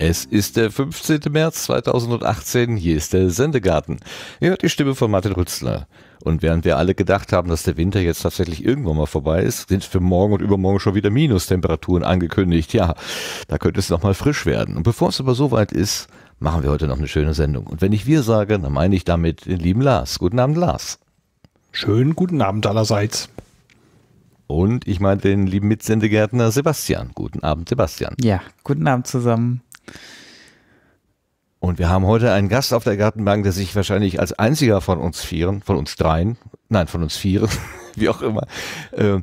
Es ist der 15. März 2018, hier ist der Sendegarten. Ihr hört die Stimme von Martin Rützler. Und während wir alle gedacht haben, dass der Winter jetzt tatsächlich irgendwann mal vorbei ist, sind für morgen und übermorgen schon wieder Minustemperaturen angekündigt. Ja, da könnte es nochmal frisch werden. Und bevor es aber so weit ist, machen wir heute noch eine schöne Sendung. Und wenn ich wir sage, dann meine ich damit den lieben Lars. Guten Abend, Lars. Schönen guten Abend allerseits. Und ich meine den lieben Mitsendegärtner Sebastian. Guten Abend, Sebastian. Ja, guten Abend zusammen. Und wir haben heute einen Gast auf der Gartenbank, der sich wahrscheinlich als einziger von uns vieren, von uns vieren, wie auch immer,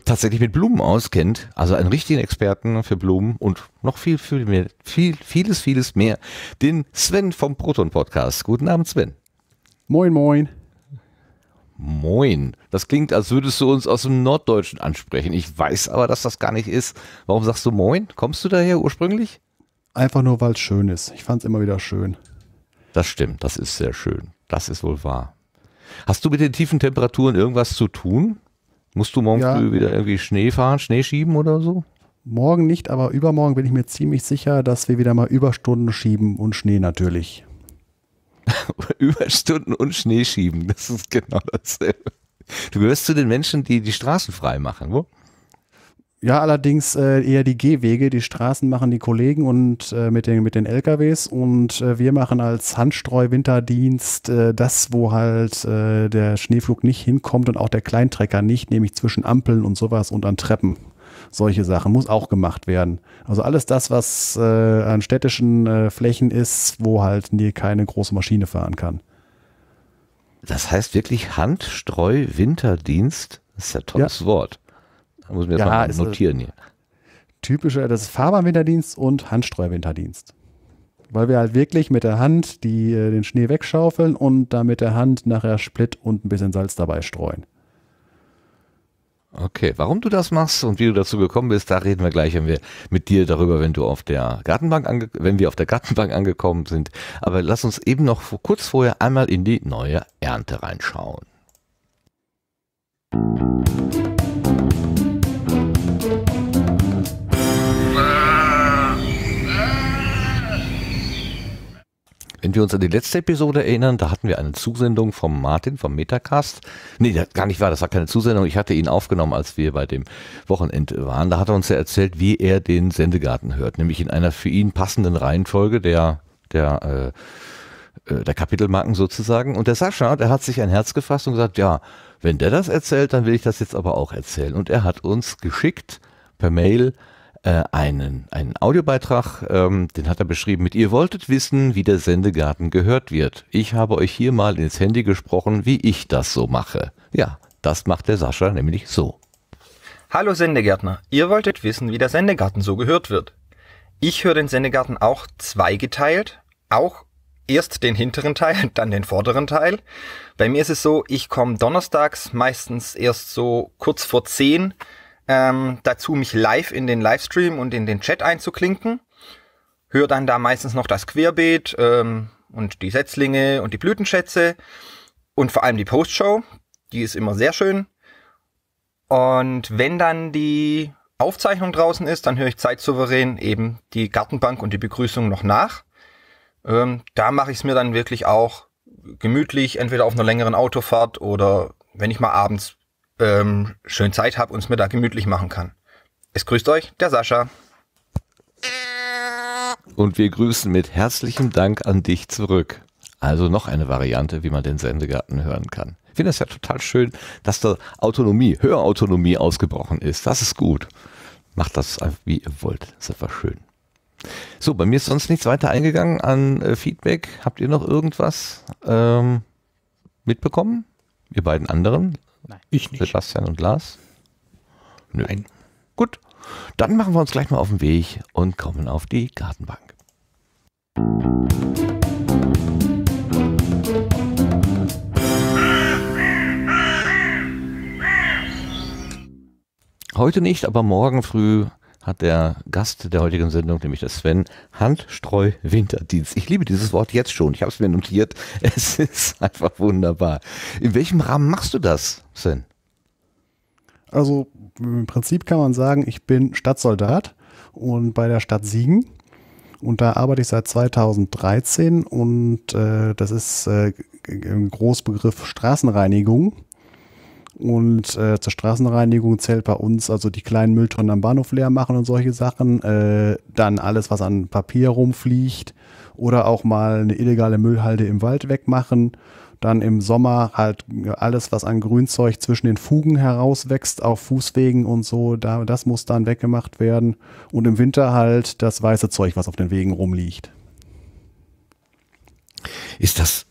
tatsächlich mit Blumen auskennt. Also einen richtigen Experten für Blumen und noch vieles mehr. Den Sven vom Proton-Podcast. Guten Abend, Sven. Moin, moin. Moin. Das klingt, als würdest du uns aus dem Norddeutschen ansprechen. Ich weiß aber, dass das gar nicht ist. Warum sagst du Moin? Kommst du daher ursprünglich? Einfach nur, weil es schön ist. Ich fand es immer wieder schön. Das stimmt, das ist sehr schön. Das ist wohl wahr. Hast du mit den tiefen Temperaturen irgendwas zu tun? Musst du morgen früh wieder irgendwie Schnee fahren, Schnee schieben oder so? Morgen nicht, aber übermorgen bin ich mir ziemlich sicher, dass wir wieder mal Überstunden schieben und Schnee natürlich. Überstunden und Schnee schieben, das ist genau dasselbe. Du gehörst zu den Menschen, die die Straßen frei machen, wo? Ja, allerdings eher die Gehwege, die Straßen machen die Kollegen und mit den LKWs und wir machen als Handstreu-Winterdienst das, wo halt der Schneeflug nicht hinkommt und auch der Kleintrecker nicht, nämlich zwischen Ampeln und sowas und an Treppen. Solche Sachen muss auch gemacht werden. Also alles das, was an städtischen Flächen ist, wo halt keine große Maschine fahren kann. Das heißt wirklich Handstreu-Winterdienst? Das ist ja ein tolles Wort. Da muss man erstmal notieren hier. Typischer, das ist Fahrbahnwinterdienst und Handstreuwinterdienst. Weil wir halt wirklich mit der Hand den Schnee wegschaufeln und dann mit der Hand nachher Splitt und ein bisschen Salz dabei streuen. Okay, warum du das machst und wie du dazu gekommen bist, da reden wir gleich, wenn wir mit dir darüber, wenn wir auf der Gartenbank angekommen sind. Aber lass uns eben noch kurz vorher einmal in die neue Ernte reinschauen. Wenn wir uns an die letzte Episode erinnern, da hatten wir eine Zusendung vom Martin vom Metacast. Nee, das gar nicht wahr, das war keine Zusendung. Ich hatte ihn aufgenommen, als wir bei dem Wochenende waren. Da hat er uns ja erzählt, wie er den Sendegarten hört. Nämlich in einer für ihn passenden Reihenfolge der Kapitelmarken sozusagen. Und der Sascha, der hat sich ein Herz gefasst und gesagt, ja, wenn der das erzählt, dann will ich das jetzt aber auch erzählen. Und er hat uns geschickt per Mail einen Audiobeitrag, den hat er beschrieben mit: Ihr wolltet wissen, wie der Sendegarten gehört wird. Ich habe euch hier mal ins Handy gesprochen, wie ich das so mache. Ja, das macht der Sascha nämlich so. Hallo Sendegärtner, ihr wolltet wissen, wie der Sendegarten so gehört wird. Ich höre den Sendegarten auch zweigeteilt, auch erst den hinteren Teil, dann den vorderen Teil. Bei mir ist es so, ich komme donnerstags meistens erst so kurz vor 10 dazu, mich live in den Livestream und in den Chat einzuklinken. Höre dann da meistens noch das Querbeet und die Setzlinge und die Blütenschätze und vor allem die Postshow, die ist immer sehr schön. Und wenn dann die Aufzeichnung draußen ist, dann höre ich zeitsouverän eben die Gartenbank und die Begrüßung noch nach. Da mache ich es mir dann wirklich auch gemütlich, entweder auf einer längeren Autofahrt oder wenn ich mal abends schön Zeit habe und es mir da gemütlich machen kann. Es grüßt euch, der Sascha. Und wir grüßen mit herzlichem Dank an dich zurück. Also noch eine Variante, wie man den Sendegarten hören kann. Ich finde es ja total schön, dass da Hörautonomie ausgebrochen ist. Das ist gut. Macht das einfach, wie ihr wollt. Das ist einfach schön. So, bei mir ist sonst nichts weiter eingegangen an Feedback. Habt ihr noch irgendwas mitbekommen? Ihr beiden anderen? Nein, ich nicht. Sebastian und Lars? Nö. Nein. Gut, dann machen wir uns gleich mal auf den Weg und kommen auf die Gartenbank. Heute nicht, aber morgen früh hat der Gast der heutigen Sendung, nämlich der Sven, Handstreu-Winterdienst. Ich liebe dieses Wort jetzt schon. Ich habe es mir notiert. Es ist einfach wunderbar. In welchem Rahmen machst du das, Sven? Also im Prinzip kann man sagen, ich bin Stadtsoldat und bei der Stadt Siegen. Und da arbeite ich seit 2013 und das ist im Großbegriff Straßenreinigung. Und zur Straßenreinigung zählt bei uns also die kleinen Mülltonnen am Bahnhof leer machen und solche Sachen. Dann alles, was an Papier rumfliegt oder auch mal eine illegale Müllhalde im Wald wegmachen. Dann im Sommer halt alles, was an Grünzeug zwischen den Fugen herauswächst, auf Fußwegen und so. Das muss dann weggemacht werden. Und im Winter halt das weiße Zeug, was auf den Wegen rumliegt. Ist das,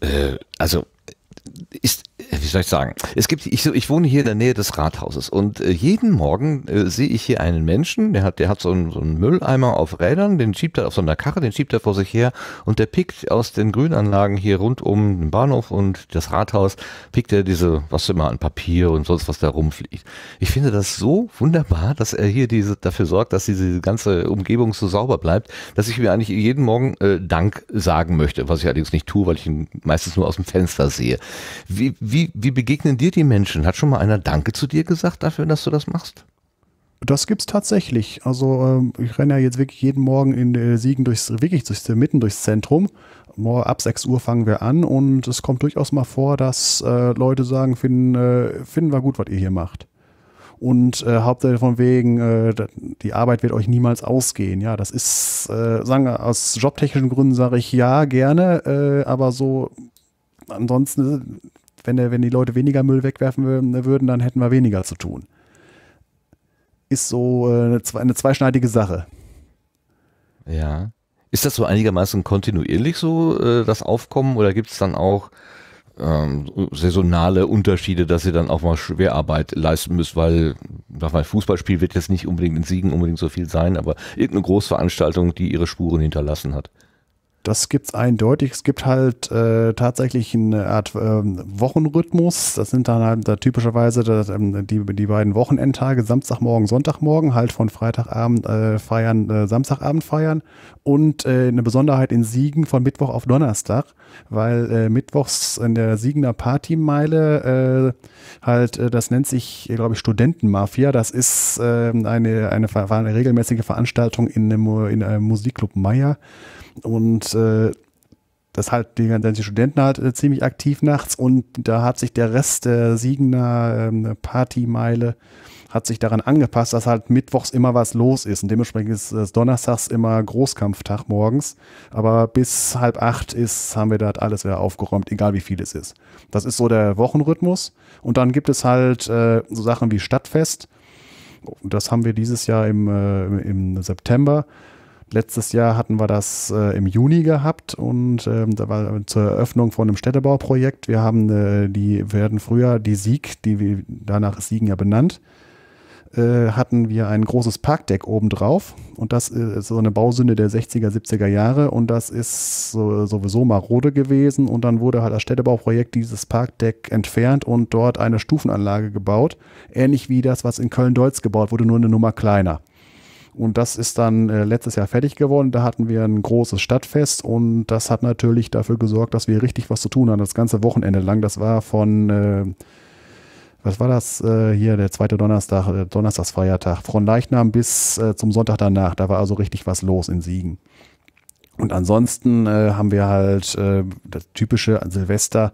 wie soll ich sagen, es gibt, ich wohne hier in der Nähe des Rathauses und jeden Morgen sehe ich hier einen Menschen, der hat so einen Mülleimer auf Rädern, den schiebt er auf so einer Karre, den schiebt er vor sich her und der pickt aus den Grünanlagen hier rund um den Bahnhof und das Rathaus, pickt er diese, was immer an Papier und sonst was da rumfliegt. Ich finde das so wunderbar, dass er hier dafür sorgt, dass diese ganze Umgebung so sauber bleibt, dass ich mir eigentlich jeden Morgen Dank sagen möchte, was ich allerdings nicht tue, weil ich ihn meistens nur aus dem Fenster sehe. Wie begegnen dir die Menschen? Hat schon mal einer Danke zu dir gesagt dafür, dass du das machst? Das gibt's tatsächlich. Also ich renne ja jetzt wirklich jeden Morgen in Siegen mitten durchs Zentrum. Ab 6 Uhr fangen wir an und es kommt durchaus mal vor, dass Leute sagen, finden wir gut, was ihr hier macht. Und hauptsächlich von wegen, die Arbeit wird euch niemals ausgehen. Ja, das ist, sagen wir, aus jobtechnischen Gründen sage ich ja, gerne, aber so ansonsten, wenn die Leute weniger Müll wegwerfen würden, dann hätten wir weniger zu tun. Ist so eine zweischneidige Sache. Ja. Ist das so einigermaßen kontinuierlich so, das Aufkommen? Oder gibt es dann auch saisonale Unterschiede, dass ihr dann auch mal Schwerarbeit leisten müsst? Weil ein Fußballspiel wird jetzt nicht unbedingt in Siegen unbedingt so viel sein, aber irgendeine Großveranstaltung, die ihre Spuren hinterlassen hat. Das gibt es eindeutig. Es gibt halt tatsächlich eine Art Wochenrhythmus. Das sind dann halt typischerweise die beiden Wochenendtage, Samstagmorgen, Sonntagmorgen, halt von Freitagabend feiern, Samstagabend feiern und eine Besonderheit in Siegen von Mittwoch auf Donnerstag, weil mittwochs in der Siegener Partymeile das nennt sich, glaube ich, Studentenmafia. Das ist eine regelmäßige Veranstaltung in einem Musikclub Meier. Und das halt die Studenten halt ziemlich aktiv nachts und da hat sich der Rest der Siegener Partymeile daran angepasst, dass halt mittwochs immer was los ist und dementsprechend ist donnerstags immer Großkampftag morgens, aber bis 7:30 haben wir da alles wieder aufgeräumt, egal wie viel es ist. Das ist so der Wochenrhythmus und dann gibt es halt so Sachen wie Stadtfest, das haben wir dieses Jahr im September. Letztes Jahr hatten wir das im Juni gehabt und da war zur Eröffnung von einem Städtebauprojekt. Wir haben danach ist Siegen ja benannt, hatten wir ein großes Parkdeck obendrauf und das ist so eine Bausünde der 60er, 70er Jahre und das ist sowieso marode gewesen und dann wurde halt das Städtebauprojekt dieses Parkdeck entfernt und dort eine Stufenanlage gebaut, ähnlich wie das, was in Köln-Deutz gebaut wurde, nur eine Nummer kleiner. Und das ist dann letztes Jahr fertig geworden. Da hatten wir ein großes Stadtfest und das hat natürlich dafür gesorgt, dass wir richtig was zu tun haben, das ganze Wochenende lang. Das war von, was war das hier, der zweite Donnerstag, Donnerstagsfeiertag, von Leichnam bis zum Sonntag danach. Da war also richtig was los in Siegen. Und ansonsten haben wir halt das typische Silvester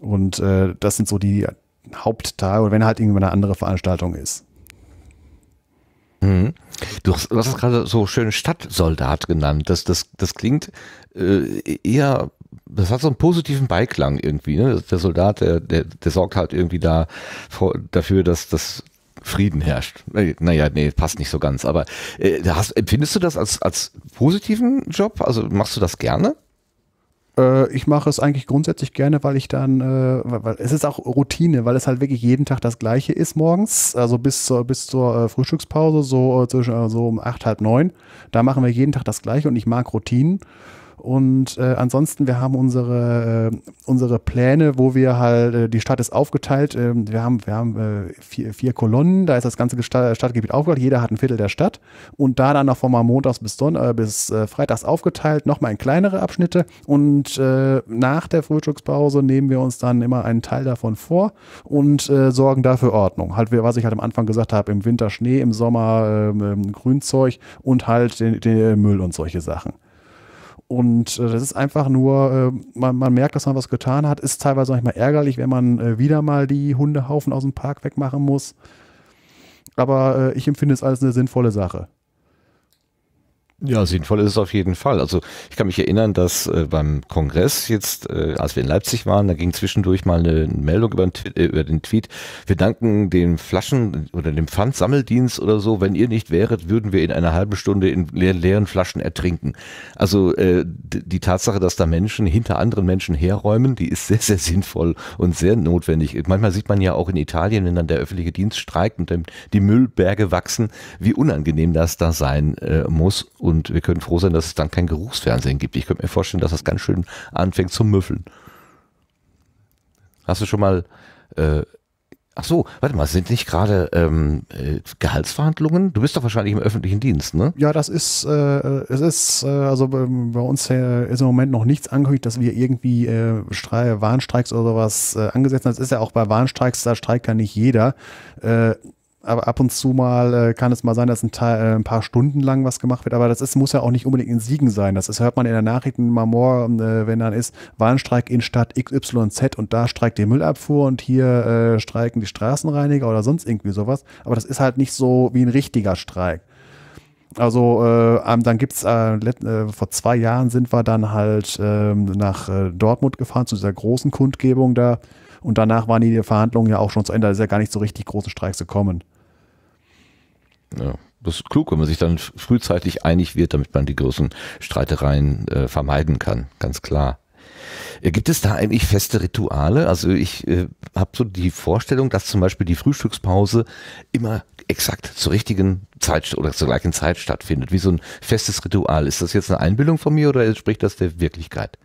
und das sind so die Haupttage, oder wenn halt irgendwann eine andere Veranstaltung ist. Du hast gerade so schön Stadtsoldat genannt. Das klingt eher, das hat so einen positiven Beiklang irgendwie. Ne? Der Soldat, der sorgt halt irgendwie dafür, dass das Frieden herrscht. Naja, nee, passt nicht so ganz. Aber empfindest du das als positiven Job? Also machst du das gerne? Ich mache es eigentlich grundsätzlich gerne, weil ich dann, es ist auch Routine, weil es halt wirklich jeden Tag das Gleiche ist morgens, also bis zur Frühstückspause, so zwischen so um 8, halb 9. Da machen wir jeden Tag das Gleiche und ich mag Routinen Und ansonsten, wir haben unsere Pläne, wo wir halt, die Stadt ist aufgeteilt, wir haben vier Kolonnen, da ist das ganze Stadtgebiet aufgeteilt, jeder hat ein Viertel der Stadt und da dann noch von montags bis freitags aufgeteilt, nochmal in kleinere Abschnitte und nach der Frühstückspause nehmen wir uns dann immer einen Teil davon vor und sorgen dafür Ordnung. Halt, was ich halt am Anfang gesagt habe, im Winter Schnee, im Sommer Grünzeug und halt den Müll und solche Sachen. Und das ist einfach nur, man merkt, dass man was getan hat. Ist teilweise manchmal ärgerlich, wenn man wieder mal die Hundehaufen aus dem Park wegmachen muss. Aber ich empfinde es als eine sinnvolle Sache. Ja, sinnvoll ist es auf jeden Fall. Also ich kann mich erinnern, dass beim Kongress jetzt, als wir in Leipzig waren, da ging zwischendurch mal eine Meldung über den Tweet, wir danken dem Flaschen- oder dem Pfandsammeldienst oder so, wenn ihr nicht wäret, würden wir in einer halben Stunde in leeren Flaschen ertrinken. Also die Tatsache, dass da Menschen hinter anderen Menschen herräumen, die ist sehr, sehr sinnvoll und sehr notwendig. Manchmal sieht man ja auch in Italien, wenn dann der öffentliche Dienst streikt und dann die Müllberge wachsen, wie unangenehm das da sein muss. Und wir können froh sein, dass es dann kein Geruchsfernsehen gibt. Ich könnte mir vorstellen, dass das ganz schön anfängt zu müffeln. Hast du schon mal, ach so, warte mal, sind nicht gerade Gehaltsverhandlungen? Du bist doch wahrscheinlich im öffentlichen Dienst, ne? Ja, das ist, also bei uns ist im Moment noch nichts angekündigt, dass wir irgendwie Warnstreiks oder sowas angesetzt haben. Das ist ja auch bei Warnstreiks, da streikt ja nicht jeder. Aber ab und zu mal kann es mal sein, dass ein paar Stunden lang was gemacht wird. Aber das muss ja auch nicht unbedingt in Siegen sein. Das hört man in den Nachrichten mal morgen, wenn dann ist, Warnstreik in Stadt XYZ und da streikt die Müllabfuhr und hier streiken die Straßenreiniger oder sonst irgendwie sowas. Aber das ist halt nicht so wie ein richtiger Streik. Also dann gibt es, vor 2 Jahren sind wir dann halt nach Dortmund gefahren zu dieser großen Kundgebung da. Und danach waren die Verhandlungen ja auch schon zu Ende. Da ist ja gar nicht so richtig großen Streiks gekommen. Ja, das ist klug, wenn man sich dann frühzeitig einig wird, damit man die großen Streitereien vermeiden kann, ganz klar. Gibt es da eigentlich feste Rituale? Also ich habe so die Vorstellung, dass zum Beispiel die Frühstückspause immer exakt zur richtigen Zeit oder zur gleichen Zeit stattfindet, wie so ein festes Ritual. Ist das jetzt eine Einbildung von mir oder entspricht das der Wirklichkeit?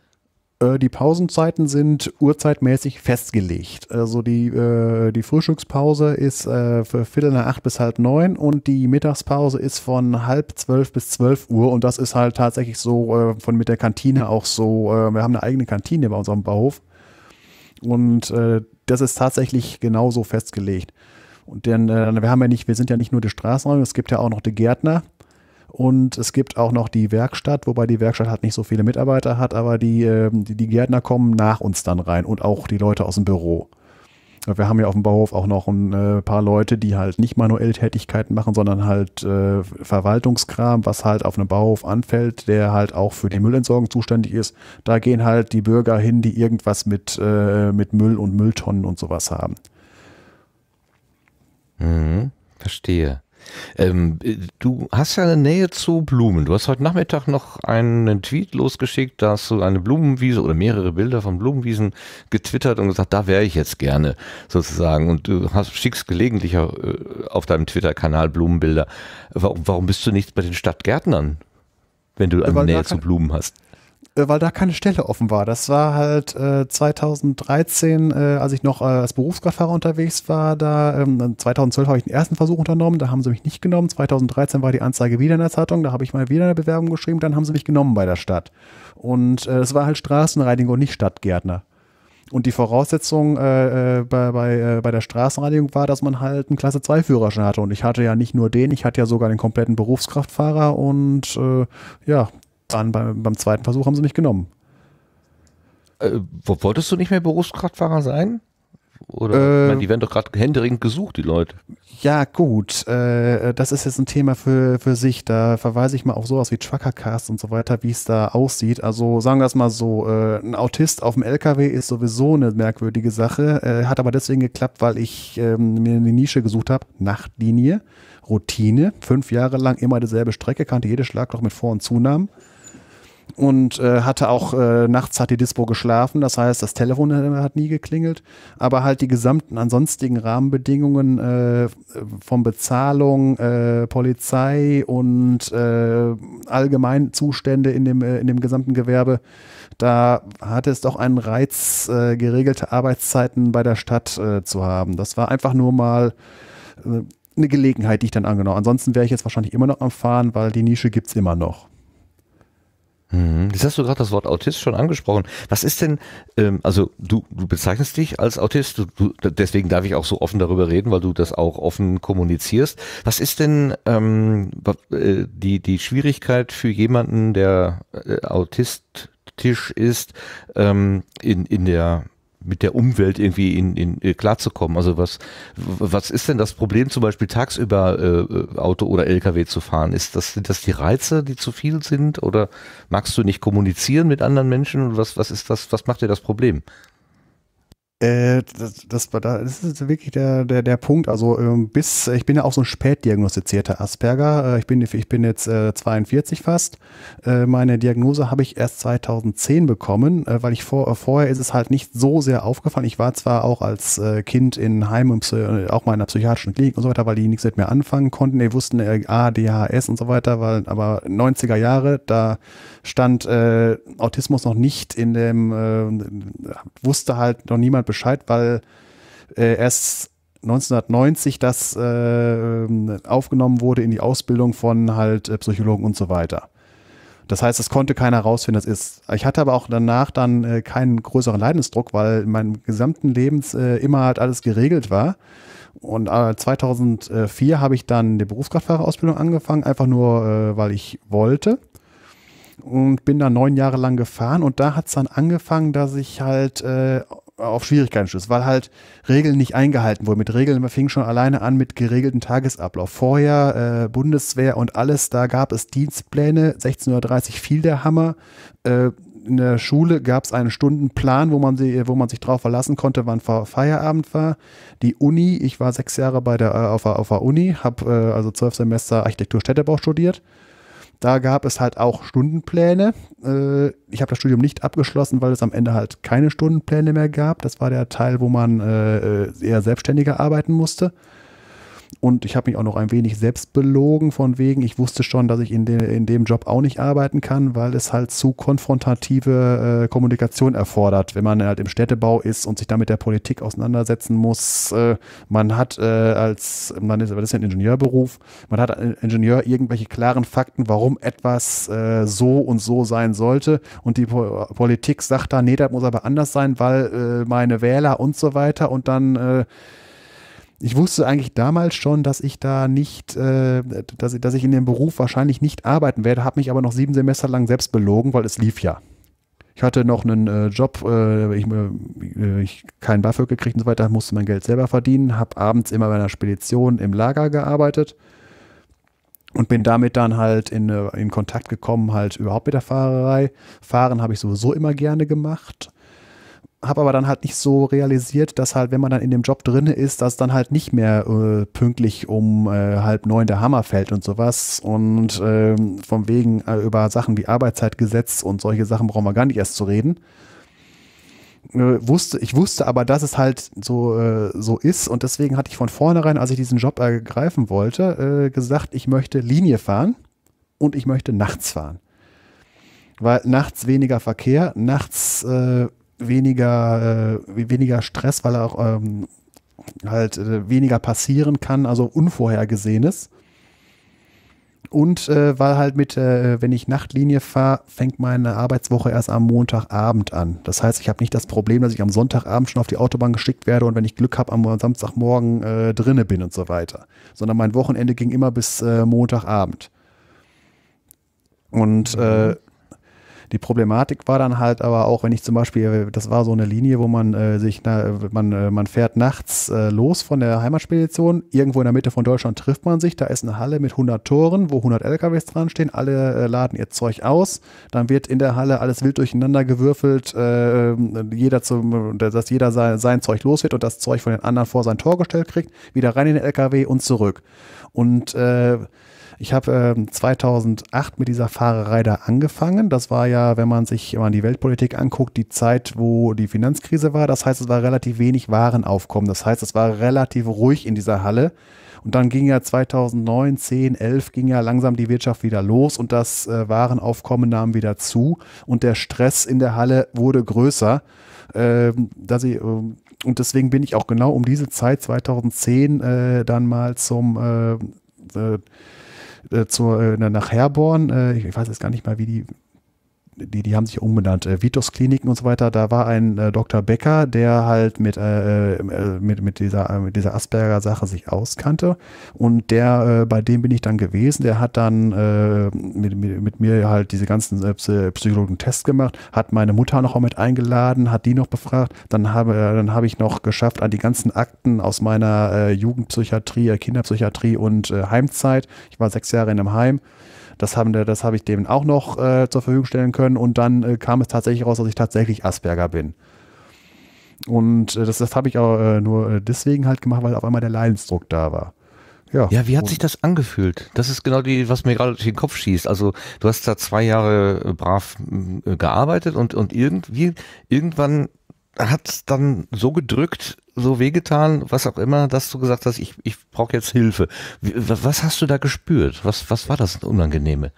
Die Pausenzeiten sind uhrzeitmäßig festgelegt. Also die Frühstückspause ist für 7:45 bis 8:30 und die Mittagspause ist von 11:30 bis 12 Uhr und das ist halt tatsächlich so mit der Kantine auch so. Wir haben eine eigene Kantine bei unserem Bauhof und das ist tatsächlich genauso festgelegt. Und denn wir sind ja nicht nur die Straßenräume, es gibt ja auch noch die Gärtner. Und es gibt auch noch die Werkstatt, wobei die Werkstatt halt nicht so viele Mitarbeiter hat, aber die Gärtner kommen nach uns dann rein und auch die Leute aus dem Büro. Wir haben ja auf dem Bauhof auch noch ein paar Leute, die halt nicht manuell Tätigkeiten machen, sondern halt Verwaltungskram, was halt auf einem Bauhof anfällt, der halt auch für die Müllentsorgung zuständig ist. Da gehen halt die Bürger hin, die irgendwas mit Müll und Mülltonnen und sowas haben. Mhm, verstehe. Du hast ja eine Nähe zu Blumen. Du hast heute Nachmittag noch einen Tweet losgeschickt, da hast du eine Blumenwiese oder mehrere Bilder von Blumenwiesen getwittert und gesagt, da wäre ich jetzt gerne sozusagen. Und du schickst gelegentlich auf deinem Twitter-Kanal Blumenbilder. Warum bist du nicht bei den Stadtgärtnern, wenn du eine Nähe zu Blumen hast? Weil da keine Stelle offen war. Das war halt 2013, als ich noch als Berufskraftfahrer unterwegs war. 2012 habe ich den ersten Versuch unternommen, da haben sie mich nicht genommen. 2013 war die Anzeige wieder in der Zeitung, da habe ich mal wieder eine Bewerbung geschrieben, dann haben sie mich genommen bei der Stadt. Und es war halt Straßenreinigung und nicht Stadtgärtner. Und die Voraussetzung bei der Straßenreinigung war, dass man halt einen Klasse-2-Führerschein hatte. Und ich hatte ja nicht nur den, ich hatte ja sogar den kompletten Berufskraftfahrer und ja, dann beim zweiten Versuch haben sie mich genommen. Wolltest du nicht mehr Berufskraftfahrer sein? Oder ich meine, die werden doch gerade händeringend gesucht, die Leute. Ja gut, das ist jetzt ein Thema für sich. Da verweise ich mal auf sowas wie Truckercast und so weiter, wie es da aussieht. Also sagen wir es mal so, ein Autist auf dem LKW ist sowieso eine merkwürdige Sache. Hat aber deswegen geklappt, weil ich mir eine Nische gesucht habe. Nachtlinie, Routine, 5 Jahre lang immer dieselbe Strecke, kannte jedes Schlagloch mit Vor- und Zunahmen. und hatte auch, nachts hat die Dispo geschlafen, das heißt, das Telefon hat nie geklingelt, aber halt die gesamten ansonstigen Rahmenbedingungen von Bezahlung, Polizei und allgemein Zustände in dem gesamten Gewerbe, da hatte es doch einen Reiz, geregelte Arbeitszeiten bei der Stadt zu haben. Das war einfach nur mal eine Gelegenheit, die ich dann angenommen. Ansonsten wäre ich jetzt wahrscheinlich immer noch am Fahren, weil die Nische gibt es immer noch. Mhm. Jetzt hast du gerade das Wort Autist schon angesprochen. Was ist denn, also du bezeichnest dich als Autist, deswegen darf ich auch so offen darüber reden, weil du das auch offen kommunizierst. Was ist denn die Schwierigkeit für jemanden, der autistisch ist, mit der Umwelt irgendwie in klarzukommen? Also was ist denn das Problem, zum Beispiel tagsüber Auto oder LKW zu fahren? Sind das die Reize, die zu viel sind? Oder magst du nicht kommunizieren mit anderen Menschen? Und was macht dir das Problem? Das ist wirklich der Punkt. Also ich bin ja auch so ein spätdiagnostizierter Asperger. Ich bin jetzt 42 fast. Meine Diagnose habe ich erst 2010 bekommen, weil ich vorher ist es halt nicht so sehr aufgefallen. Ich war zwar auch als Kind in Heim und auch mal in einer psychiatrischen Klinik und so weiter, weil die nichts mit mir anfangen konnten. Die wussten ADHS und so weiter, aber 90er Jahre, da stand Autismus noch nicht in dem, wusste halt noch niemand Bescheid, weil erst 1990 das aufgenommen wurde in die Ausbildung von halt Psychologen und so weiter. Das heißt, es konnte keiner rausfinden, das ist. Ich hatte aber auch danach dann keinen größeren Leidensdruck, weil in meinem gesamten Lebens immer halt alles geregelt war. Und 2004 habe ich dann die Berufskraftfahrerausbildung angefangen, einfach nur, weil ich wollte. Und bin dann 9 Jahre lang gefahren und da hat es dann angefangen, dass ich halt auf Schwierigkeiten stieß, weil halt Regeln nicht eingehalten wurden. Mit Regeln, man fing schon alleine an mit geregelten Tagesablauf. Vorher Bundeswehr und alles, da gab es Dienstpläne, 16:30 Uhr fiel der Hammer. In der Schule gab es einen Stundenplan, wo man sich drauf verlassen konnte, wann Feierabend war. Die Uni, ich war 6 Jahre auf der Uni, habe also 12 Semester Architektur-Städtebau studiert. Da gab es halt auch Stundenpläne. Ich habe das Studium nicht abgeschlossen, weil es am Ende halt keine Stundenpläne mehr gab. Das war der Teil, wo man eher selbstständiger arbeiten musste. Und ich habe mich auch noch ein wenig selbst belogen, von wegen, ich wusste schon, dass ich in dem Job auch nicht arbeiten kann, weil es halt zu konfrontative Kommunikation erfordert, wenn man halt im Städtebau ist und sich damit der Politik auseinandersetzen muss. Das ist ja ein Ingenieurberuf, man hat als Ingenieur irgendwelche klaren Fakten, warum etwas so und so sein sollte, und die Politik sagt dann, nee, das muss aber anders sein, weil meine Wähler und so weiter, und dann ich wusste eigentlich damals schon, dass ich da nicht, dass ich in dem Beruf wahrscheinlich nicht arbeiten werde, habe mich aber noch 7 Semester lang selbst belogen, weil es lief ja. Ich hatte noch einen Job, ich keinen BAföG gekriegt und so weiter, musste mein Geld selber verdienen, habe abends immer bei einer Spedition im Lager gearbeitet und bin damit dann halt in Kontakt gekommen, halt überhaupt mit der Fahrerei. Fahren habe ich sowieso immer gerne gemacht. Habe aber dann halt nicht so realisiert, dass halt, wenn man dann in dem Job drin ist, dass dann halt nicht mehr pünktlich um 8:30 der Hammer fällt und sowas, und von wegen über Sachen wie Arbeitszeitgesetz und solche Sachen brauchen wir gar nicht erst zu reden. Ich wusste aber, dass es halt so ist, und deswegen hatte ich von vornherein, als ich diesen Job ergreifen wollte, gesagt, ich möchte Linie fahren und ich möchte nachts fahren. Weil nachts weniger Verkehr, nachts weniger Stress, weil auch halt weniger passieren kann, also Unvorhergesehenes. Und weil halt wenn ich Nachtlinie fahre, fängt meine Arbeitswoche erst am Montagabend an. Das heißt, ich habe nicht das Problem, dass ich am Sonntagabend schon auf die Autobahn geschickt werde und wenn ich Glück habe, am Samstagmorgen drinne bin und so weiter. Sondern mein Wochenende ging immer bis Montagabend. Und die Problematik war dann halt aber auch, wenn ich zum Beispiel, das war so eine Linie, wo man man fährt nachts los von der Heimatspedition, irgendwo in der Mitte von Deutschland trifft man sich, da ist eine Halle mit 100 Toren, wo 100 LKWs dran stehen, alle laden ihr Zeug aus, dann wird in der Halle alles wild durcheinander gewürfelt, dass jeder sein Zeug los wird und das Zeug von den anderen vor sein Tor gestellt kriegt, wieder rein in den LKW und zurück. Und Ich habe 2008 mit dieser Fahrerei da angefangen. Das war ja, wenn man sich immer die Weltpolitik anguckt, die Zeit, wo die Finanzkrise war. Das heißt, es war relativ wenig Warenaufkommen. Das heißt, es war relativ ruhig in dieser Halle. Und dann ging ja 2009, 10, 11 ging ja langsam die Wirtschaft wieder los und das Warenaufkommen nahm wieder zu und der Stress in der Halle wurde größer. Und deswegen bin ich auch genau um diese Zeit 2010 dann mal nach Herborn, ich weiß jetzt gar nicht mal, wie die haben sich umbenannt, Vitus-Kliniken und so weiter. Da war ein Dr. Becker, der halt mit dieser Asperger-Sache sich auskannte und der, bei dem bin ich dann gewesen, der hat dann mit mir halt diese ganzen Psychologen-Tests gemacht, hat meine Mutter noch mit eingeladen, hat die noch befragt, dann hab ich noch geschafft, an die ganzen Akten aus meiner Jugendpsychiatrie, Kinderpsychiatrie und Heimzeit, ich war 6 Jahre in einem Heim, das hab ich dem auch noch zur Verfügung stellen können und dann kam es tatsächlich raus, dass ich tatsächlich Asperger bin. Und das habe ich auch nur deswegen halt gemacht, weil auf einmal der Leidensdruck da war. Ja, wie hat sich das angefühlt? Das ist genau die, was mir gerade durch den Kopf schießt. Also du hast da 2 Jahre brav gearbeitet und irgendwann hat es dann so gedrückt, so wehgetan, was auch immer, dass du gesagt hast, ich brauche jetzt Hilfe. Was hast du da gespürt? Was war das Unangenehme?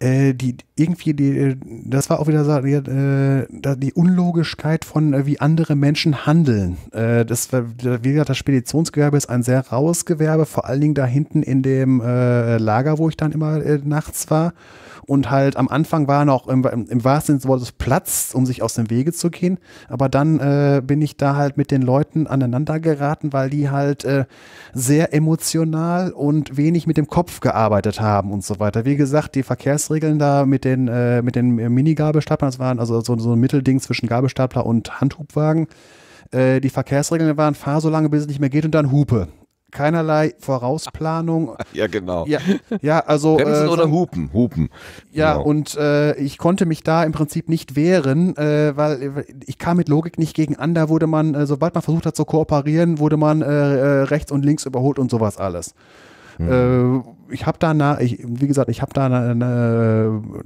Das war auch wieder die Unlogischkeit von, wie andere Menschen handeln. Wie gesagt, das Speditionsgewerbe ist ein sehr raues Gewerbe, vor allen Dingen da hinten in dem Lager, wo ich dann immer nachts war. Und halt am Anfang war noch im wahrsten Sinne des Wortes Platz, um sich aus dem Wege zu gehen. Aber dann bin ich da halt mit den Leuten aneinander geraten, weil die halt sehr emotional und wenig mit dem Kopf gearbeitet haben und so weiter. Wie gesagt, die Verkehrsregeln da mit den Mini-Gabelstaplern, das waren also so ein Mittelding zwischen Gabelstapler und Handhubwagen. Die Verkehrsregeln waren, fahr so lange, bis es nicht mehr geht und dann hupe. Keinerlei Vorausplanung. Ja, genau. Ja, also Bremsen oder Hupen. Hupen. Ja, genau. Und ich konnte mich da im Prinzip nicht wehren, weil ich kam mit Logik nicht gegen an. Da wurde man, sobald man versucht hat zu kooperieren, wurde man rechts und links überholt und sowas alles. Mhm.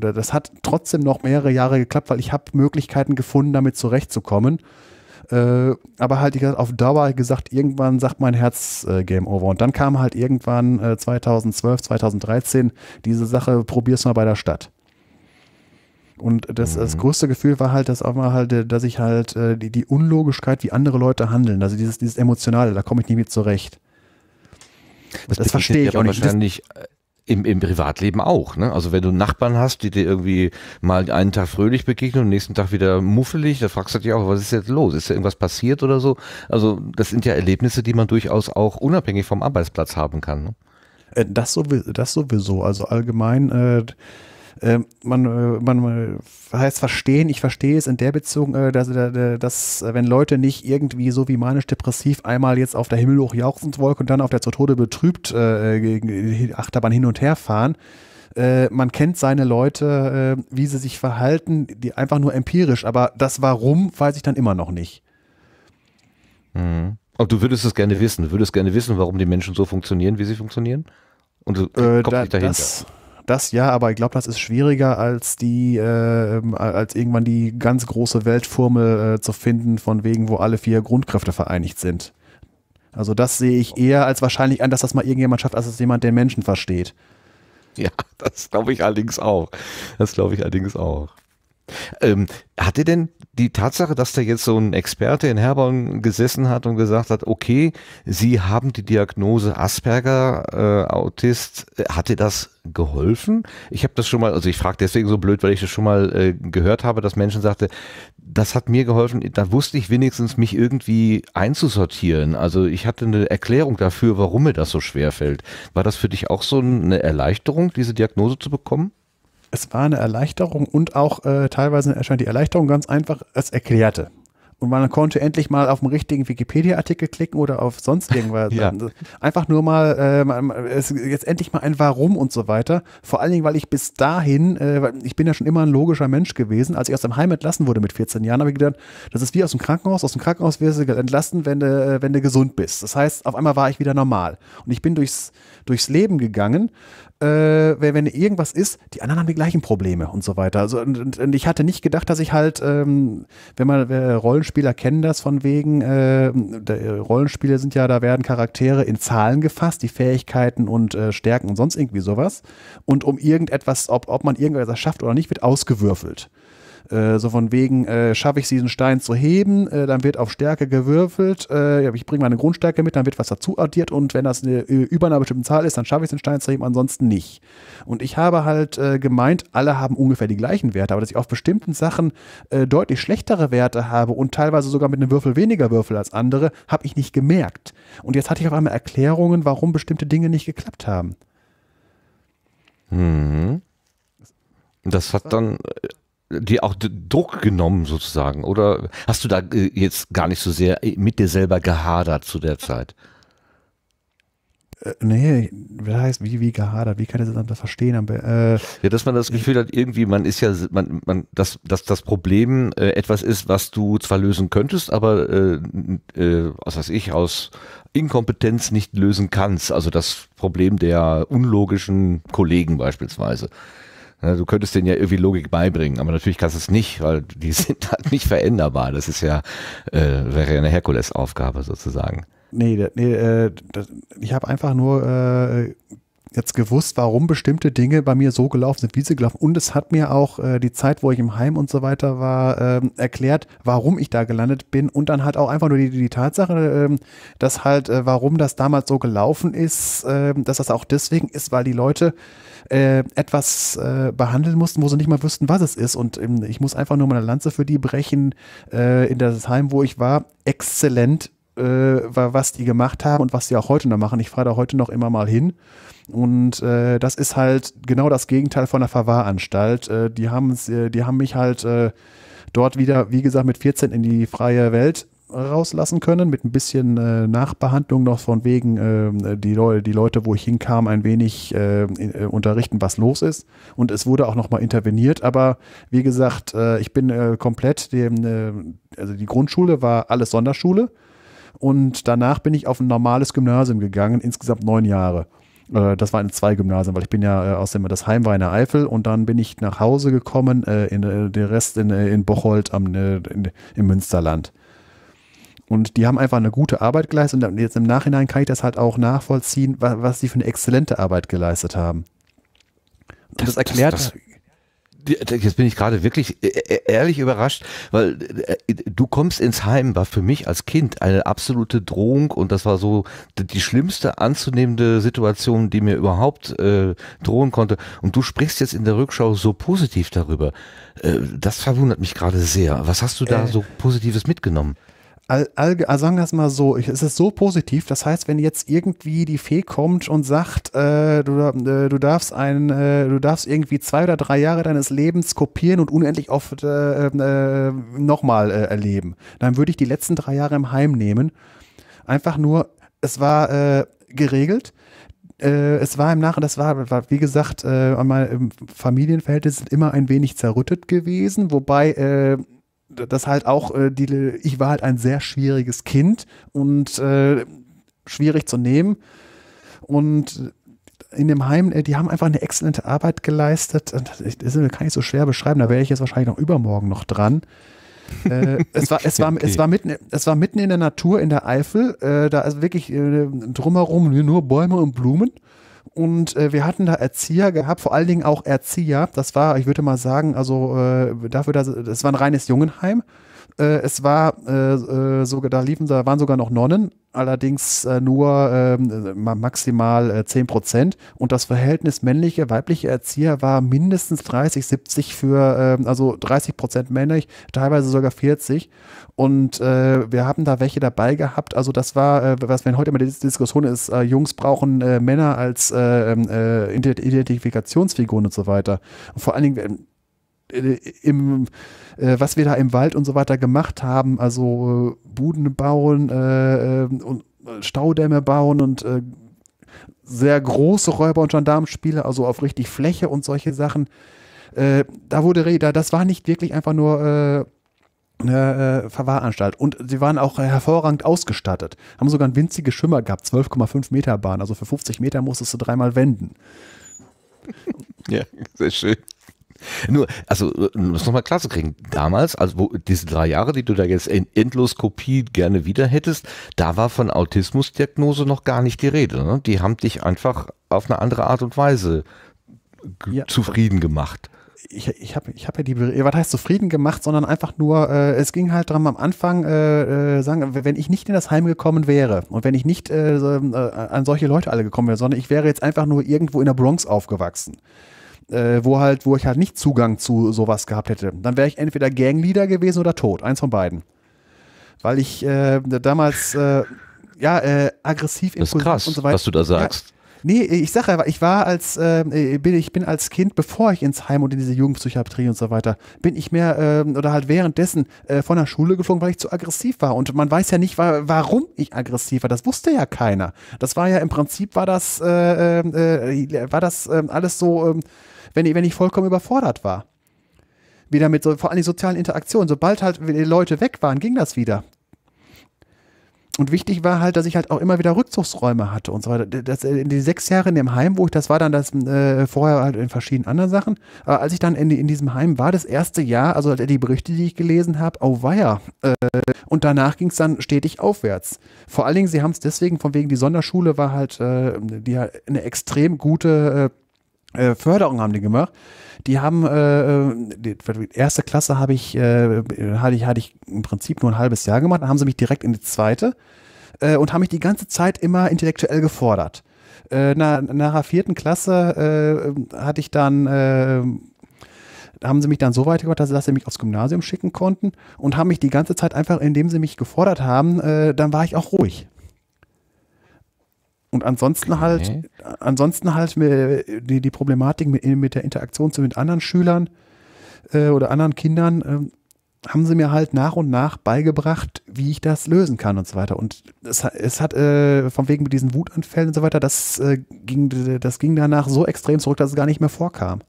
Das hat trotzdem noch mehrere Jahre geklappt, weil ich habe Möglichkeiten gefunden, damit zurechtzukommen. Aber halt auf Dauer gesagt, irgendwann sagt mein Herz Game Over. Und dann kam halt irgendwann 2012, 2013 diese Sache, probier's mal bei der Stadt. Und das größte Gefühl war halt, dass ich halt die Unlogischkeit, wie andere Leute handeln, also dieses Emotionale, da komme ich nie mit zurecht. Das verstehe ich auch nicht. Wahrscheinlich im Privatleben auch, ne? Also wenn du Nachbarn hast, die dir irgendwie mal einen Tag fröhlich begegnen und nächsten Tag wieder muffelig, da fragst du dich auch, was ist jetzt los? Ist da irgendwas passiert oder so? Also das sind ja Erlebnisse, die man durchaus auch unabhängig vom Arbeitsplatz haben kann. Ne? Das sowieso, also allgemein, man heißt verstehen, ich verstehe es in der Beziehung, dass wenn Leute nicht irgendwie so wie manisch-depressiv einmal jetzt auf der himmelhoch jauchzend Wolke und dann auf der zu Tode betrübt Achterbahn hin und her fahren, man kennt seine Leute, wie sie sich verhalten, die einfach nur empirisch, aber das Warum weiß ich dann immer noch nicht. Mhm. Aber du würdest es gerne wissen, warum die Menschen so funktionieren, wie sie funktionieren? Und du kommst nicht dahinter. Das ja, aber ich glaube, das ist schwieriger als als irgendwann die ganz große Weltformel zu finden, von wegen, wo alle 4 Grundkräfte vereinigt sind. Also das sehe ich eher als wahrscheinlich an, dass das mal irgendjemand schafft, als dass jemand den Menschen versteht. Ja, das glaube ich allerdings auch. Hat dir denn die Tatsache, dass da jetzt so ein Experte in Herborn gesessen hat und gesagt hat, okay, Sie haben die Diagnose Asperger, Autist, hat dir das geholfen? Ich habe das schon mal, also ich frage deswegen so blöd, weil ich das schon mal gehört habe, dass Menschen sagte, das hat mir geholfen, da wusste ich wenigstens, mich irgendwie einzusortieren. Also ich hatte eine Erklärung dafür, warum mir das so schwer fällt. War das für dich auch so eine Erleichterung, diese Diagnose zu bekommen? Es war eine Erleichterung und auch teilweise erscheint die Erleichterung ganz einfach, es erklärte. Und man konnte endlich mal auf den richtigen Wikipedia-Artikel klicken oder auf sonst irgendwas. Ja. Einfach nur mal, jetzt endlich mal ein Warum und so weiter. Vor allen Dingen, weil ich bis dahin, ich bin ja schon immer ein logischer Mensch gewesen. Als ich aus dem Heim entlassen wurde mit 14 Jahren, habe ich gedacht, das ist wie aus dem Krankenhaus. Aus dem Krankenhaus wirst du entlassen, wenn du gesund bist. Das heißt, auf einmal war ich wieder normal. Und ich bin durchs Leben gegangen wenn irgendwas ist, die anderen haben die gleichen Probleme und so weiter. Also, und ich hatte nicht gedacht, dass ich halt, wenn man Rollenspieler kennen das von wegen, Rollenspiele sind ja, da werden Charaktere in Zahlen gefasst, die Fähigkeiten und Stärken und sonst irgendwie sowas. Und um irgendetwas, ob man irgendwas schafft oder nicht, wird ausgewürfelt. So von wegen, schaffe ich diesen Stein zu heben, dann wird auf Stärke gewürfelt, ich bringe meine Grundstärke mit, dann wird was dazu addiert und wenn das über einer bestimmten Zahl ist, dann schaffe ich den Stein zu heben, ansonsten nicht. Und ich habe halt gemeint, alle haben ungefähr die gleichen Werte, aber dass ich auf bestimmten Sachen deutlich schlechtere Werte habe und teilweise sogar mit einem Würfel weniger Würfel als andere, habe ich nicht gemerkt. Und jetzt hatte ich auf einmal Erklärungen, warum bestimmte Dinge nicht geklappt haben. Mhm. Das hat dann... dir auch Druck genommen sozusagen, oder hast du da jetzt gar nicht so sehr mit dir selber gehadert zu der Zeit? Nee, das heißt, wie gehadert, wie kann ich das dann verstehen? Ja, dass man das Gefühl hat, irgendwie, man ist ja, dass das Problem etwas ist, was du zwar lösen könntest, aber was weiß ich, aus Inkompetenz nicht lösen kannst, also das Problem der unlogischen Kollegen beispielsweise. Du könntest denen ja irgendwie Logik beibringen, aber natürlich kannst du es nicht, weil die sind halt nicht veränderbar. Das ist ja, wäre ja eine Herkulesaufgabe sozusagen. Nee, ich habe einfach nur jetzt gewusst, warum bestimmte Dinge bei mir so gelaufen sind, wie sie gelaufen sind. Und es hat mir auch die Zeit, wo ich im Heim und so weiter war, erklärt, warum ich da gelandet bin. Und dann halt auch einfach nur die Tatsache, dass halt, warum das damals so gelaufen ist, dass das auch deswegen ist, weil die Leute etwas behandeln mussten, wo sie nicht mal wüssten, was es ist. Und ich muss einfach nur meine Lanze für die brechen, in das Heim, wo ich war, exzellent war, was die gemacht haben und was die auch heute noch machen. Ich fahre da heute noch immer mal hin. Und das ist halt genau das Gegenteil von einer Verwahranstalt. Die haben mich halt dort wieder, wie gesagt, mit 14 in die freie Welt rauslassen können, mit ein bisschen Nachbehandlung noch von wegen die Leute, wo ich hinkam, ein wenig unterrichten, was los ist. Und es wurde auch nochmal interveniert, aber wie gesagt, ich bin komplett, also die Grundschule war alles Sonderschule und danach bin ich auf ein normales Gymnasium gegangen, insgesamt 9 Jahre. Das waren 2 Gymnasien, weil ich bin ja das Heim war in der Eifel und dann bin ich nach Hause gekommen, der Rest in Bocholt im Münsterland. Und die haben einfach eine gute Arbeit geleistet und jetzt im Nachhinein kann ich das halt auch nachvollziehen, was sie für eine exzellente Arbeit geleistet haben. Und das erklärt... Jetzt bin ich gerade wirklich ehrlich überrascht, weil du kommst ins Heim, war für mich als Kind eine absolute Drohung und das war so die schlimmste anzunehmende Situation, die mir überhaupt drohen konnte. Und du sprichst jetzt in der Rückschau so positiv darüber. Das verwundert mich gerade sehr. Was hast du da so Positives mitgenommen? Sagen wir es mal so, es ist so positiv, das heißt, wenn jetzt irgendwie die Fee kommt und sagt, du darfst irgendwie 2 oder 3 Jahre deines Lebens kopieren und unendlich oft nochmal erleben, dann würde ich die letzten 3 Jahre im Heim nehmen. Einfach nur, es war geregelt. Es war im Nachhinein, das war wie gesagt, Familienverhältnisse sind immer ein wenig zerrüttet gewesen, wobei das halt auch, ich war halt ein sehr schwieriges Kind und schwierig zu nehmen und in dem Heim, die haben einfach eine exzellente Arbeit geleistet, das kann ich so schwer beschreiben, da wäre ich jetzt wahrscheinlich noch übermorgen noch dran. Es war mitten in der Natur, in der Eifel, da ist wirklich drumherum nur Bäume und Blumen. Und wir hatten da Erzieher gehabt, vor allen Dingen auch Erzieher. Das war, ich würde mal sagen, also dafür, dass es war ein reines Jungenheim. Es war sogar, da waren sogar noch Nonnen, allerdings nur maximal 10%. Und das Verhältnis männliche, weibliche Erzieher war mindestens 30:70 für, also 30% männlich, teilweise sogar 40. Und wir haben da welche dabei gehabt. Also das war, was wir heute immer die Diskussion ist, Jungs brauchen Männer als Identifikationsfiguren und so weiter. Und vor allen Dingen was wir da im Wald und so weiter gemacht haben, also Buden bauen und Staudämme bauen und sehr große Räuber- und Gendarmenspiele, also auf richtig Fläche und solche Sachen. Da wurde Rede, das war nicht wirklich einfach nur eine Verwahranstalt. Und sie waren auch hervorragend ausgestattet, haben sogar ein winziges Schwimmer gehabt, 12,5 Meter Bahn, also für 50 Meter musstest du dreimal wenden. Ja, sehr schön. Nur, also, um das nochmal klar zu kriegen, damals, also wo, diese 3 Jahre, die du da jetzt in Endloskopie gerne wieder hättest, da war von Autismusdiagnose noch gar nicht die Rede. Ne? Die haben dich einfach auf eine andere Art und Weise zufrieden gemacht. Ich hab ja die, was heißt zufrieden gemacht, sondern einfach nur, es ging halt dran am Anfang, sagen, wenn ich nicht in das Heim gekommen wäre und wenn ich nicht an solche Leute alle gekommen wäre, sondern ich wäre jetzt einfach nur irgendwo in der Bronx aufgewachsen. Wo ich halt nicht Zugang zu sowas gehabt hätte. Dann wäre ich entweder Gangleader gewesen oder tot. Eins von beiden. Weil ich damals aggressiv, impulsiv und so weiter. Das ist krass, was du da sagst. Ja, nee, ich sage ja, ich bin als Kind, bevor ich ins Heim und in diese Jugendpsychiatrie und so weiter, bin ich mehr oder halt währenddessen von der Schule geflogen, weil ich zu aggressiv war. Und man weiß ja nicht, warum ich aggressiv war. Das wusste ja keiner. Das war ja im Prinzip, war das alles so, wenn ich vollkommen überfordert war. Wieder mit so, vor allem die sozialen Interaktionen. Sobald halt die Leute weg waren, ging das wieder. Und wichtig war halt, dass ich halt auch immer wieder Rückzugsräume hatte und so weiter. Das, die 6 Jahre in dem Heim, wo ich das war, dann das vorher halt in verschiedenen anderen Sachen. Aber als ich dann in diesem Heim war, das erste Jahr, also die Berichte, die ich gelesen habe, oh weia. Und danach ging es dann stetig aufwärts. Vor allen Dingen, sie haben es deswegen, von wegen die Sonderschule war halt, die halt eine extrem gute Förderung haben die gemacht. Die haben, die erste Klasse hatte ich im Prinzip nur ein halbes Jahr gemacht, dann haben sie mich direkt in die zweite und haben mich die ganze Zeit immer intellektuell gefordert. Nach der 4. Klasse hatte ich dann, haben sie mich dann so weit gebracht, dass sie mich aufs Gymnasium schicken konnten und haben mich die ganze Zeit einfach, indem sie mich gefordert haben, dann war ich auch ruhig. Und ansonsten halt die Problematik mit der Interaktion mit anderen Schülern oder anderen Kindern haben sie mir halt nach und nach beigebracht, wie ich das lösen kann und so weiter. Und es hat von wegen mit diesen Wutanfällen und so weiter, das ging danach so extrem zurück, dass es gar nicht mehr vorkam.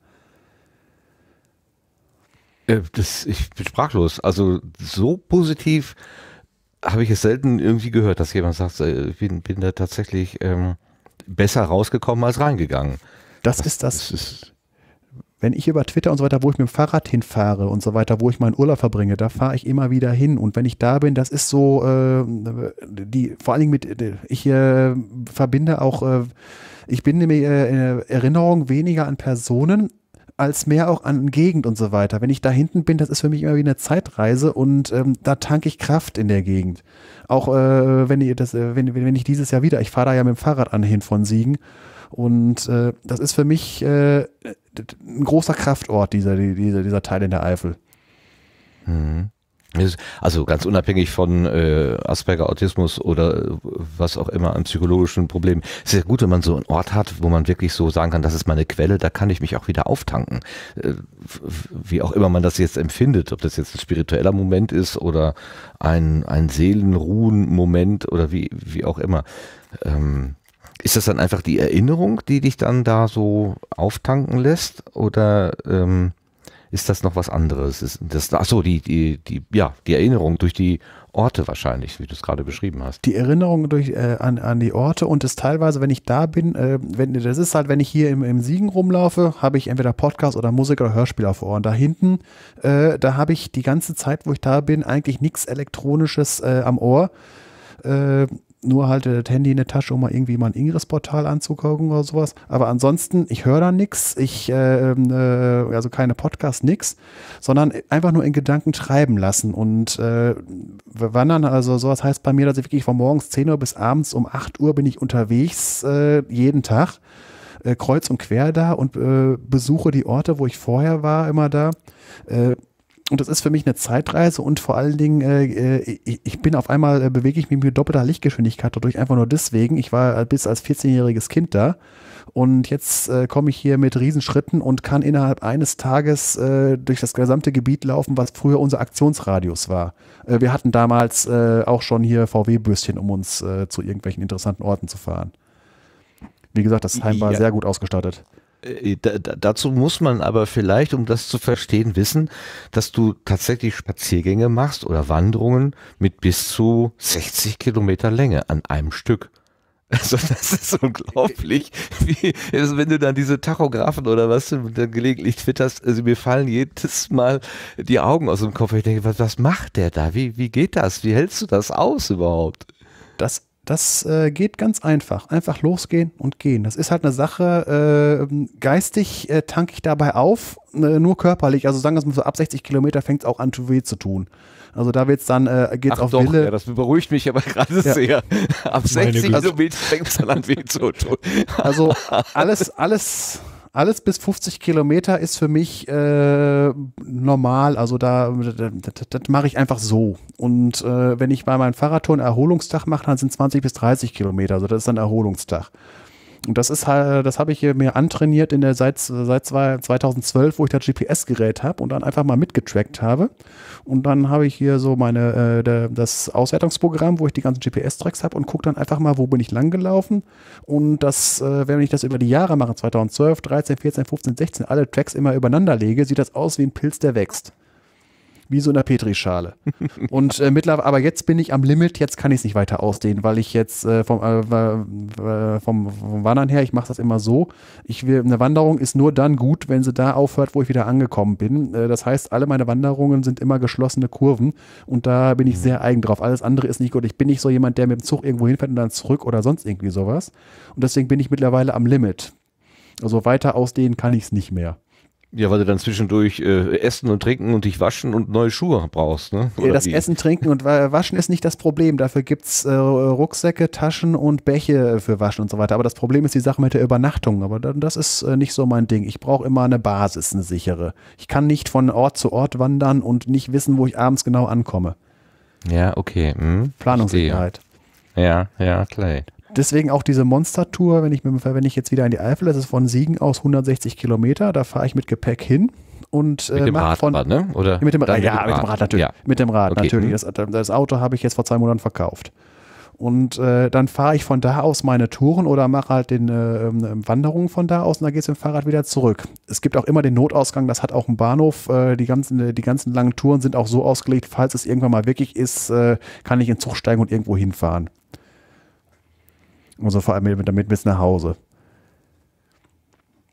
Ich bin sprachlos. Also so positiv habe ich es selten irgendwie gehört, dass jemand sagt, ich bin da tatsächlich besser rausgekommen als reingegangen. Das ist, wenn ich über Twitter und so weiter, wo ich mit dem Fahrrad hinfahre und so weiter, wo ich meinen Urlaub verbringe, da fahre ich immer wieder hin. Und wenn ich da bin, das ist so, vor allen Dingen ich binde mir Erinnerung weniger an Personen, als mehr auch an Gegend und so weiter. Wenn ich da hinten bin, das ist für mich immer wie eine Zeitreise und da tanke ich Kraft in der Gegend. Auch wenn ich dieses Jahr ich fahre da ja mit dem Fahrrad hin von Siegen und das ist für mich ein großer Kraftort, dieser Teil in der Eifel. Mhm. Also ganz unabhängig von Asperger, Autismus oder was auch immer an psychologischen Problemen. Es ist ja gut, wenn man so einen Ort hat, wo man wirklich so sagen kann, das ist meine Quelle, da kann ich mich auch wieder auftanken. Wie auch immer man das jetzt empfindet, ob das jetzt ein spiritueller Moment ist oder ein Seelenruhen-Moment oder wie auch immer. Ist das dann einfach die Erinnerung, die dich dann da so auftanken lässt oder... ist das noch was anderes? Die Erinnerung durch die Orte wahrscheinlich, wie du es gerade beschrieben hast. Die Erinnerung an die Orte und es teilweise, wenn ich da bin, das ist halt, wenn ich hier im Siegen rumlaufe, habe ich entweder Podcast oder Musik oder Hörspiel auf Ohren. Da hinten, da habe ich die ganze Zeit, wo ich da bin, eigentlich nichts Elektronisches am Ohr. Nur halt das Handy in der Tasche, um mal irgendwie mal ein Ingress-Portal anzugucken oder sowas. Aber ansonsten, ich höre da nichts, also keine Podcasts, nichts, sondern einfach nur in Gedanken treiben lassen und wandern. Also sowas heißt bei mir, dass ich wirklich von morgens 10 Uhr bis abends um 8 Uhr bin ich unterwegs, jeden Tag, kreuz und quer da und besuche die Orte, wo ich vorher war, immer da. Und das ist für mich eine Zeitreise und vor allen Dingen, ich bin auf einmal, bewege ich mich mit doppelter Lichtgeschwindigkeit dadurch, einfach nur deswegen. Ich war bis als 14-jähriges Kind da und jetzt komme ich hier mit Riesenschritten und kann innerhalb eines Tages durch das gesamte Gebiet laufen, was früher unser Aktionsradius war. Wir hatten damals auch schon hier VW-Bürstchen, um uns zu irgendwelchen interessanten Orten zu fahren. Wie gesagt, das Heim war sehr gut ausgestattet. Dazu muss man aber vielleicht, um das zu verstehen, wissen, dass du tatsächlich Spaziergänge machst oder Wanderungen mit bis zu 60 Kilometer Länge an einem Stück. Also das ist unglaublich, wie, wenn du dann diese Tachografen oder was dann gelegentlich twitterst, also mir fallen jedes Mal die Augen aus dem Kopf. Ich denke, was macht der da? Wie geht das? Wie hältst du das aus überhaupt? Das geht ganz einfach. Einfach losgehen und gehen. Das ist halt eine Sache, geistig tanke ich dabei auf, nur körperlich. Also sagen wir mal so, ab 60 Kilometer fängt es auch an weh zu tun. Also da wird es dann, geht es auf doch, Wille. Ja, das beruhigt mich aber gerade sehr. Ab 60 Kilometer fängt es dann an weh zu tun. Also alles bis 50 Kilometer ist für mich normal, also das mache ich einfach so. Und wenn ich bei meinem Fahrradtouren Erholungstag mache, dann sind es 20 bis 30 Kilometer, also das ist dann Erholungstag. Und das ist halt, das habe ich mir antrainiert in der seit 2012, wo ich das GPS-Gerät habe und dann einfach mal mitgetrackt habe. Und dann habe ich hier so meine das Auswertungsprogramm, wo ich die ganzen GPS-Tracks habe und gucke dann einfach mal, wo bin ich lang gelaufen. Und das, wenn ich das über die Jahre mache, 2012, 13, 14, 15, 16, alle Tracks immer übereinander lege, sieht das aus wie ein Pilz, der wächst. Wie so in der Petrischale. Und mittlerweile, aber jetzt bin ich am Limit, jetzt kann ich es nicht weiter ausdehnen, weil ich jetzt vom Wandern her, ich mache das immer so, eine Wanderung ist nur dann gut, wenn sie da aufhört, wo ich wieder angekommen bin. Das heißt, alle meine Wanderungen sind immer geschlossene Kurven und da bin ich sehr eigen drauf. Alles andere ist nicht gut. Ich bin nicht so jemand, der mit dem Zug irgendwo hinfährt und dann zurück oder sonst irgendwie sowas. Und deswegen bin ich mittlerweile am Limit. Also weiter ausdehnen kann ich es nicht mehr. Ja, weil du dann zwischendurch essen und trinken und dich waschen und neue Schuhe brauchst, ne? Oder das wie? Essen, Trinken und Waschen ist nicht das Problem. Dafür gibt es Rucksäcke, Taschen und Bäche für Waschen und so weiter. Aber das Problem ist die Sache mit der Übernachtung. Aber das ist nicht so mein Ding. Ich brauche immer eine Basis, eine sichere. Ich kann nicht von Ort zu Ort wandern und nicht wissen, wo ich abends genau ankomme. Ja, okay. Hm, Planungssicherheit. Ja, ja, klar. Deswegen auch diese Monster-Tour, wenn ich jetzt wieder in die Eifel, das ist von Siegen aus 160 Kilometer, da fahre ich mit Gepäck hin. Und mit dem Rad, ne? Oder mit dem Rad, ja, mit dem Rad natürlich. Ja. Mit dem Rad, okay. Natürlich. Das Auto habe ich jetzt vor 2 Monaten verkauft. Und dann fahre ich von da aus meine Touren oder mache halt den Wanderungen von da aus und dann geht es mit dem Fahrrad wieder zurück. Es gibt auch immer den Notausgang, das hat auch einen Bahnhof. Die ganzen langen Touren sind auch so ausgelegt, falls es irgendwann mal wirklich ist, kann ich in den Zug steigen und irgendwo hinfahren. Also vor allem damit bis nach Hause.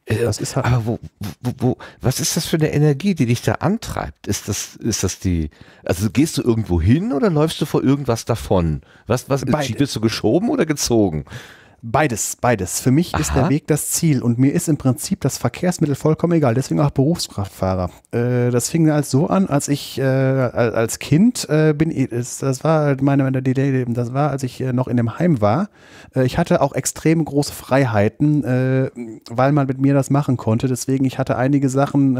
Das ist halt aber was ist das für eine Energie, die dich da antreibt? Ist das die, also gehst du irgendwo hin oder läufst du vor irgendwas davon? Wirst du geschoben oder gezogen? Beides, beides. Für mich ist der Weg das Ziel und mir ist im Prinzip das Verkehrsmittel vollkommen egal, deswegen auch Berufskraftfahrer. Das fing halt so an, als ich als Kind als ich noch in dem Heim war. Ich hatte auch extrem große Freiheiten, weil man mit mir das machen konnte, deswegen ich hatte einige Sachen,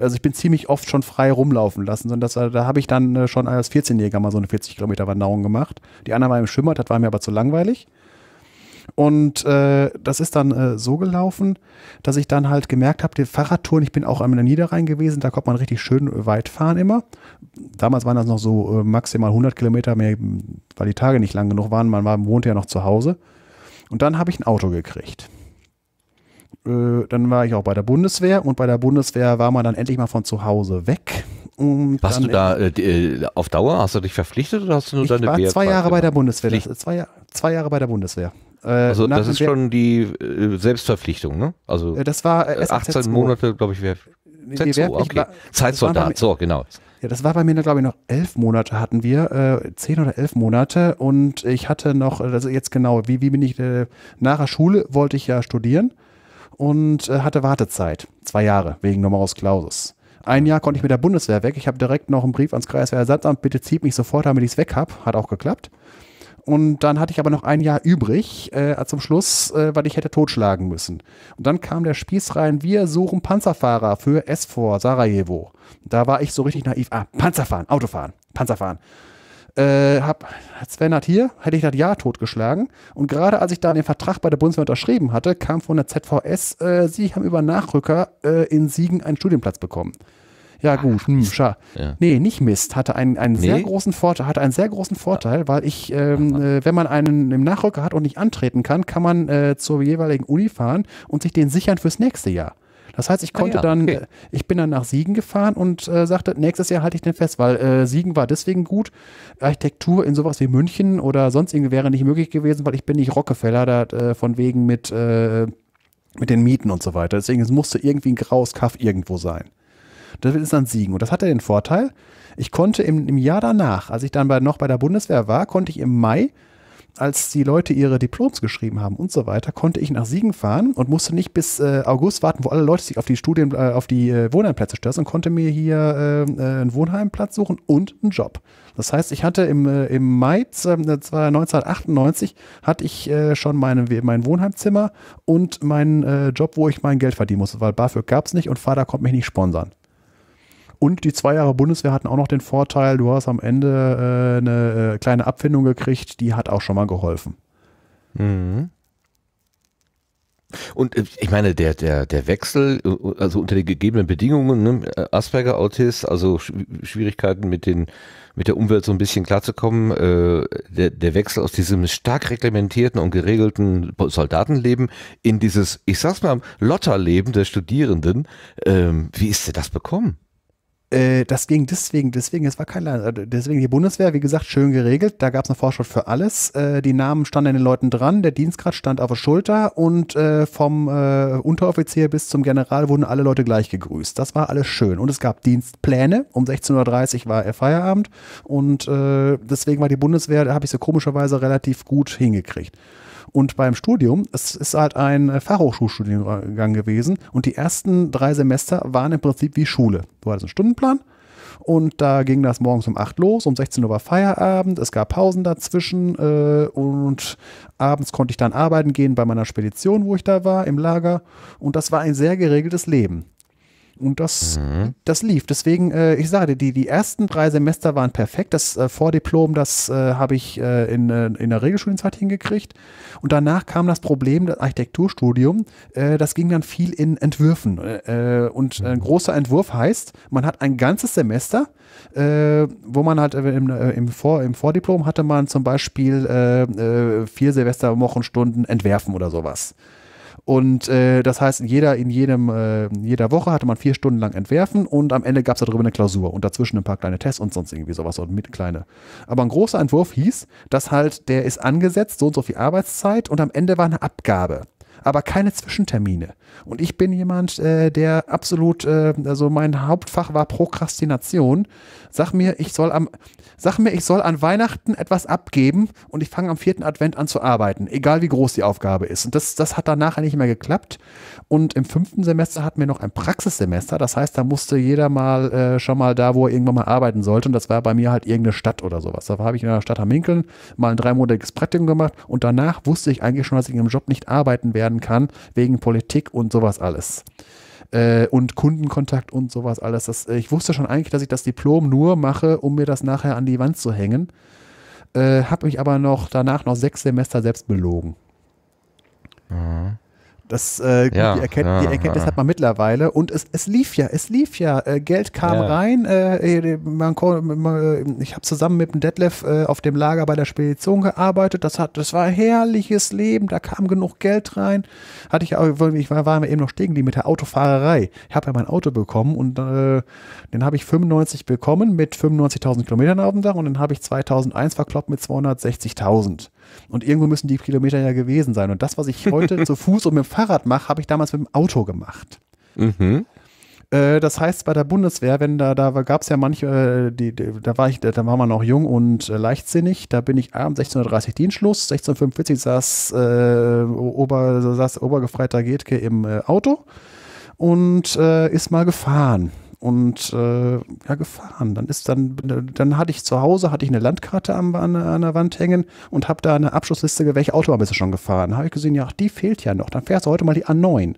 also ich bin ziemlich oft schon frei rumlaufen lassen, und da habe ich dann schon als 14-Jähriger mal so eine 40 Kilometer Wanderung gemacht. Die anderen waren im Schwimmer, das war mir aber zu langweilig. Und das ist dann so gelaufen, dass ich dann halt gemerkt habe, die Fahrradtouren, ich bin auch am Niederrhein gewesen, da konnte man richtig schön weit fahren immer. Damals waren das noch so maximal 100 Kilometer mehr, weil die Tage nicht lang genug waren, man wohnte ja noch zu Hause. Und dann habe ich ein Auto gekriegt. Dann war ich auch bei der Bundeswehr und bei der Bundeswehr war man dann endlich mal von zu Hause weg. Und warst du da auf Dauer? Hast du dich verpflichtet oder hast du nur deine Wehrzeit? Ich war 2 Jahre bei der Bundeswehr. 2 Jahre bei der Bundeswehr. Also das ist schon die Selbstverpflichtung, ne? Also das war 18 Monate, glaube ich, Zeitsoldat, so genau. Ja, das war bei mir, glaube ich, noch 11 Monate hatten wir, 10 oder 11 Monate, und ich hatte noch, also jetzt genau, wie bin ich, nach der Schule wollte ich ja studieren und hatte Wartezeit, 2 Jahre, wegen Numerus Clausus. Ein Jahr konnte ich mit der Bundeswehr weg, ich habe direkt noch einen Brief ans Kreiswehrersatzamt, bitte zieht mich sofort, damit ich es weg habe, hat auch geklappt. Und dann hatte ich aber noch ein Jahr übrig zum Schluss, weil ich hätte totschlagen müssen. Und dann kam der Spieß rein, wir suchen Panzerfahrer für S4 Sarajevo. Da war ich so richtig naiv, Panzerfahren, Autofahren, Panzerfahren. Sven hat hier, hätte ich das Jahr totgeschlagen. Und gerade als ich da den Vertrag bei der Bundeswehr unterschrieben hatte, kam von der ZVS, sie haben über Nachrücker in Siegen einen Studienplatz bekommen. Ja gut, schade. Ja. Nee, nicht Mist, hatte einen sehr großen Vorteil, weil ich, wenn man einen im Nachrücker hat und nicht antreten kann, kann man zur jeweiligen Uni fahren und sich den sichern fürs nächste Jahr. Das heißt, ich konnte ich bin dann nach Siegen gefahren und sagte, nächstes Jahr halte ich den fest, weil Siegen war deswegen gut. Architektur in sowas wie München oder sonst irgendwie wäre nicht möglich gewesen, weil ich bin nicht Rockefeller, da, von wegen mit den Mieten und so weiter. Deswegen, es musste irgendwie ein graues Kaff irgendwo sein. Das ist dann Siegen. Und das hatte den Vorteil, ich konnte im Jahr danach, als ich dann noch bei der Bundeswehr war, konnte ich im Mai, als die Leute ihre Diploms geschrieben haben und so weiter, konnte ich nach Siegen fahren und musste nicht bis August warten, wo alle Leute sich auf die Wohnheimplätze stürzen, und konnte mir hier einen Wohnheimplatz suchen und einen Job. Das heißt, ich hatte im Mai 1998 hatte ich schon mein Wohnheimzimmer und meinen Job, wo ich mein Geld verdienen musste, weil BAföG gab es nicht und Vater konnte mich nicht sponsern. Und die 2 Jahre Bundeswehr hatten auch noch den Vorteil, du hast am Ende eine kleine Abfindung gekriegt, die hat auch schon mal geholfen. Mhm. Und ich meine, der Wechsel, also unter den gegebenen Bedingungen, ne? Asperger, Autist, also Schwierigkeiten mit der Umwelt so ein bisschen klarzukommen, der Wechsel aus diesem stark reglementierten und geregelten Soldatenleben in dieses, ich sag's mal, Lotterleben der Studierenden, wie ist dir das bekommen? Das ging deswegen, es war kein Land. Deswegen die Bundeswehr, wie gesagt, schön geregelt. Da gab es eine Vorschrift für alles. Die Namen standen an den Leuten dran, der Dienstgrad stand auf der Schulter und vom Unteroffizier bis zum General wurden alle Leute gleich gegrüßt. Das war alles schön. Und es gab Dienstpläne. Um 16:30 Uhr war Feierabend und deswegen war die Bundeswehr, da habe ich so komischerweise relativ gut hingekriegt. Und beim Studium, es ist halt ein Fachhochschulstudiengang gewesen und die ersten 3 Semester waren im Prinzip wie Schule. Du hattest einen Stundenplan und da ging das morgens um 8 los, um 16 Uhr war Feierabend, es gab Pausen dazwischen und abends konnte ich dann arbeiten gehen bei meiner Spedition, wo ich da war, im Lager, und das war ein sehr geregeltes Leben. Und das lief. Deswegen, ich sage, die ersten 3 Semester waren perfekt. Das Vordiplom, das habe ich in der Regelstudienzeit hingekriegt. Und danach kam das Problem, das Architekturstudium, das ging dann viel in Entwürfen. Und ein großer Entwurf heißt, man hat ein ganzes Semester, wo man halt im Vordiplom hatte man zum Beispiel 4 Semesterwochenstunden entwerfen oder sowas. Und das heißt, in jeder Woche hatte man 4 Stunden lang entwerfen und am Ende gab es darüber eine Klausur und dazwischen ein paar kleine Tests und sonst irgendwie sowas und kleine. Aber ein großer Entwurf hieß, dass halt der ist angesetzt, so und so viel Arbeitszeit und am Ende war eine Abgabe, aber keine Zwischentermine. Und ich bin jemand, der absolut, also mein Hauptfach war Prokrastination. Sag mir, ich soll an Weihnachten etwas abgeben und ich fange am 4. Advent an zu arbeiten, egal wie groß die Aufgabe ist. Und das hat dann nachher nicht mehr geklappt. Und im 5. Semester hatten wir noch ein Praxissemester. Das heißt, da musste jeder mal schon mal da, wo er irgendwann mal arbeiten sollte. Und das war bei mir halt irgendeine Stadt oder sowas. Da habe ich in der Stadt Hamminkeln mal ein 3-monatiges Praktikum gemacht. Und danach wusste ich eigentlich schon, dass ich in einem Job nicht arbeiten werden kann, wegen Politik und sowas alles. Und Kundenkontakt und sowas alles. Ich wusste schon eigentlich, dass ich das Diplom nur mache, um mir das nachher an die Wand zu hängen. Habe mich aber danach noch 6 Semester selbst belogen. Mhm. Die Erkenntnis hat man mittlerweile und es lief ja. Geld kam rein, ich habe zusammen mit dem Detlef auf dem Lager bei der Spedition gearbeitet, das war ein herrliches Leben, da kam genug Geld rein, ich war eben noch stehen geblieben mit der Autofahrerei, ich habe ja mein Auto bekommen und den habe ich 95 bekommen mit 95.000 Kilometern auf dem Dach und dann habe ich 2001 verkloppt mit 260.000. Und irgendwo müssen die Kilometer ja gewesen sein. Und das, was ich heute zu Fuß und mit dem Fahrrad mache, habe ich damals mit dem Auto gemacht. Mhm. Das heißt, bei der Bundeswehr, da gab es ja manche, da war man noch jung und leichtsinnig, da bin ich abends 16:30 Uhr Dienstschluss, 16:45 Uhr saß Obergefreiter Gethke im Auto und ist mal gefahren. Und gefahren. Dann hatte ich zu Hause eine Landkarte an der Wand hängen und habe da eine Abschlussliste, welche Autobahn bist du schon gefahren? Da habe ich gesehen, ja, die fehlt ja noch. Dann fährst du heute mal die A9.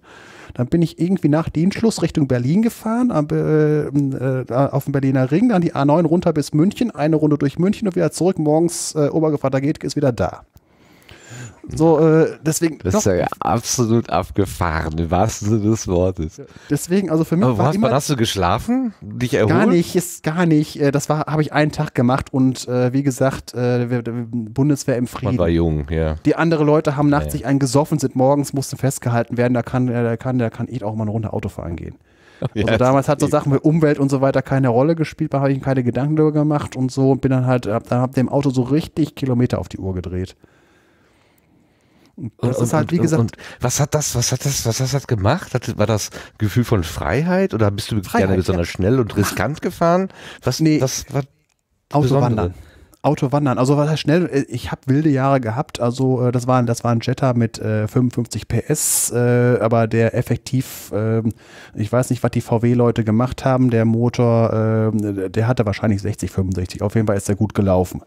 Dann bin ich irgendwie nach Dienstschluss Richtung Berlin gefahren, auf dem Berliner Ring, dann die A9 runter bis München, eine Runde durch München und wieder zurück. Morgens Obergefreiter Gethke ist wieder da. So, deswegen. Das ist ja absolut abgefahren, im wahrsten Sinne des Wortes. Deswegen, also für mich. Aber war immer, hast du geschlafen? Dich erholt? Gar nicht, Das habe ich einen Tag gemacht und wie gesagt, Bundeswehr im Frieden. Man war jung, ja. Die anderen Leute haben nachts sich eingesoffen, sind morgens, mussten festgehalten werden. Da kann ich auch mal eine Runde Autofahren gehen. Also damals hat so Sachen wie Umwelt und so weiter keine Rolle gespielt, da habe ich keine Gedanken darüber gemacht und so und bin dann halt, hab dem Auto so richtig Kilometer auf die Uhr gedreht. Und das ist halt, wie gesagt. Und was hat das gemacht? War das Gefühl von Freiheit oder bist du Freiheit, gerne besonders schnell und riskant gefahren? Was Autowandern. Autowandern, also was heißt schnell, ich habe wilde Jahre gehabt, also das war ein Jetta mit 55 PS, aber der effektiv, ich weiß nicht, was die VW-Leute gemacht haben, der Motor, der hatte wahrscheinlich 60, 65, auf jeden Fall ist der gut gelaufen.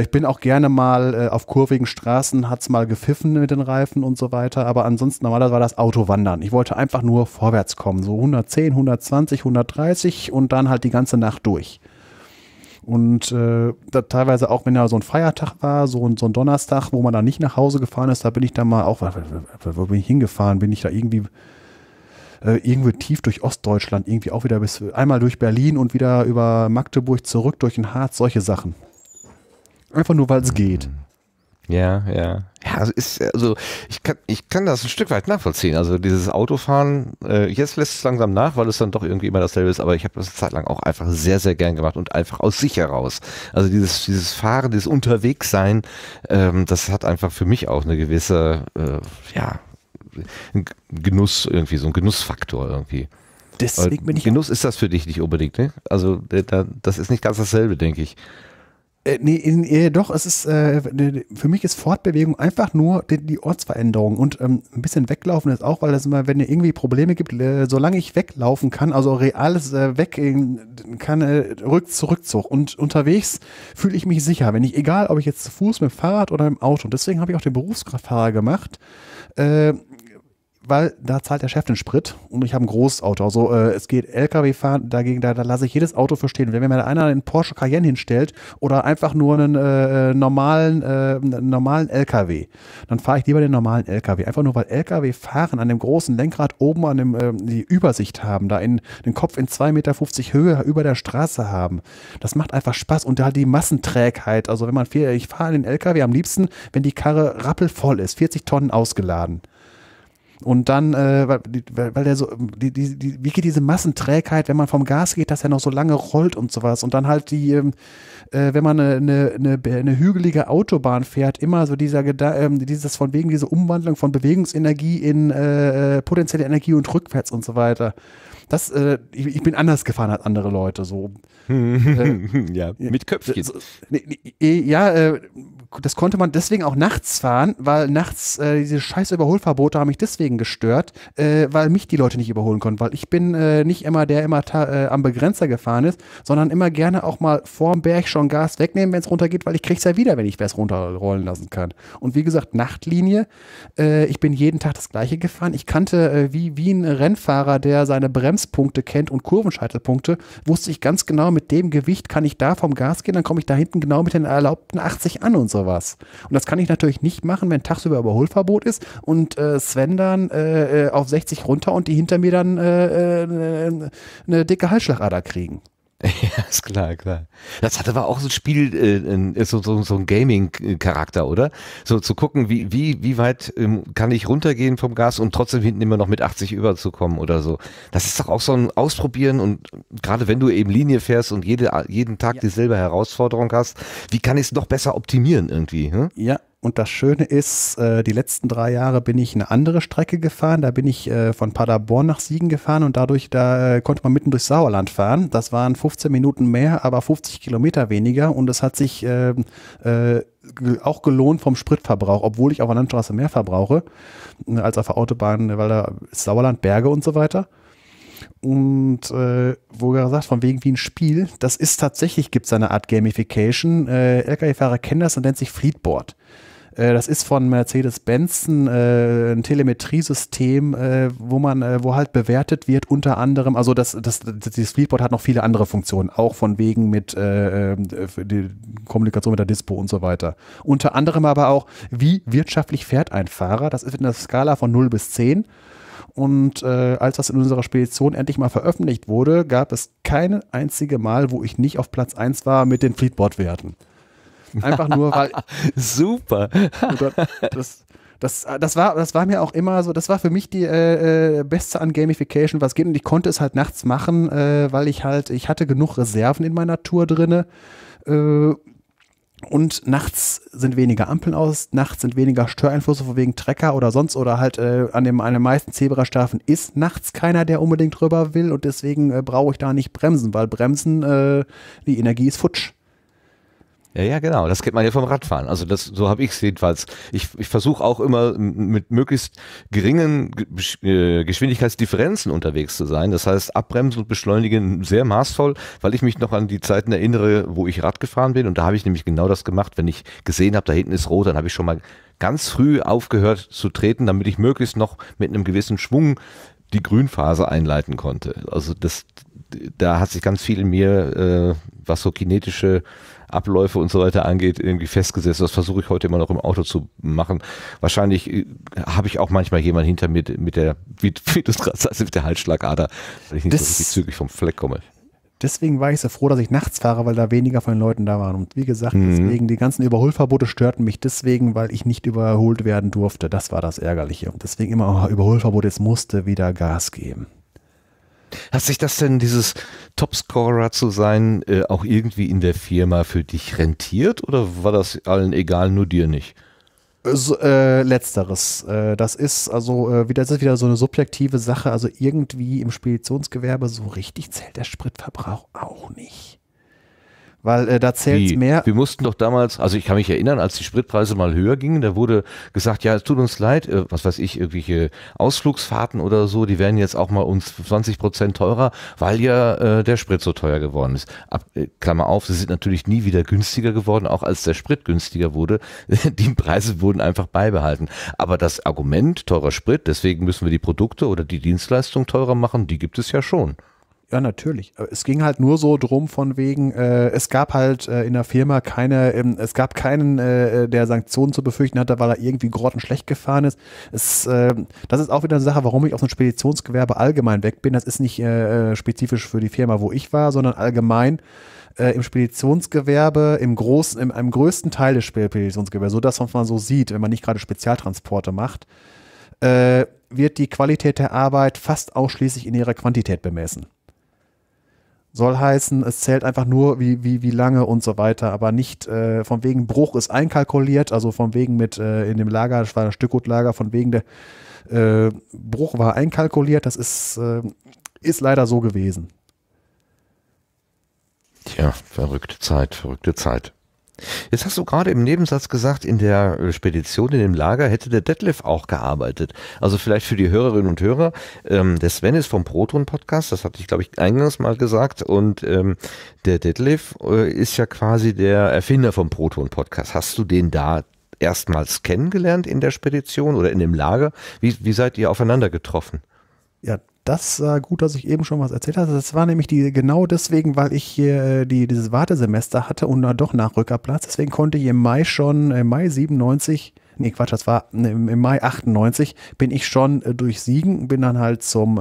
Ich bin auch gerne mal auf kurvigen Straßen, hat es mal gepfiffen mit den Reifen und so weiter, aber ansonsten normalerweise war das Autowandern. Ich wollte einfach nur vorwärts kommen, so 110, 120, 130 und dann halt die ganze Nacht durch. Und teilweise auch, wenn da so ein Feiertag war, so ein Donnerstag, wo man da nicht nach Hause gefahren ist, da bin ich dann mal auch, wo bin ich hingefahren? Bin ich da irgendwie tief durch Ostdeutschland, irgendwie auch wieder einmal durch Berlin und wieder über Magdeburg zurück durch den Harz, solche Sachen. Einfach nur, weil es geht. Ja, ja. Ja, also ich kann das ein Stück weit nachvollziehen. Also dieses Autofahren, jetzt lässt es langsam nach, weil es dann doch irgendwie immer dasselbe ist, aber ich habe das eine Zeit lang auch einfach sehr, sehr gern gemacht und einfach aus sich heraus. Also dieses Fahren, dieses Unterwegssein, das hat einfach für mich auch eine gewisse, Genuss irgendwie, so ein Genussfaktor irgendwie. Deswegen bin ich Genuss ist das für dich nicht unbedingt, ne? Also das ist nicht ganz dasselbe, denke ich. Doch, es ist, für mich ist Fortbewegung einfach nur die Ortsveränderung und ein bisschen weglaufen ist auch, weil das immer, wenn es irgendwie Probleme gibt, solange ich weglaufen kann, also reales Weggehen kann, Rückzug und unterwegs fühle ich mich sicher, wenn ich, egal ob ich jetzt zu Fuß, mit dem Fahrrad oder im Auto, und deswegen habe ich auch den Berufskraftfahrer gemacht, weil da zahlt der Chef den Sprit und ich habe ein großes Auto. Also es geht LKW fahren, dagegen, da lasse ich jedes Auto verstehen. Wenn mir da einer einen Porsche Cayenne hinstellt oder einfach nur einen normalen LKW, dann fahre ich lieber den normalen LKW. Einfach nur, weil LKW fahren an dem großen Lenkrad oben an dem die Übersicht haben, da den Kopf in 2,50 Meter Höhe über der Straße haben. Das macht einfach Spaß und da die Massenträgheit. Also wenn man ich fahre den LKW am liebsten, wenn die Karre rappelvoll ist, 40 Tonnen ausgeladen. Und dann, weil der so, wie geht diese Massenträgheit, wenn man vom Gas geht, dass er noch so lange rollt und sowas. Und dann halt wenn man eine hügelige Autobahn fährt, immer so dieses von wegen diese Umwandlung von Bewegungsenergie in potenzielle Energie und rückwärts und so weiter. Das, ich bin anders gefahren als andere Leute, so. Ja, mit Köpfchen. Das konnte man deswegen auch nachts fahren, weil nachts diese scheiß Überholverbote haben mich deswegen gestört, weil mich die Leute nicht überholen konnten, weil ich bin nicht immer der am Begrenzer gefahren ist, sondern immer gerne auch mal vorm Berg schon Gas wegnehmen, wenn es runtergeht, weil ich krieg's ja wieder, wenn ich was runterrollen lassen kann. Und wie gesagt, Nachtlinie, ich bin jeden Tag das Gleiche gefahren. Ich kannte wie ein Rennfahrer, der seine Bremspunkte kennt und Kurvenscheitelpunkte, wusste ich ganz genau, mit dem Gewicht kann ich da vom Gas gehen, dann komme ich da hinten genau mit den erlaubten 80 an und so. Was. Und das kann ich natürlich nicht machen, wenn tagsüber Überholverbot ist und Sven dann auf 60 runter und die hinter mir dann eine dicke Halsschlagader kriegen. Ja, ist klar, klar. Das hat aber auch so ein Spiel, so ein Gaming-Charakter, oder? So zu gucken, wie weit kann ich runtergehen vom Gas und trotzdem hinten immer noch mit 80 überzukommen oder so. Das ist doch auch so ein Ausprobieren und gerade wenn du eben Linie fährst und jeden Tag dieselbe Herausforderung hast, wie kann ich es noch besser optimieren irgendwie? Hm? Ja. Und das Schöne ist, die letzten 3 Jahre bin ich eine andere Strecke gefahren. Da bin ich von Paderborn nach Siegen gefahren und da konnte man mitten durch Sauerland fahren. Das waren 15 Minuten mehr, aber 50 Kilometer weniger. Und es hat sich auch gelohnt vom Spritverbrauch, obwohl ich auf der Landstraße mehr verbrauche als auf der Autobahn, weil da ist Sauerland, Berge und so weiter. Und wo gesagt, von wegen wie ein Spiel, das ist tatsächlich, gibt es eine Art Gamification. LKW-Fahrer kennen das und nennt sich Fleetboard. Das ist von Mercedes-Benz ein Telemetriesystem, wo halt bewertet wird, unter anderem, also das Fleetboard hat noch viele andere Funktionen, auch von wegen mit die Kommunikation mit der Dispo und so weiter. Unter anderem aber auch, wie wirtschaftlich fährt ein Fahrer, das ist in der Skala von 0 bis 10. Und als das in unserer Spedition endlich mal veröffentlicht wurde, gab es kein einziges Mal, wo ich nicht auf Platz 1 war mit den Fleetboard-Werten. Einfach nur, weil... Super! Das war mir auch immer so, das war für mich die Beste an Gamification, was geht. Und ich konnte es halt nachts machen, weil ich hatte genug Reserven in meiner Tour drinne. Und nachts sind weniger Ampeln aus, nachts sind weniger Störeinflüsse von wegen Trecker oder sonst, oder halt an den meisten Zebrastreifen ist nachts keiner, der unbedingt drüber will, und deswegen brauche ich da nicht bremsen, weil bremsen, die Energie ist futsch. Ja, ja, genau. Das kennt man ja vom Radfahren. Also das, so habe ich es jedenfalls. Ich versuche auch immer mit möglichst geringen Geschwindigkeitsdifferenzen unterwegs zu sein. Das heißt, abbremsen und beschleunigen sehr maßvoll, weil ich mich noch an die Zeiten erinnere, wo ich Rad gefahren bin. Und da habe ich nämlich genau das gemacht. Wenn ich gesehen habe, da hinten ist rot, dann habe ich schon mal ganz früh aufgehört zu treten, damit ich möglichst noch mit einem gewissen Schwung die Grünphase einleiten konnte. Also das, da hat sich ganz viel in mir, was so kinetische Abläufe und so weiter angeht, irgendwie festgesetzt. Das versuche ich heute immer noch im Auto zu machen. Wahrscheinlich habe ich auch manchmal jemanden hinter mir mit der, wie du es gerade sagst, mit der Halsschlagader, weil ich nicht so richtig zügig vom Fleck komme. Deswegen war ich so froh, dass ich nachts fahre, weil da weniger von den Leuten da waren. Und wie gesagt, deswegen, die ganzen Überholverbote störten mich deswegen, weil ich nicht überholt werden durfte. Das war das Ärgerliche. Und deswegen immer Überholverbot, jetzt musste wieder Gas geben. Hat sich das denn, dieses Topscorer zu sein, auch irgendwie in der Firma für dich rentiert, oder war das allen egal, nur dir nicht? So, letzteres. Das ist also wieder so eine subjektive Sache. Also irgendwie im Speditionsgewerbe so richtig zählt der Spritverbrauch auch nicht. Weil da zählt mehr. Wir mussten doch damals, also ich kann mich erinnern, als die Spritpreise mal höher gingen, da wurde gesagt, ja, es tut uns leid, was weiß ich, irgendwelche Ausflugsfahrten oder so, die werden jetzt auch mal uns 20% teurer, weil ja der Sprit so teuer geworden ist. Klammer auf, sie sind natürlich nie wieder günstiger geworden, auch als der Sprit günstiger wurde. Die Preise wurden einfach beibehalten. Aber das Argument, teurer Sprit, deswegen müssen wir die Produkte oder die Dienstleistung teurer machen, die gibt es ja schon. Ja, natürlich. Es ging halt nur so drum von wegen, es gab halt in der Firma es gab keinen, der Sanktionen zu befürchten hatte, weil er irgendwie grottenschlecht gefahren ist. Das ist auch wieder eine Sache, warum ich aus dem Speditionsgewerbe allgemein weg bin. Das ist nicht spezifisch für die Firma, wo ich war, sondern allgemein im Speditionsgewerbe, im größten Teil des Speditionsgewerbes, so dass man so sieht, wenn man nicht gerade Spezialtransporte macht, wird die Qualität der Arbeit fast ausschließlich in ihrer Quantität bemessen. Soll heißen, es zählt einfach nur, wie lange und so weiter, aber nicht von wegen Bruch ist einkalkuliert, also von wegen mit in dem Lager, das war ein Stückgutlager, von wegen der Bruch war einkalkuliert, das ist leider so gewesen. Tja, verrückte Zeit, verrückte Zeit. Jetzt hast du gerade im Nebensatz gesagt, in der Spedition, in dem Lager hätte der Detlef auch gearbeitet. Also vielleicht für die Hörerinnen und Hörer, der Sven ist vom Proton-Podcast, das hatte ich, glaube ich, eingangs mal gesagt, und der Detlef ist ja quasi der Erfinder vom Proton-Podcast. Hast du den da erstmals kennengelernt in der Spedition oder in dem Lager? Wie seid ihr aufeinander getroffen? Ja, das war gut, dass ich eben schon was erzählt habe. Das war nämlich genau deswegen, weil ich hier dieses Wartesemester hatte und doch nach Rückerplatz. Deswegen konnte ich im Mai 98 bin ich schon durch Siegen, bin dann halt zum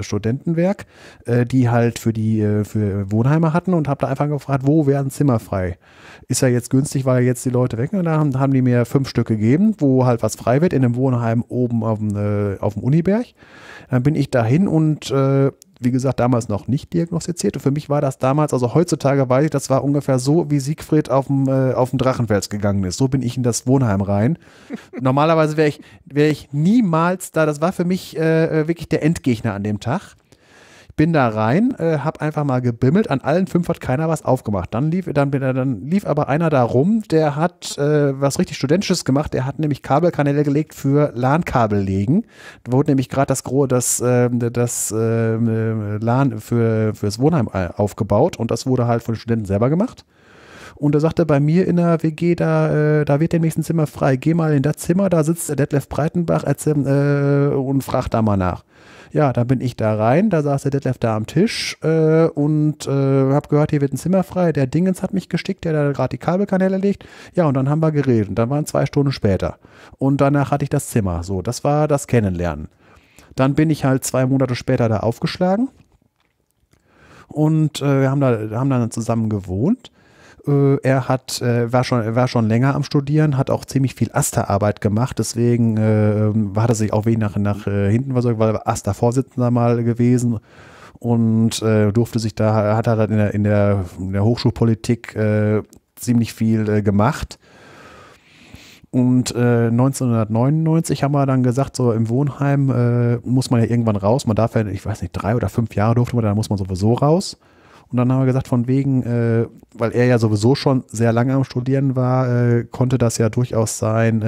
Studentenwerk, die halt für Wohnheime hatten, und habe da einfach gefragt, wo werden Zimmer frei? Ist ja jetzt günstig, weil jetzt die Leute weg sind. Da haben die mir 5 Stück gegeben, wo halt was frei wird in einem Wohnheim oben auf dem Uniberg. Dann bin ich dahin und wie gesagt, damals noch nicht diagnostiziert. Und für mich war das damals, also heutzutage weiß ich, das war ungefähr so, wie Siegfried auf den Drachenfels gegangen ist. So bin ich in das Wohnheim rein. Normalerweise wäre ich niemals da. Das war für mich wirklich der Endgegner an dem Tag. Ich bin da rein, habe einfach mal gebimmelt. An allen 5 hat keiner was aufgemacht. Dann lief aber einer da rum, der hat was richtig Studentisches gemacht. Der hat nämlich Kabelkanäle gelegt für LAN-Kabel legen. Da wurde nämlich gerade das LAN fürs Wohnheim aufgebaut, und das wurde halt von den Studenten selber gemacht. Und da sagt er, bei mir in der WG, da wird demnächst ein Zimmer frei. Geh mal in das Zimmer, da sitzt der Detlef Breitenbach und frag da mal nach. Ja, dann bin ich da rein, da saß der Detlef da am Tisch und habe gehört, hier wird ein Zimmer frei. Der Dingens hat mich gestickt, der da gerade die Kabelkanäle legt. Ja, und dann haben wir geredet. Und dann waren 2 Stunden später. Und danach hatte ich das Zimmer. So, das war das Kennenlernen. Dann bin ich halt 2 Monate später da aufgeschlagen. Und wir haben dann zusammen gewohnt. Er war schon länger am Studieren, hat auch ziemlich viel Asta-Arbeit gemacht, deswegen hat er sich auch wenig nach hinten versorgt, weil er Asta-Vorsitzender mal gewesen und durfte sich da, hat er dann in der Hochschulpolitik ziemlich viel gemacht. Und 1999 haben wir dann gesagt, so im Wohnheim muss man ja irgendwann raus, man darf ja, ich weiß nicht, 3 oder 5 Jahre durfte man, dann muss man sowieso raus. Und dann haben wir gesagt, von wegen, weil er ja sowieso schon sehr lange am Studieren war, konnte das ja durchaus sein,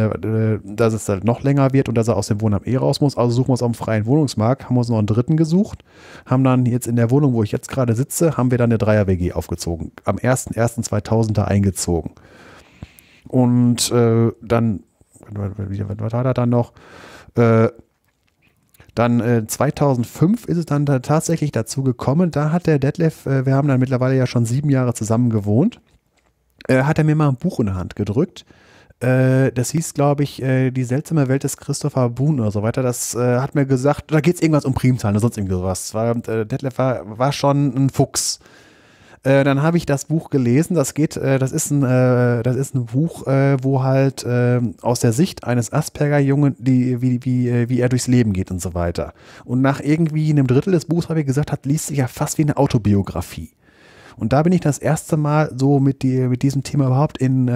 dass es halt noch länger wird und dass er aus dem Wohnheim raus muss. Also suchen wir uns auf dem freien Wohnungsmarkt, haben uns noch einen dritten gesucht, haben dann jetzt in der Wohnung, wo ich jetzt gerade sitze, haben wir dann eine Dreier-WG aufgezogen, am 01.01.2000 eingezogen. Und dann, was war da dann noch? Dann 2005 ist es dann tatsächlich dazu gekommen, da hat der Detlef, wir haben dann mittlerweile ja schon 7 Jahre zusammen gewohnt, hat er mir mal ein Buch in die Hand gedrückt. Das hieß, glaube ich, Die seltsame Welt des Christopher Boone oder so weiter. Das hat mir gesagt, da geht es irgendwas um Primzahlen oder sonst irgendwas. Detlef war schon ein Fuchs. Dann habe ich das Buch gelesen, das ist ein Buch, wo halt aus der Sicht eines Asperger-Jungen, wie er durchs Leben geht und so weiter. Und nach irgendwie einem Drittel des Buchs, habe ich gesagt, liest sich ja fast wie eine Autobiografie. Und da bin ich das erste Mal so mit diesem Thema überhaupt in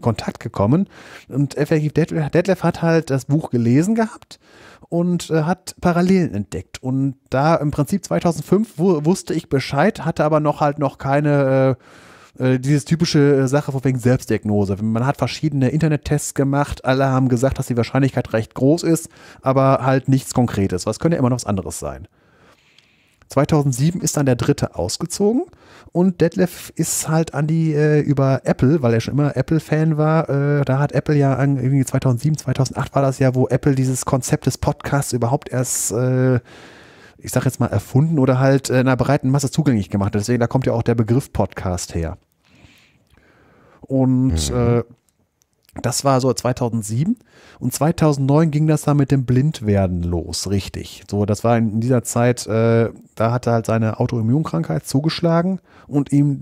Kontakt gekommen. Und effektiv, Detlef hat halt das Buch gelesen gehabt und hat Parallelen entdeckt. Und da im Prinzip 2005 wusste ich Bescheid, hatte aber noch keine dieses typische Sache von wegen Selbstdiagnose. Man hat verschiedene Internettests gemacht, alle haben gesagt, dass die Wahrscheinlichkeit recht groß ist, aber halt nichts Konkretes. Was könnte ja immer noch was anderes sein. 2007 ist dann der Dritte ausgezogen und Detlef ist halt an die, über Apple, weil er schon immer Apple-Fan war, da hat Apple ja irgendwie 2007, 2008 war das ja, wo Apple dieses Konzept des Podcasts überhaupt erst, ich sag jetzt mal, erfunden oder halt einer breiten Masse zugänglich gemacht hat. Deswegen, da kommt ja auch der Begriff Podcast her. Und das war so 2007 und 2009 ging das dann mit dem Blindwerden los, richtig. So, das war in dieser Zeit, da hat er halt seine Autoimmunkrankheit zugeschlagen und ihm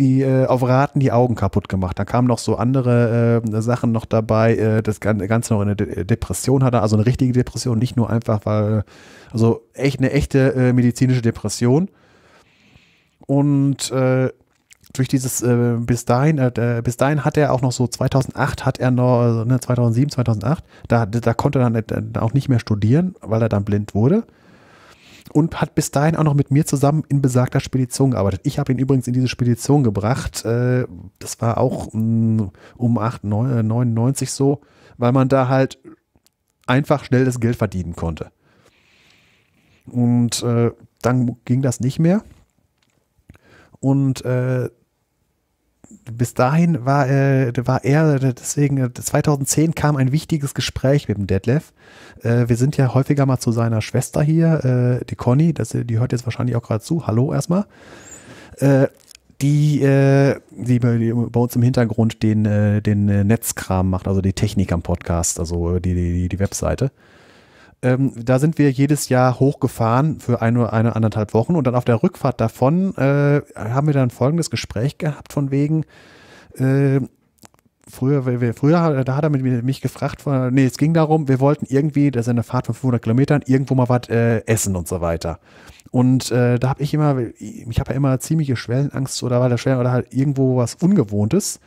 auf Raten die Augen kaputt gemacht. Da kamen noch so andere Sachen noch dabei, das Ganze noch in eine Depression hatte, also eine richtige Depression, nicht nur einfach, weil, also echt eine echte medizinische Depression. Und durch dieses, bis dahin hat er auch noch so 2008, hat er noch, ne, 2007, 2008, da konnte er dann auch nicht mehr studieren, weil er dann blind wurde. Und hat bis dahin auch noch mit mir zusammen in besagter Spedition gearbeitet. Ich habe ihn übrigens in diese Spedition gebracht. Das war auch um 99 so, weil man da halt einfach schnell das Geld verdienen konnte. Und dann ging das nicht mehr. Und bis dahin war er, deswegen 2010 kam ein wichtiges Gespräch mit dem Detlef. Wir sind ja häufiger mal zu seiner Schwester hier, die Conny, die hört jetzt wahrscheinlich auch gerade zu. Hallo erstmal. Die bei uns im Hintergrund den Netzkram macht, also die Technik am Podcast, also die Webseite. Da sind wir jedes Jahr hochgefahren für eine 1,5 Wochen und dann auf der Rückfahrt davon haben wir dann folgendes Gespräch gehabt von wegen, früher, da hat er mich gefragt, nee, es ging darum, wir wollten irgendwie, das ist eine Fahrt von 500 Kilometern, irgendwo mal was essen und so weiter. Und da habe ich habe ja immer ziemliche Schwellenangst oder halt irgendwo was Ungewohntes.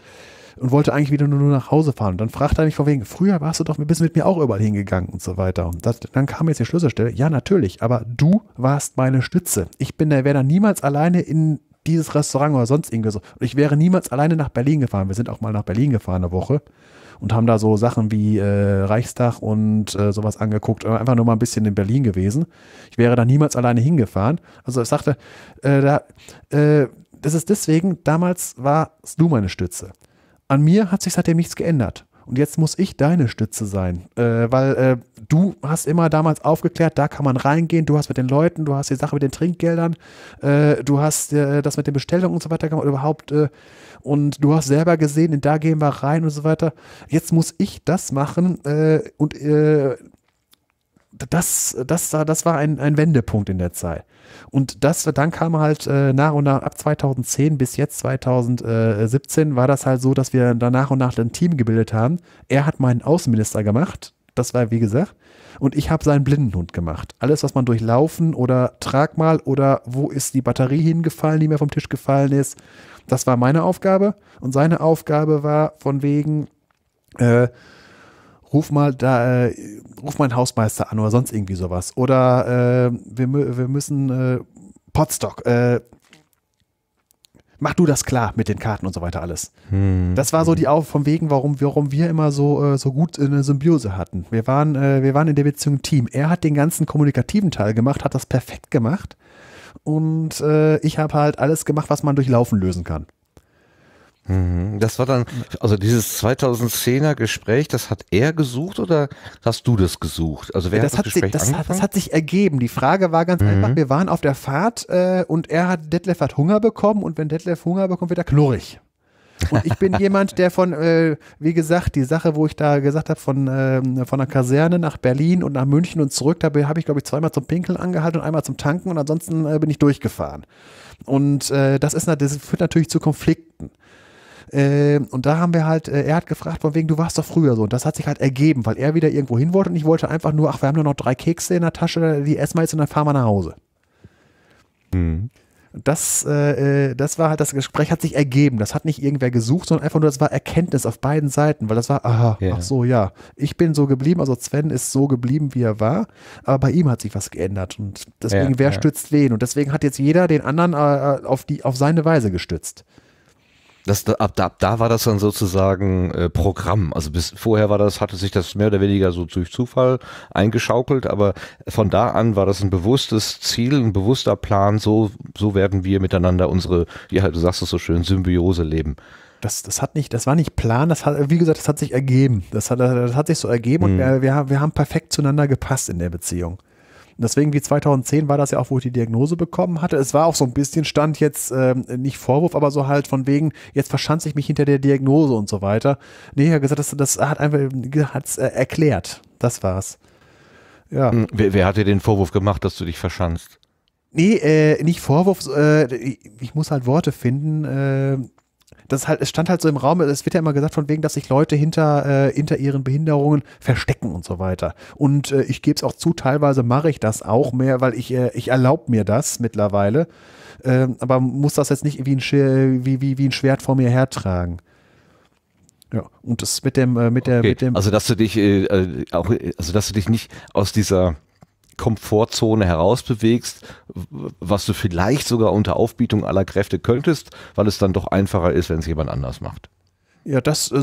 Und wollte eigentlich wieder nur nach Hause fahren. Und dann fragte er mich von wegen, früher warst du doch mit mir auch überall hingegangen und so weiter. Und dann kam jetzt die Schlüsselstelle. Ja, natürlich, aber du warst meine Stütze. Ich wäre dann niemals alleine in dieses Restaurant oder sonst irgendwas. Und ich wäre niemals alleine nach Berlin gefahren. Wir sind auch mal nach Berlin gefahren eine Woche und haben da so Sachen wie Reichstag und sowas angeguckt. Einfach nur mal ein bisschen in Berlin gewesen. Ich wäre da niemals alleine hingefahren. Also ich sagte, das ist deswegen, damals warst du meine Stütze. An mir hat sich seitdem nichts geändert. Und jetzt muss ich deine Stütze sein, weil du hast immer damals aufgeklärt, da kann man reingehen, du hast mit den Leuten, du hast die Sache mit den Trinkgeldern, du hast das mit den Bestellungen und so weiter gemacht, überhaupt, und du hast selber gesehen, in da gehen wir rein und so weiter. Jetzt muss ich das machen und das war ein Wendepunkt in der Zeit. Und das, dann kam halt nach und nach, ab 2010 bis jetzt 2017, war das halt so, dass wir dann nach und nach ein Team gebildet haben. Er hat meinen Außenminister gemacht, das war wie gesagt, und ich habe seinen Blindenhund gemacht. Alles, was man durchlaufen oder trag mal oder wo ist die Batterie hingefallen, die mir vom Tisch gefallen ist, das war meine Aufgabe. Und seine Aufgabe war von wegen, ruf mal einen Hausmeister an oder sonst irgendwie sowas. Oder wir müssen Potsdok, mach du das klar mit den Karten und so weiter alles. Hm. Das war so die Aufgabe von wegen, warum wir immer so gut eine Symbiose hatten. Wir waren in der Beziehung Team. Er hat den ganzen kommunikativen Teil gemacht, hat das perfekt gemacht. Und ich habe halt alles gemacht, was man durch Laufen lösen kann. Das war dann, also dieses 2010er Gespräch, das hat er gesucht oder hast du das gesucht? Also wer hat das Gespräch angefangen? Das hat sich ergeben. Die Frage war ganz einfach, wir waren auf der Fahrt und Detlef hat Hunger bekommen und wenn Detlef Hunger bekommt, wird er knurrig. Und ich bin jemand, der von, wie gesagt, die Sache, wo ich da gesagt habe, von der Kaserne nach Berlin und nach München und zurück, da habe ich, glaube ich, zweimal zum Pinkeln angehalten und einmal zum Tanken und ansonsten bin ich durchgefahren. Und das führt natürlich zu Konflikten. Und da haben wir halt, er hat gefragt, von wegen, du warst doch früher so. Und das hat sich halt ergeben, weil er wieder irgendwo hin wollte und ich wollte einfach nur, ach, wir haben nur noch 3 Kekse in der Tasche, die essen wir jetzt und dann fahren wir nach Hause. Mhm. Das war halt, das Gespräch hat sich ergeben. Das hat nicht irgendwer gesucht, sondern einfach nur, das war Erkenntnis auf beiden Seiten, weil das war, aha, yeah. Ach so, ja. Ich bin so geblieben, also Sven ist so geblieben, wie er war, aber bei ihm hat sich was geändert und deswegen, ja, wer stützt wen? Und deswegen hat jetzt jeder den anderen auf seine Weise gestützt. Ab da war das dann sozusagen Programm. Also bis vorher hatte sich das mehr oder weniger so durch Zufall eingeschaukelt, aber von da an war das ein bewusstes Ziel, ein bewusster Plan, so werden wir miteinander unsere, ja, du sagst es so schön, Symbiose leben. Das war nicht Plan, wie gesagt, das hat sich ergeben. Das hat sich so ergeben und wir haben perfekt zueinander gepasst in der Beziehung. Deswegen, wie 2010 war das ja auch, wo ich die Diagnose bekommen hatte. Es war auch so ein bisschen Stand jetzt, nicht Vorwurf, aber so halt von wegen, jetzt verschanze ich mich hinter der Diagnose und so weiter. Nee, er hat gesagt, das hat einfach erklärt. Das war's. Ja. Wer hat dir den Vorwurf gemacht, dass du dich verschanzt? Nee, nicht Vorwurf, ich muss halt Worte finden, es stand halt so im Raum, es wird ja immer gesagt von wegen, dass sich Leute hinter ihren Behinderungen verstecken und so weiter. Und ich gebe es auch zu, teilweise mache ich das auch mehr, weil ich erlaube mir das mittlerweile, aber muss das jetzt nicht wie ein Schwert vor mir hertragen. Ja, und das mit dem dass du dich nicht aus dieser Komfortzone herausbewegst, was du vielleicht sogar unter Aufbietung aller Kräfte könntest, weil es dann doch einfacher ist, wenn es jemand anders macht. Ja, das war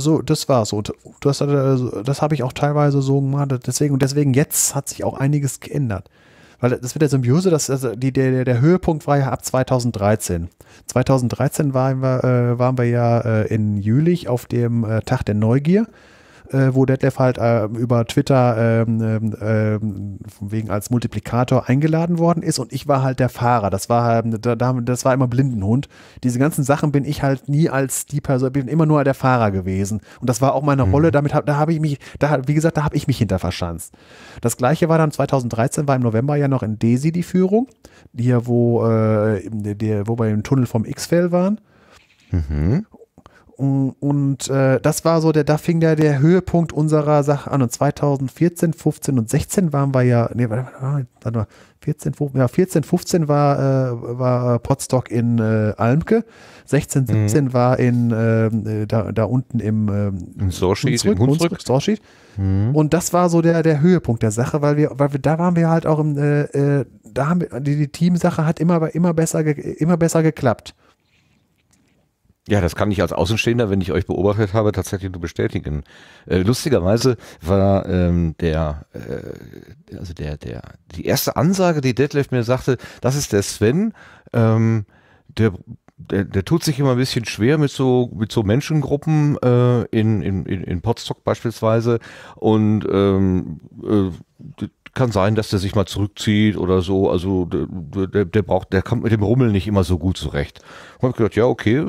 so. Das habe ich auch teilweise so gemacht. Deswegen jetzt hat sich auch einiges geändert. Weil das mit der Symbiose, der Höhepunkt war ja ab 2013. 2013 waren wir ja in Jülich auf dem Tag der Neugier, wo Detlef halt über Twitter wegen als Multiplikator eingeladen worden ist und ich war halt der Fahrer. Das war immer Blindenhund. Diese ganzen Sachen bin ich halt nie als die Person, bin immer nur der Fahrer gewesen. Und das war auch meine Rolle. Da habe ich mich hinter verschanzt. Das gleiche war dann 2013, war im November ja noch in Desi die Führung, hier wo wir im Tunnel vom X-Fell waren. Mhm. Und das war so, da fing der Höhepunkt unserer Sache an. Und 2014, 15 und 16 waren wir ja, nee, warte mal, 14, 15 war Potsdok in Almke, 16, 17 war in, da unten im Sorschied. Und das war so der Höhepunkt der Sache, weil wir da waren wir halt auch im, da haben wir, die Teamsache hat immer besser geklappt. Ja, das kann ich als Außenstehender, wenn ich euch beobachtet habe, tatsächlich nur bestätigen. Lustigerweise war die erste Ansage, die Detlef mir sagte, das ist der Sven, der Der tut sich immer ein bisschen schwer mit so Menschengruppen in Potsdok beispielsweise, und kann sein, dass der sich mal zurückzieht oder so. Also der kommt mit dem Rummel nicht immer so gut zurecht. Und hab gedacht, ja, okay,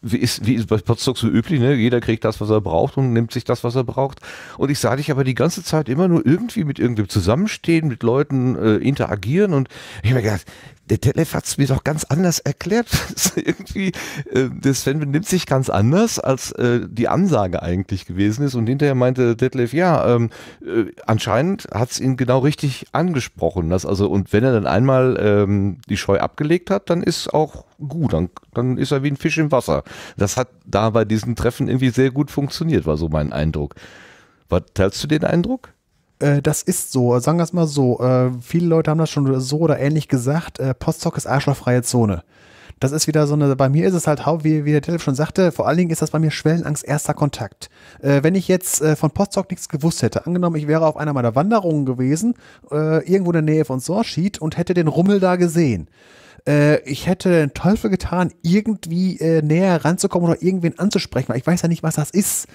wie ist bei Potsdok so üblich, ne? Jeder kriegt das, was er braucht, und nimmt sich das, was er braucht. Und ich sah dich aber die ganze Zeit immer nur irgendwie mit irgendwem zusammenstehen, mit Leuten interagieren, und ich hab mir gedacht, der Detlef hat es mir doch ganz anders erklärt. Irgendwie, der Sven benimmt sich ganz anders, als die Ansage eigentlich gewesen ist. Und hinterher meinte Detlef, ja, anscheinend hat es ihn genau richtig angesprochen. Und wenn er dann einmal die Scheu abgelegt hat, dann ist auch gut. Dann ist er wie ein Fisch im Wasser. Das hat da bei diesen Treffen irgendwie sehr gut funktioniert, war so mein Eindruck. Teilst du den Eindruck? Das ist so, sagen wir es mal so, viele Leute haben das schon so oder ähnlich gesagt, Potsdok ist arschlochfreie Zone. Das ist wieder so eine, bei mir ist es halt, wie der Detlef schon sagte, vor allen Dingen ist das bei mir Schwellenangst erster Kontakt. Wenn ich jetzt von Potsdok nichts gewusst hätte, angenommen ich wäre auf einer meiner Wanderungen gewesen, irgendwo in der Nähe von Sorschied, und hätte den Rummel da gesehen. Ich hätte den Teufel getan, irgendwie näher ranzukommen oder irgendwen anzusprechen, weil ich weiß ja nicht, was das ist.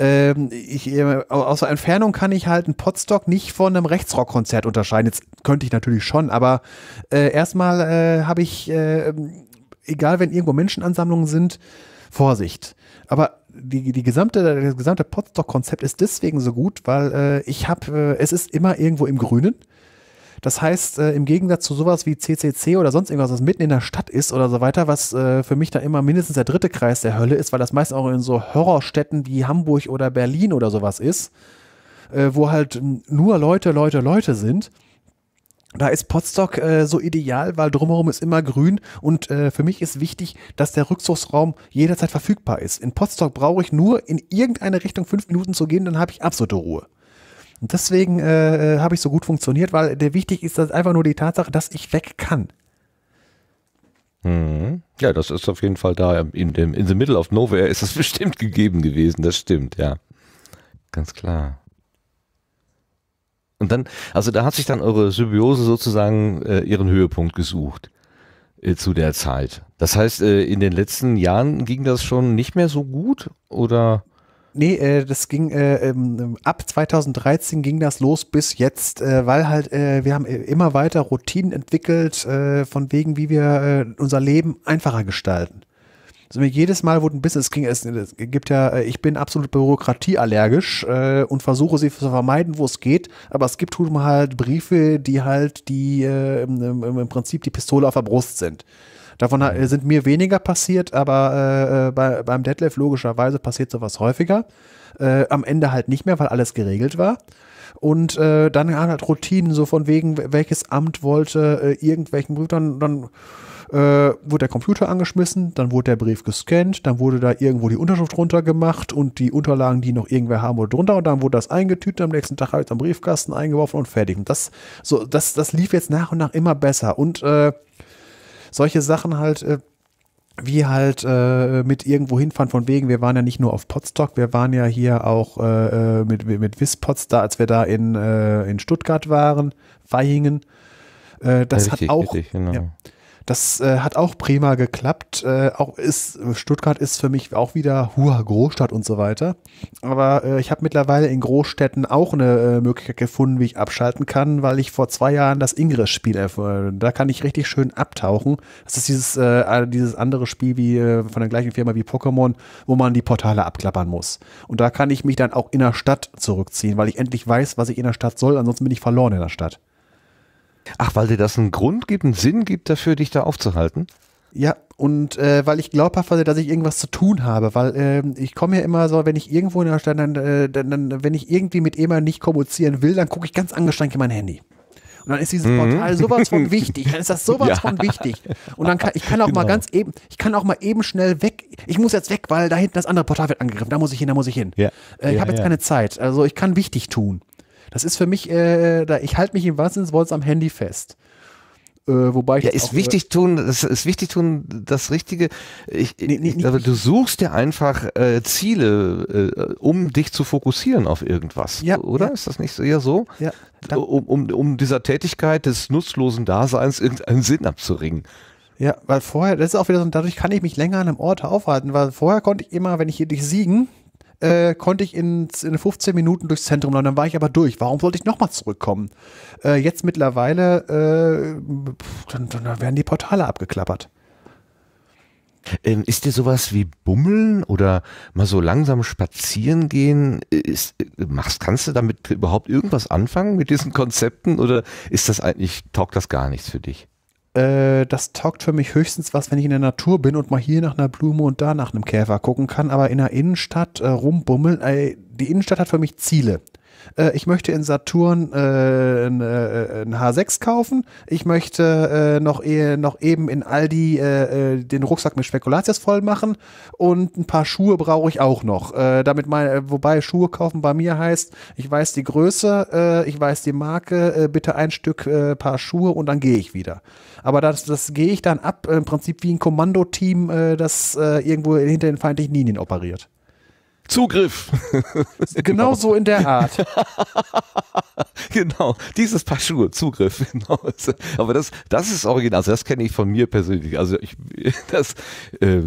Aus der Entfernung kann ich halt einen Potsdok nicht von einem Rechtsrockkonzert unterscheiden. Jetzt könnte ich natürlich schon, aber erstmal habe ich, egal wenn irgendwo Menschenansammlungen sind, Vorsicht. Aber das gesamte Potsdok-Konzept ist deswegen so gut, weil es ist immer irgendwo im Grünen. Das heißt, im Gegensatz zu sowas wie CCC oder sonst irgendwas, was mitten in der Stadt ist oder so weiter, was für mich da immer mindestens der dritte Kreis der Hölle ist, weil das meist auch in so Horrorstädten wie Hamburg oder Berlin oder sowas ist, wo halt nur Leute sind. Da ist Potsdok so ideal, weil drumherum ist immer grün, und für mich ist wichtig, dass der Rückzugsraum jederzeit verfügbar ist. In Potsdok brauche ich nur in irgendeine Richtung 5 Minuten zu gehen, dann habe ich absolute Ruhe. Und deswegen habe ich so gut funktioniert, weil wichtig ist das einfach nur die Tatsache, dass ich weg kann. Mhm. Ja, das ist auf jeden Fall da. In the middle of nowhere ist das bestimmt gegeben gewesen. Das stimmt, ja. Ganz klar. Und dann, also da hat sich dann eure Symbiose sozusagen ihren Höhepunkt gesucht zu der Zeit. Das heißt, in den letzten Jahren ging das schon nicht mehr so gut, oder? Nee, das ging, ab 2013 ging das los bis jetzt, weil halt, wir haben immer weiter Routinen entwickelt, von wegen, wie wir unser Leben einfacher gestalten. Also jedes Mal wurde ein bisschen, es gibt ja, ich bin absolut bürokratieallergisch und versuche sie zu vermeiden, wo es geht, aber es gibt halt Briefe, die halt im Prinzip die Pistole auf der Brust sind. Davon sind mir weniger passiert, aber beim Detlef logischerweise passiert sowas häufiger. Am Ende halt nicht mehr, weil alles geregelt war. Und dann halt Routinen, so von wegen, welches Amt wollte irgendwelchen Brief, dann wurde der Computer angeschmissen, dann wurde der Brief gescannt, dann wurde da irgendwo die Unterschrift drunter gemacht und die Unterlagen, die noch irgendwer haben, wurde drunter, und dann wurde das eingetütet, am nächsten Tag habe ich es am Briefkasten eingeworfen und fertig. Und das lief jetzt nach und nach immer besser. Und solche Sachen halt, wie halt mit irgendwo hinfahren, von wegen, wir waren ja nicht nur auf Potsdok, wir waren ja hier auch mit Wispots da, als wir da in Stuttgart waren, Vaihingen. Das ja, richtig, hat auch, richtig, genau. Ja, das hat auch prima geklappt. Stuttgart ist für mich auch wieder Großstadt und so weiter. Aber ich habe mittlerweile in Großstädten auch eine Möglichkeit gefunden, wie ich abschalten kann, weil ich vor 2 Jahren das Ingress-Spiel erfuhr. Da kann ich richtig schön abtauchen. Das ist dieses andere Spiel wie von der gleichen Firma wie Pokémon, wo man die Portale abklappern muss. Und da kann ich mich dann auch in der Stadt zurückziehen, weil ich endlich weiß, was ich in der Stadt soll. Ansonsten bin ich verloren in der Stadt. Ach, weil dir das einen Grund gibt, einen Sinn gibt dafür, dich da aufzuhalten? Ja, und weil ich glaubhaft war, dass ich irgendwas zu tun habe, weil ich komme ja immer so, wenn ich irgendwo in der Stadt, wenn ich irgendwie mit jemandem nicht kommunizieren will, dann gucke ich ganz angestrengt in mein Handy. Und dann ist dieses Portal sowas von wichtig, dann ist das sowas von wichtig. Und dann kann ich auch mal eben schnell weg, ich muss jetzt weg, weil da hinten das andere Portal wird angegriffen, da muss ich hin. Ja. Ich habe jetzt keine Zeit, also ich kann wichtig tun. Das ist für mich, ich halte mich im wahrsten Sinne des Wortes am Handy fest. Wobei ich ist wichtig tun, das Richtige. Du suchst ja einfach Ziele, um dich zu fokussieren auf irgendwas, ja, oder? Ja. Ist das nicht eher so? Ja, um dieser Tätigkeit des nutzlosen Daseins irgendeinen Sinn abzuringen. Ja, weil vorher, das ist auch wieder so, dadurch kann ich mich länger an einem Ort aufhalten, weil vorher konnte ich immer, wenn ich hier durch Siegen, konnte ich in 15 Minuten durchs Zentrum laufen, dann war ich aber durch. Warum sollte ich nochmal zurückkommen? Jetzt mittlerweile, dann werden die Portale abgeklappert. Ist dir sowas wie Bummeln oder mal so langsam spazieren gehen, kannst du damit überhaupt irgendwas anfangen mit diesen Konzepten oder ist das eigentlich, taugt das gar nichts für dich? Das taugt für mich höchstens was, wenn ich in der Natur bin und mal hier nach einer Blume und da nach einem Käfer gucken kann, aber in der Innenstadt rumbummeln, die Innenstadt hat für mich Ziele. Ich möchte in Saturn einen H6 kaufen. Ich möchte noch eben in Aldi den Rucksack mit Spekulatius voll machen und ein paar Schuhe brauche ich auch noch. Wobei Schuhe kaufen bei mir heißt, ich weiß die Größe, ich weiß die Marke, bitte ein Stück Paar Schuhe und dann gehe ich wieder. Aber das gehe ich dann ab, im Prinzip wie ein Kommandoteam, das irgendwo hinter den feindlichen Linien operiert. Zugriff. Genau so in der Art. Genau, dieses Paar Schuhe, Zugriff. Genau. Aber das ist original, also das kenne ich von mir persönlich. Also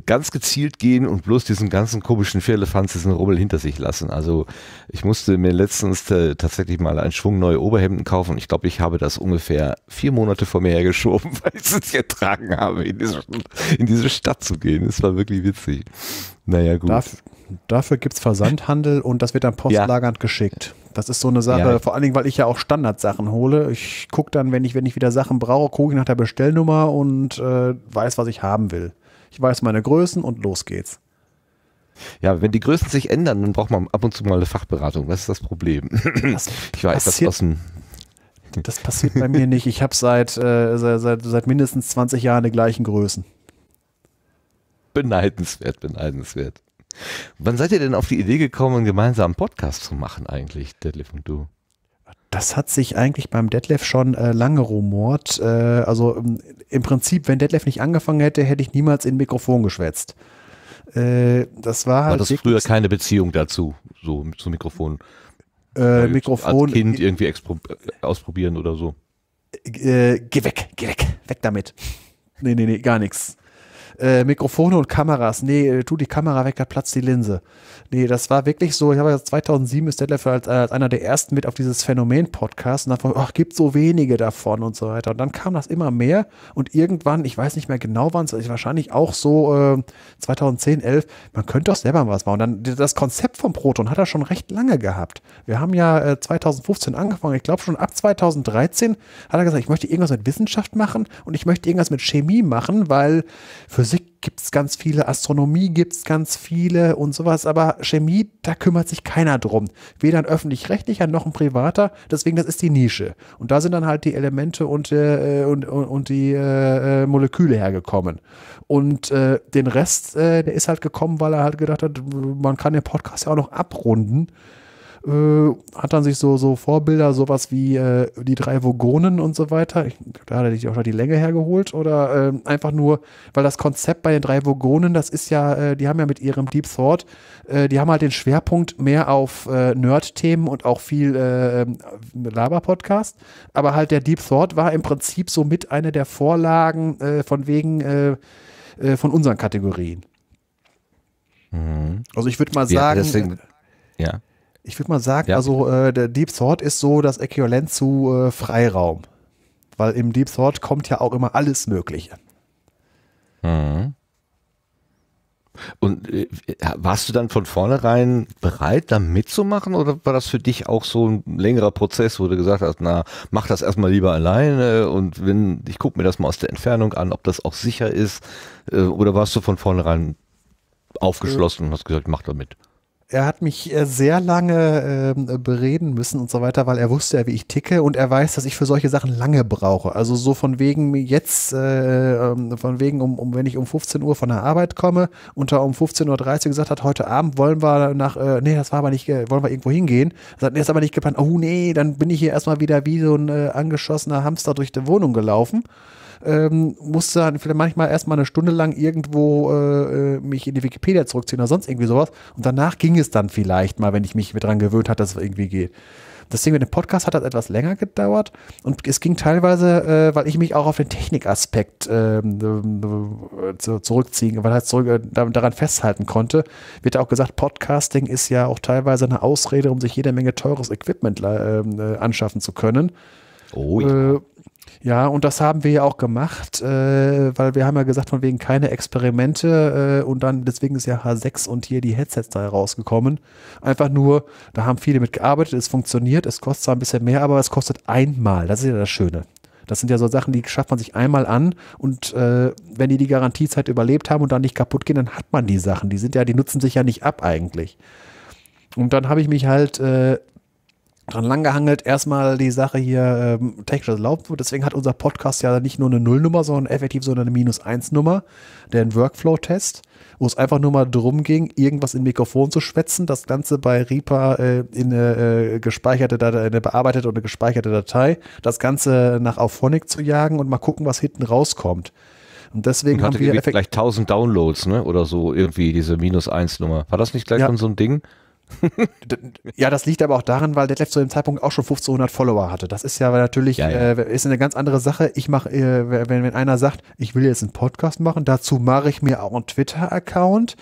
ganz gezielt gehen und bloß diesen ganzen komischen Firlefanz, diesen Rummel hinter sich lassen. Also ich musste mir letztens tatsächlich mal einen Schwung neue Oberhemden kaufen. Ich glaube, ich habe das ungefähr 4 Monate vor mir hergeschoben, weil ich es nicht ertragen habe, in diese Stadt zu gehen. Das war wirklich witzig. Naja, gut. Dafür gibt es Versandhandel und das wird dann postlagernd geschickt. Das ist so eine Sache, vor allen Dingen, weil ich ja auch Standardsachen hole. Ich gucke dann, wenn ich wieder Sachen brauche, gucke ich nach der Bestellnummer und weiß, was ich haben will. Ich weiß meine Größen und los geht's. Ja, wenn die Größen sich ändern, dann braucht man ab und zu mal eine Fachberatung. Das ist das Problem. Ich weiß, das aus dem... Das passiert bei mir nicht. Ich habe seit mindestens 20 Jahren die gleichen Größen. Beneidenswert, beneidenswert. Wann seid ihr denn auf die Idee gekommen, gemeinsam einen Podcast zu machen eigentlich, Detlef und du? Das hat sich eigentlich beim Detlef schon lange rumort. Also im Prinzip, wenn Detlef nicht angefangen hätte, hätte ich niemals in ein Mikrofon geschwätzt. Das war halt... War das früher keine Beziehung dazu, so zum Mikrofon? Mikrofon... Als Kind irgendwie ausprobieren oder so? Geh weg, weg damit. Nee, nee, nee, gar nichts. Mikrofone und Kameras. Nee, tu die Kamera weg, da platzt die Linse. Nee, das war wirklich so. Ich habe 2007 ist Detlef als einer der ersten mit auf dieses Phänomen-Podcast und davon, ach, gibt so wenige davon und so weiter. Und dann kam das immer mehr und irgendwann, ich weiß nicht mehr genau wann, wahrscheinlich auch so 2010, 11, man könnte doch selber was machen. Und dann das Konzept von Proton hat er schon recht lange gehabt. Wir haben ja 2015 angefangen. Ich glaube schon ab 2013 hat er gesagt, ich möchte irgendwas mit Wissenschaft machen und ich möchte irgendwas mit Chemie machen, weil für Physik gibt es ganz viele, Astronomie gibt es ganz viele und sowas, aber Chemie, da kümmert sich keiner drum. Weder ein öffentlich-rechtlicher noch ein privater, deswegen das ist die Nische. Und da sind dann halt die Elemente und die Moleküle hergekommen. Und den Rest, der ist halt gekommen, weil er halt gedacht hat, man kann den Podcast ja auch noch abrunden. Hat dann sich so Vorbilder, sowas wie die 3 Vogonen und so weiter. Da hat er sich auch schon die Länge hergeholt oder einfach nur, weil das Konzept bei den 3 Vogonen, das ist ja, die haben ja mit ihrem Deep Thought, die haben halt den Schwerpunkt mehr auf Nerd-Themen und auch viel Laber-Podcast, aber halt der Deep Thought war im Prinzip so mit einer der Vorlagen von unseren Kategorien. Mhm. Also ich würde mal sagen, also der Deep Thought ist so das Äquivalent zu Freiraum. Weil im Deep Thought kommt ja auch immer alles Mögliche. Mhm. Und warst du dann von vornherein bereit, da mitzumachen? Oder war das für dich auch so ein längerer Prozess, wo du gesagt hast, na, mach das erstmal lieber alleine und ich gucke mir das mal aus der Entfernung an, ob das auch sicher ist? Oder warst du von vornherein aufgeschlossen und hast gesagt, mach da mit? Er hat mich sehr lange bereden müssen und so weiter, weil er wusste ja, wie ich ticke und er weiß, dass ich für solche Sachen lange brauche. Also so von wegen jetzt, wenn ich um 15 Uhr von der Arbeit komme und da um 15:30 Uhr gesagt hat, heute Abend wollen wir wollen wir irgendwo hingehen. Er sagt, nee, ist aber nicht geplant. Oh nee, dann bin ich hier erstmal wieder wie so ein angeschossener Hamster durch die Wohnung gelaufen. Musste dann vielleicht manchmal erstmal eine Stunde lang irgendwo mich in die Wikipedia zurückziehen oder sonst irgendwie sowas und danach ging es dann vielleicht mal, wenn ich mich dran gewöhnt hatte, dass es irgendwie geht. Das Ding mit dem Podcast hat das etwas länger gedauert und es ging teilweise, weil ich mich auch auf den Technikaspekt zurückziehen, weil ich daran festhalten konnte, wird auch gesagt, Podcasting ist ja auch teilweise eine Ausrede, um sich jede Menge teures Equipment anschaffen zu können. Oh ja. Ja, und das haben wir ja auch gemacht, weil wir haben ja gesagt, von wegen keine Experimente und dann, deswegen ist ja H6 und hier die Headsets da rausgekommen. Einfach nur, da haben viele mitgearbeitet, es funktioniert, es kostet zwar ein bisschen mehr, aber es kostet einmal, das ist ja das Schöne. Das sind ja so Sachen, die schafft man sich einmal an und wenn die Garantiezeit überlebt haben und dann nicht kaputt gehen, dann hat man die Sachen, die sind ja, die nutzen sich ja nicht ab eigentlich. Und dann habe ich mich halt dran langgehangelt, erstmal die Sache hier technisch erlaubt wird. Deswegen hat unser Podcast ja nicht nur eine Nullnummer, sondern effektiv so eine Minus-1-Nummer, den Workflow-Test, wo es einfach nur mal drum ging, irgendwas in Mikrofon zu schwätzen, das Ganze bei Reaper in eine gespeicherte Datei, eine bearbeitete und eine gespeicherte Datei, das Ganze nach Auphonic zu jagen und mal gucken, was hinten rauskommt. Und deswegen und haben wir vielleicht 1000 Downloads, ne? Oder so irgendwie diese Minus-1-Nummer. War das nicht gleich schon so ein Ding? Ja, das liegt aber auch daran, weil Detlef zu dem Zeitpunkt auch schon 1500 Follower hatte. Das ist ja natürlich ist eine ganz andere Sache. Ich mache, wenn einer sagt, ich will jetzt einen Podcast machen, dazu mache ich mir auch einen Twitter-Account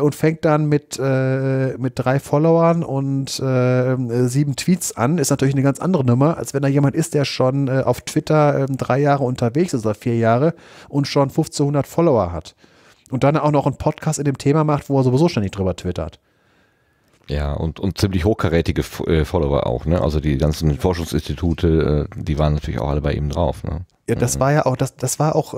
und fängt dann mit 3 Followern und 7 Tweets an, ist natürlich eine ganz andere Nummer, als wenn da jemand ist, der schon auf Twitter 3 Jahre unterwegs ist oder 4 Jahre und schon 1500 Follower hat. Und dann auch noch einen Podcast in dem Thema macht, wo er sowieso ständig drüber twittert. Ja, und ziemlich hochkarätige Follower auch, ne? Also die ganzen Forschungsinstitute, die waren natürlich auch alle bei ihm drauf, ne? Ja, das war ja auch, das war auch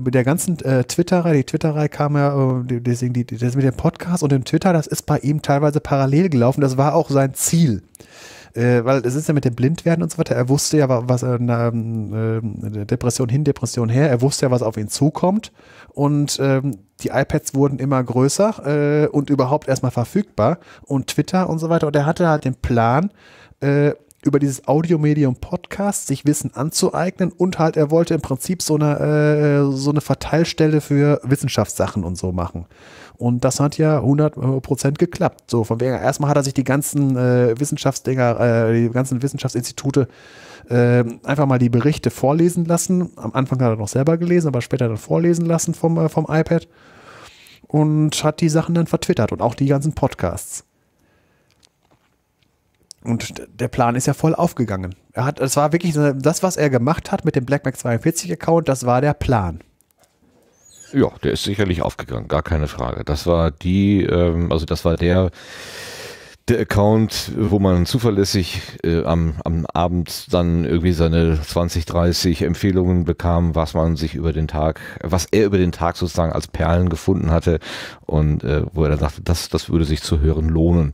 mit der ganzen Twitterei, die Twitterei kam ja, deswegen das mit dem Podcast und dem Twitter, das ist bei ihm teilweise parallel gelaufen, das war auch sein Ziel. Weil es ist ja mit dem Blindwerden und so weiter, er wusste ja, was Depression hin, Depression her, er wusste ja, was auf ihn zukommt und die iPads wurden immer größer und überhaupt erstmal verfügbar und Twitter und so weiter und er hatte halt den Plan, über dieses Audiomedium Podcast sich Wissen anzueignen und halt er wollte im Prinzip so eine Verteilstelle für Wissenschaftssachen und so machen. Und das hat ja 100% geklappt. So von wegen, erstmal hat er sich die ganzen die ganzen Wissenschaftsinstitute einfach mal die Berichte vorlesen lassen. Am Anfang hat er noch selber gelesen, aber später dann vorlesen lassen vom iPad und hat die Sachen dann vertwittert und auch die ganzen Podcasts. Und der Plan ist ja voll aufgegangen. Es war wirklich das, was er gemacht hat mit dem Blackmac 42-Account, das war der Plan. Ja, der ist sicherlich aufgegangen, gar keine Frage. Das war der Account, wo man zuverlässig am Abend dann irgendwie seine 20, 30 Empfehlungen bekam, was er über den Tag sozusagen als Perlen gefunden hatte und wo er dann dachte, das würde sich zu hören lohnen.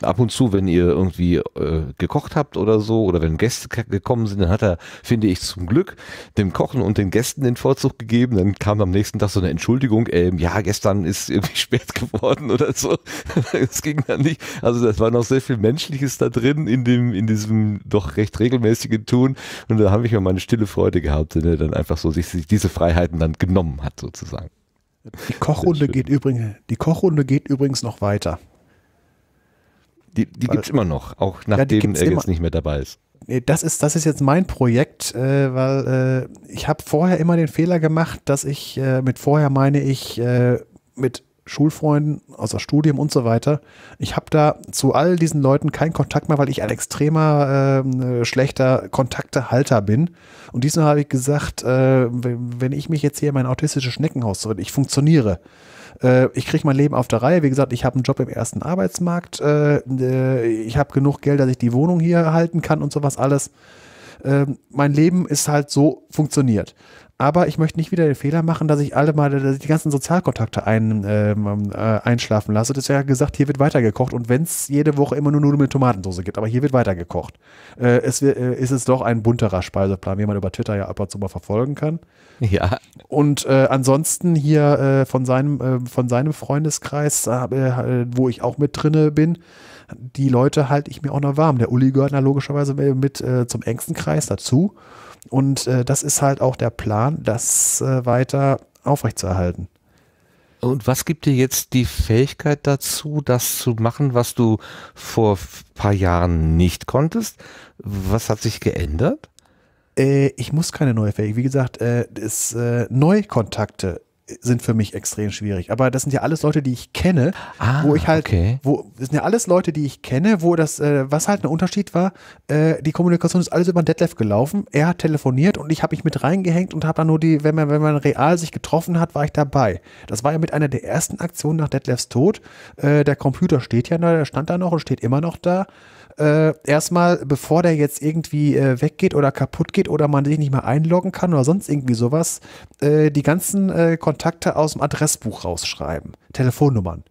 Ab und zu, wenn ihr irgendwie gekocht habt oder so, oder wenn Gäste gekommen sind, dann hat er, finde ich zum Glück, dem Kochen und den Gästen den Vorzug gegeben. Dann kam am nächsten Tag so eine Entschuldigung, ja, gestern ist irgendwie spät geworden oder so. Das ging dann nicht. Also das war noch sehr viel Menschliches da drin, in diesem doch recht regelmäßigen Tun. Und da habe ich mir meine stille Freude gehabt, wenn er dann einfach so sich diese Freiheiten dann genommen hat, sozusagen. Die Kochrunde geht übrigens noch weiter. Die gibt es immer noch, auch nachdem er jetzt nicht mehr dabei ist. Das ist jetzt mein Projekt, weil ich habe vorher immer den Fehler gemacht, dass ich mit Schulfreunden aus dem Studium und so weiter, ich habe da zu all diesen Leuten keinen Kontakt mehr, weil ich ein extremer schlechter Kontaktehalter bin. Und diesmal habe ich gesagt, wenn ich mich jetzt hier in mein autistisches Schneckenhaus zurück, ich funktioniere. Ich kriege mein Leben auf der Reihe. Wie gesagt, ich habe einen Job im ersten Arbeitsmarkt. Ich habe genug Geld, dass ich die Wohnung hier erhalten kann und sowas alles. Mein Leben ist halt so funktioniert. Aber ich möchte nicht wieder den Fehler machen, dass ich die ganzen Sozialkontakte einschlafen lasse. Deswegen habe ich gesagt, hier wird weitergekocht. Und wenn es jede Woche immer nur Nudeln mit Tomatensauce gibt, aber hier wird weitergekocht. Es ist doch ein bunterer Speiseplan, wie man über Twitter ja ab und zu mal verfolgen kann. Ja. Und ansonsten hier von seinem Freundeskreis, wo ich auch mit drinne bin, die Leute halte ich mir auch noch warm. Der Uli gehört logischerweise mit zum engsten Kreis dazu. Und das ist halt auch der Plan, das weiter aufrechtzuerhalten. Und was gibt dir jetzt die Fähigkeit dazu, das zu machen, was du vor ein paar Jahren nicht konntest? Was hat sich geändert? Ich muss keine neue Fähigkeit. Wie gesagt, Neukontakte sind für mich extrem schwierig. Aber das sind ja alles Leute, die ich kenne, wo ich halt, das sind ja alles Leute, die ich kenne, wo das, was halt ein Unterschied war, die Kommunikation ist alles über den Detlef gelaufen, er hat telefoniert und ich habe mich mit reingehängt und habe dann nur die, wenn man real sich getroffen hat, war ich dabei. Das war ja mit einer der ersten Aktionen nach Detlefs Tod, der Computer steht ja da, der stand da noch und steht immer noch da. Erstmal, bevor der jetzt irgendwie weggeht oder kaputt geht oder man sich nicht mehr einloggen kann oder sonst irgendwie sowas, die ganzen Kontakte aus dem Adressbuch rausschreiben, Telefonnummern.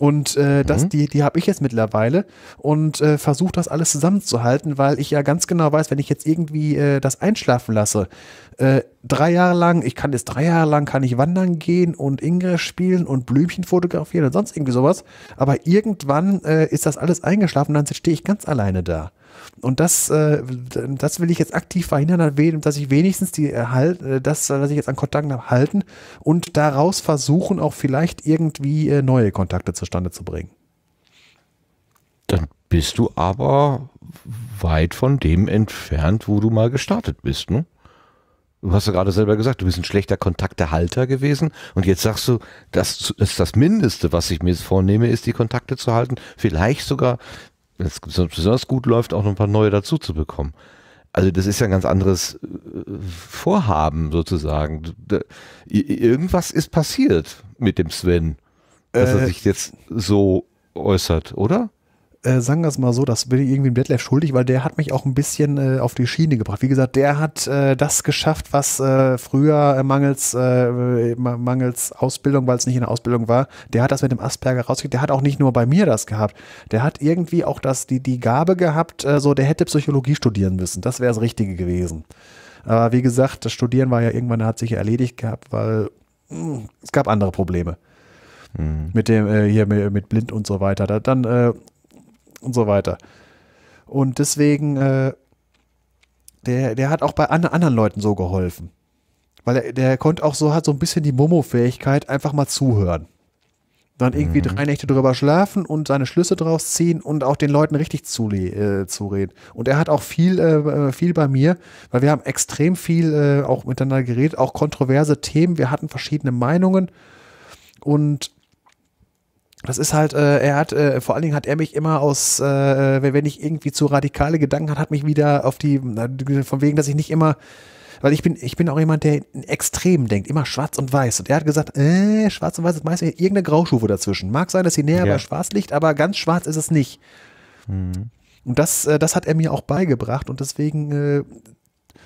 Und die habe ich jetzt mittlerweile und versuche das alles zusammenzuhalten, weil ich ja ganz genau weiß, wenn ich jetzt irgendwie das einschlafen lasse, 3 Jahre lang, ich kann jetzt 3 Jahre lang, kann ich wandern gehen und Ingress spielen und Blümchen fotografieren und sonst irgendwie sowas, aber irgendwann ist das alles eingeschlafen und dann stehe ich ganz alleine da. Und das will ich jetzt aktiv verhindern, dass ich wenigstens was ich jetzt an Kontakten habe, halten und daraus versuchen, auch vielleicht irgendwie neue Kontakte zustande zu bringen. Dann bist du aber weit von dem entfernt, wo du mal gestartet bist, ne? Du hast ja gerade selber gesagt, du bist ein schlechter Kontaktehalter gewesen und jetzt sagst du, das ist das Mindeste, was ich mir jetzt vornehme, ist die Kontakte zu halten, vielleicht sogar, wenn es besonders gut läuft, auch noch ein paar neue dazu zu bekommen. Also das ist ja ein ganz anderes Vorhaben sozusagen. Irgendwas ist passiert mit dem Sven, dass er sich jetzt so äußert, oder? Sagen wir es mal so, das bin ich irgendwie dem Detlef schuldig, weil der hat mich auch ein bisschen auf die Schiene gebracht. Wie gesagt, der hat das geschafft, was früher mangels Ausbildung, weil es nicht in der Ausbildung war, der hat das mit dem Asperger rausgekriegt. Der hat auch nicht nur bei mir das gehabt. Der hat irgendwie auch die Gabe gehabt, der hätte Psychologie studieren müssen. Das wäre das Richtige gewesen. Aber wie gesagt, das Studieren war ja irgendwann, hat sich ja erledigt gehabt, weil es gab andere Probleme. Mhm. Mit dem, mit blind und so weiter. Und deswegen, der hat auch bei anderen Leuten so geholfen. Weil der konnte auch so, hat so ein bisschen die Momo-Fähigkeit, einfach mal zuhören. Dann irgendwie 3 Nächte drüber schlafen und seine Schlüsse draus ziehen und auch den Leuten richtig zureden. Und er hat auch viel bei mir, weil wir haben extrem viel auch miteinander geredet, auch kontroverse Themen. Wir hatten verschiedene Meinungen und das ist halt, vor allen Dingen hat er mich immer aus, wenn ich irgendwie zu radikale Gedanken hatte, hat mich wieder auf die, von wegen, dass ich nicht immer, weil ich bin auch jemand, der in Extremen denkt, immer schwarz und weiß. Und er hat gesagt, schwarz und weiß ist meistens irgendeine Graustufe dazwischen. Mag sein, dass sie näher bei schwarz liegt, aber ganz schwarz ist es nicht. Mhm. Und das hat er mir auch beigebracht und deswegen,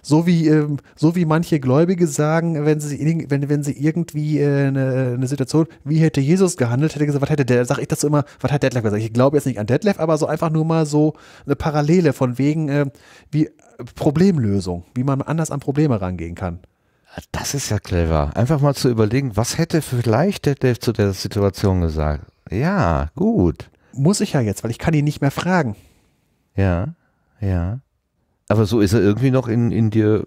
so wie manche Gläubige sagen, wenn sie irgendwie eine Situation, wie hätte Jesus gehandelt, hätte gesagt, was hätte der, sag ich das so immer, was hat Detlef gesagt? Ich glaube jetzt nicht an Detlef, aber so einfach nur mal so eine Parallele von wegen wie Problemlösung, wie man anders an Probleme rangehen kann. Das ist ja clever. Einfach mal zu überlegen, was hätte vielleicht Detlef zu der Situation gesagt? Ja, gut. Muss ich ja jetzt, weil ich kann ihn nicht mehr fragen. Ja, ja. Aber so ist er irgendwie noch in dir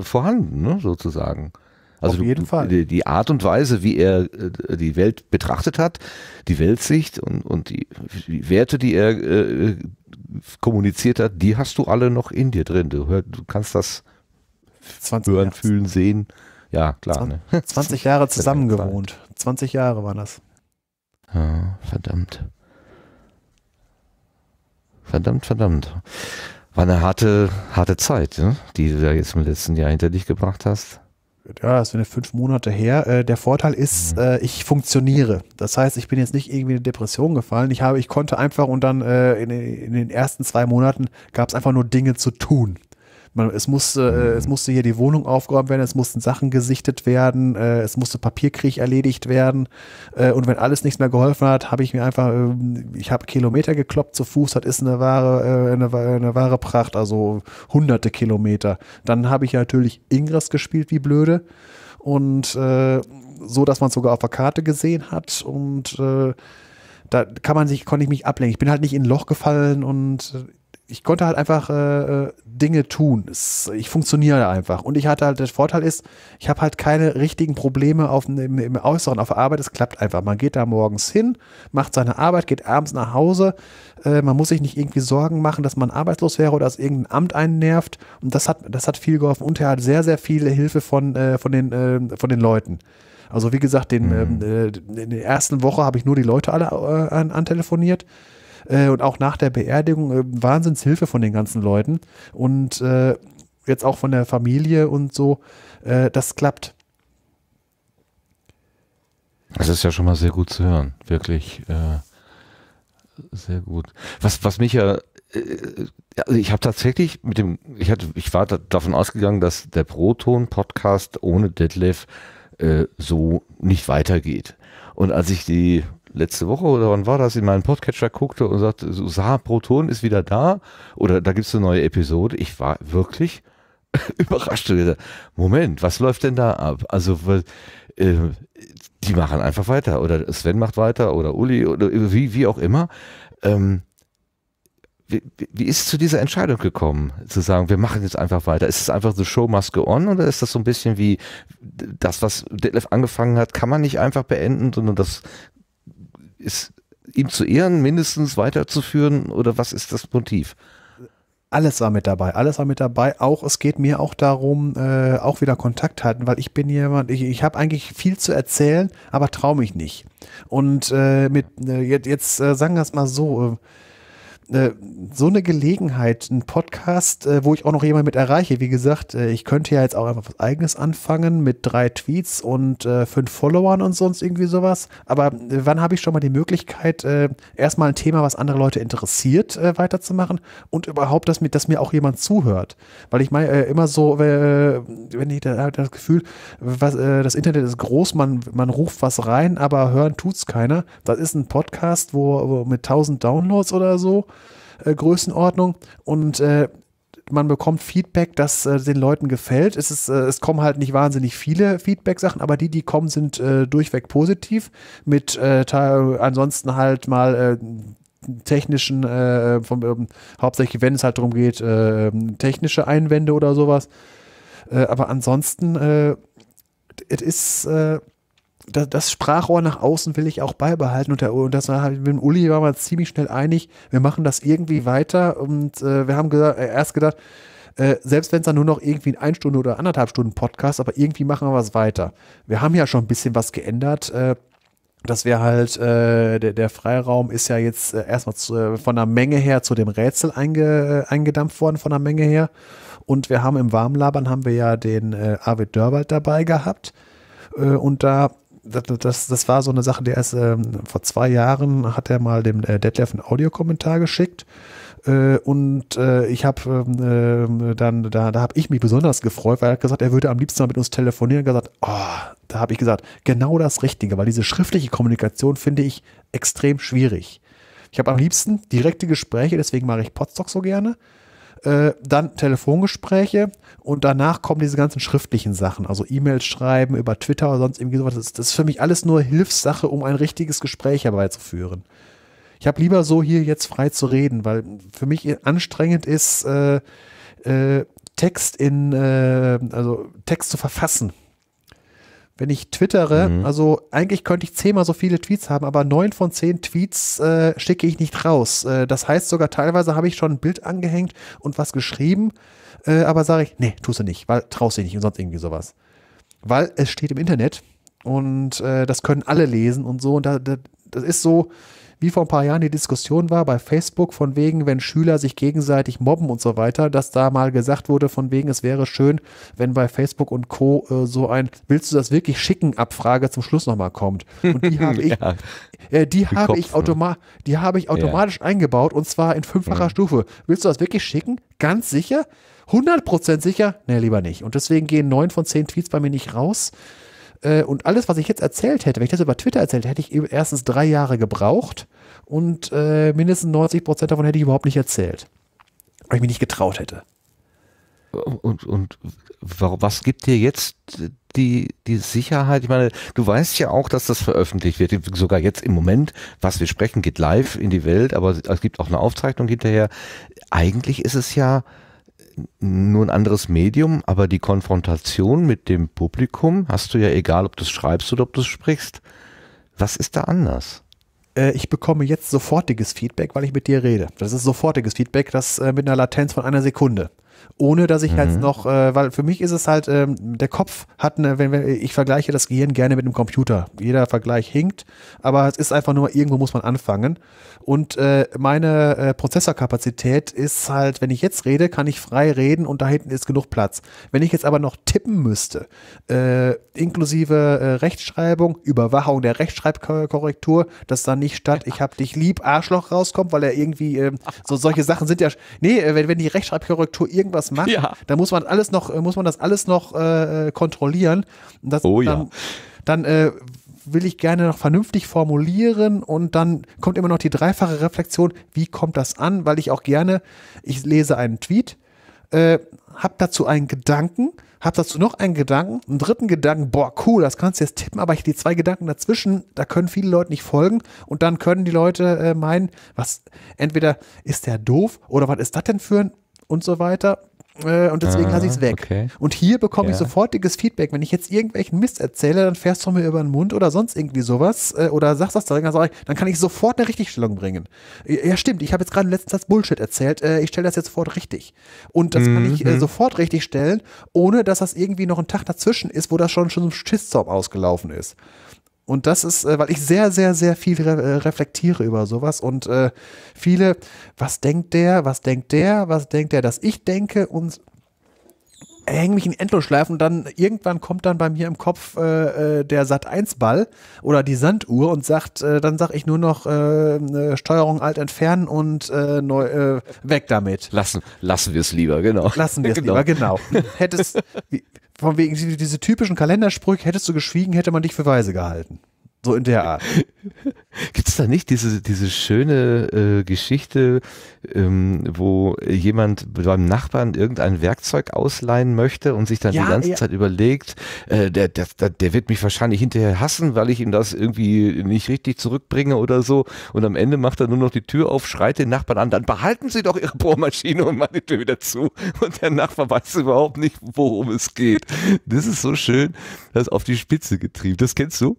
vorhanden, ne, sozusagen. Also auf jeden Fall. Die Art und Weise, wie er die Welt betrachtet hat, die Weltsicht und die Werte, die er kommuniziert hat, die hast du alle noch in dir drin. Du kannst das hören, fühlen, sehen. Ja, klar. 20 Jahre zusammen gewohnt. 20 Jahre waren das. Ja, verdammt. Verdammt, verdammt. War eine harte Zeit, ne? Die du da jetzt im letzten Jahr hinter dich gebracht hast. Ja, das sind ja 5 Monate her. Der Vorteil ist, ich funktioniere. Das heißt, ich bin jetzt nicht irgendwie in eine Depression gefallen. Ich konnte einfach und dann in den ersten 2 Monaten gab es einfach nur Dinge zu tun. Es musste hier die Wohnung aufgeräumt werden, es mussten Sachen gesichtet werden, es musste Papierkrieg erledigt werden und wenn alles nichts mehr geholfen hat, habe ich mir einfach, ich habe Kilometer gekloppt zu Fuß, das ist eine wahre Pracht, also hunderte Kilometer. Dann habe ich natürlich Ingress gespielt wie blöde und so, dass man es sogar auf der Karte gesehen hat und da konnte ich mich ablenken. Ich bin halt nicht in ein Loch gefallen und ich konnte halt einfach Dinge tun. Ich funktioniere einfach. Und ich hatte halt, der Vorteil ist, ich habe halt keine richtigen Probleme auf, im Äußeren, auf der Arbeit. Es klappt einfach. Man geht da morgens hin, macht seine Arbeit, geht abends nach Hause. Man muss sich nicht irgendwie Sorgen machen, dass man arbeitslos wäre oder dass irgendein Amt einen nervt. Und das hat viel geholfen. Und er hat sehr, sehr viel Hilfe von den Leuten. Also wie gesagt, in der ersten Woche habe ich nur die Leute alle antelefoniert. Und auch nach der Beerdigung Wahnsinnshilfe von den ganzen Leuten und jetzt auch von der Familie und so, das klappt. Das ist ja schon mal sehr gut zu hören, wirklich sehr gut. Was mich ja, also ich habe tatsächlich mit dem, ich war davon ausgegangen, dass der Proton-Podcast ohne Detlef so nicht weitergeht. Und als ich die letzte Woche oder wann war das, in meinen Podcatcher guckte und sagte, so, Proton ist wieder da oder da gibt es eine neue Episode. Ich war wirklich überrascht. Moment, was läuft denn da ab? Also die machen einfach weiter oder Sven macht weiter oder Uli oder wie auch immer. Wie ist es zu dieser Entscheidung gekommen, zu sagen, wir machen jetzt einfach weiter? Ist es einfach the show must go on oder ist das so ein bisschen wie das, was Detlef angefangen hat, kann man nicht einfach beenden, sondern das ist ihm zu Ehren, mindestens weiterzuführen, oder was ist das Motiv? Alles war mit dabei, alles war mit dabei. Auch es geht mir auch darum, auch wieder Kontakt halten, weil ich bin jemand, ich habe eigentlich viel zu erzählen, aber traue mich nicht. Und jetzt sagen wir es mal so, so eine Gelegenheit, ein Podcast, wo ich auch noch jemanden mit erreiche. Wie gesagt, ich könnte ja jetzt auch einfach was Eigenes anfangen mit 3 Tweets und 5 Followern und sonst irgendwie sowas. Aber wann habe ich schon mal die Möglichkeit, erstmal ein Thema, was andere Leute interessiert, weiterzumachen und überhaupt, dass mir auch jemand zuhört. Weil ich meine, immer so, wenn ich da das Gefühl, das Internet ist groß, man ruft was rein, aber hören tut's keiner. Das ist ein Podcast, wo mit 1000 Downloads oder so, Größenordnung, und man bekommt Feedback, das den Leuten gefällt. Es kommen halt nicht wahnsinnig viele Feedback-Sachen, aber die kommen, sind durchweg positiv, mit ansonsten halt mal technischen, hauptsächlich wenn es halt darum geht, technische Einwände oder sowas. Aber ansonsten, es ist... Das Sprachrohr nach außen will ich auch beibehalten, und das war, mit dem Uli waren wir ziemlich schnell einig, wir machen das irgendwie weiter, und wir haben erst gedacht, selbst wenn es dann nur noch irgendwie ein 1 Stunde oder 1,5 Stunden Podcast, aber irgendwie machen wir was weiter. Wir haben ja schon ein bisschen was geändert, dass wir halt, der Freiraum ist ja jetzt erstmal von der Menge her zu dem Rätsel eingedampft worden, von der Menge her, und wir haben im Warmlabern, haben wir ja den Arvid Dörwald dabei gehabt, und das war so eine Sache, der ist vor 2 Jahren, hat er mal dem Detlef einen Audiokommentar geschickt, und ich habe dann, da habe ich mich besonders gefreut, weil er hat gesagt, er würde am liebsten mal mit uns telefonieren, und gesagt, oh, da habe ich gesagt, genau das Richtige, weil diese schriftliche Kommunikation finde ich extrem schwierig. Ich habe am liebsten direkte Gespräche, deswegen mache ich Potsdok so gerne. Dann Telefongespräche, und danach kommen diese ganzen schriftlichen Sachen, also E-Mails schreiben, über Twitter oder sonst irgendwie sowas. Das ist für mich alles nur Hilfssache, um ein richtiges Gespräch herbeizuführen. Ich habe lieber so hier jetzt frei zu reden, weil für mich anstrengend ist, Text also Text zu verfassen. Wenn ich twittere, also eigentlich könnte ich 10-mal so viele Tweets haben, aber 9 von 10 Tweets schicke ich nicht raus. Das heißt sogar, teilweise habe ich schon ein Bild angehängt und was geschrieben, aber sage ich, nee, tust du nicht, weil traust dich nicht und sonst irgendwie sowas. Weil es steht im Internet, und das können alle lesen und so, und das ist so, wie vor ein paar Jahren die Diskussion war bei Facebook, von wegen, wenn Schüler sich gegenseitig mobben und so weiter, dass da mal gesagt wurde, von wegen, es wäre schön, wenn bei Facebook und Co. so ein "Willst du das wirklich schicken?" Abfrage zum Schluss nochmal kommt. Und die habe ich, automatisch eingebaut, und zwar in 5-facher Stufe. Willst du das wirklich schicken? Ganz sicher? 100% sicher? Nee, lieber nicht. Und deswegen gehen 9 von 10 Tweets bei mir nicht raus. Und alles, was ich jetzt erzählt hätte, wenn ich das über Twitter erzählt hätte, hätte ich erstens 3 Jahre gebraucht, und mindestens 90% davon hätte ich überhaupt nicht erzählt, weil ich mich nicht getraut hätte. Und was gibt dir jetzt die Sicherheit? Ich meine, du weißt ja auch, dass das veröffentlicht wird. Sogar jetzt im Moment, was wir sprechen, geht live in die Welt, aber es gibt auch eine Aufzeichnung hinterher. Eigentlich ist es ja nur ein anderes Medium, aber die Konfrontation mit dem Publikum hast du ja, egal ob du es schreibst oder ob du es sprichst. Was ist da anders? Ich bekomme jetzt sofortiges Feedback, weil ich mit dir rede. Das ist sofortiges Feedback, das mit einer Latenz von 1 Sekunde. Ohne, dass ich halt noch, weil für mich ist es halt, der Kopf hat eine, ich vergleiche das Gehirn gerne mit dem Computer. Jeder Vergleich hinkt, aber es ist einfach nur, irgendwo muss man anfangen. Und meine Prozessorkapazität ist halt, wenn ich jetzt rede, kann ich frei reden und da hinten ist genug Platz. Wenn ich jetzt aber noch tippen müsste, inklusive Rechtschreibung, Überwachung der Rechtschreibkorrektur, dass da nicht statt, ich hab dich lieb, Arschloch rauskommt, weil er irgendwie, so solche Sachen sind ja, nee, wenn die Rechtschreibkorrektur irgendwas macht, ja, dann muss man alles noch, kontrollieren. Das, oh ja. Dann will ich gerne noch vernünftig formulieren und dann kommt immer noch die dreifache Reflexion, wie kommt das an, weil ich auch gerne, ich lese einen Tweet, habe dazu einen Gedanken, habe dazu noch einen Gedanken, einen dritten Gedanken, boah cool, das kannst du jetzt tippen, aber die zwei Gedanken dazwischen, da können viele Leute nicht folgen und dann können die Leute meinen, was, entweder ist der doof oder was ist das denn für ein und so weiter. Und deswegen lasse ich es weg. Okay. Und hier bekomme ich sofortiges Feedback. Wenn ich jetzt irgendwelchen Mist erzähle, dann fährst du mir über den Mund oder sonst irgendwie sowas oder sagst das, dann kann ich sofort eine Richtigstellung bringen. Ja stimmt, ich habe jetzt gerade letztens das Bullshit erzählt, ich stelle das jetzt sofort richtig. Und das kann ich sofort richtig stellen, ohne dass das irgendwie noch ein Tag dazwischen ist, wo das schon ein Schissstorm ausgelaufen ist. Und das ist, weil ich sehr, sehr, sehr viel reflektiere über sowas und viele, was denkt der, dass ich denke und hänge mich in Endlosschleifen und dann irgendwann kommt dann bei mir im Kopf der Sat1-Ball oder die Sanduhr und sagt, dann sage ich nur noch Steuerung alt entfernen und weg damit. Lassen wir es lieber, genau. Lassen wir es lieber, genau. Hättest von wegen diese typischen Kalendersprüche, hättest du geschwiegen, hätte man dich für weise gehalten. So in der Art. Gibt es da nicht diese schöne Geschichte, wo jemand beim Nachbarn irgendein Werkzeug ausleihen möchte und sich dann die ganze Zeit überlegt, der wird mich wahrscheinlich hinterher hassen, weil ich ihm das irgendwie nicht richtig zurückbringe oder so, und am Ende macht er nur noch die Tür auf, schreit den Nachbarn an, dann behalten Sie doch Ihre Bohrmaschine und macht die Tür wieder zu, und der Nachbar weiß überhaupt nicht, worum es geht. Das ist so schön, das ist auf die Spitze getrieben. Das kennst du?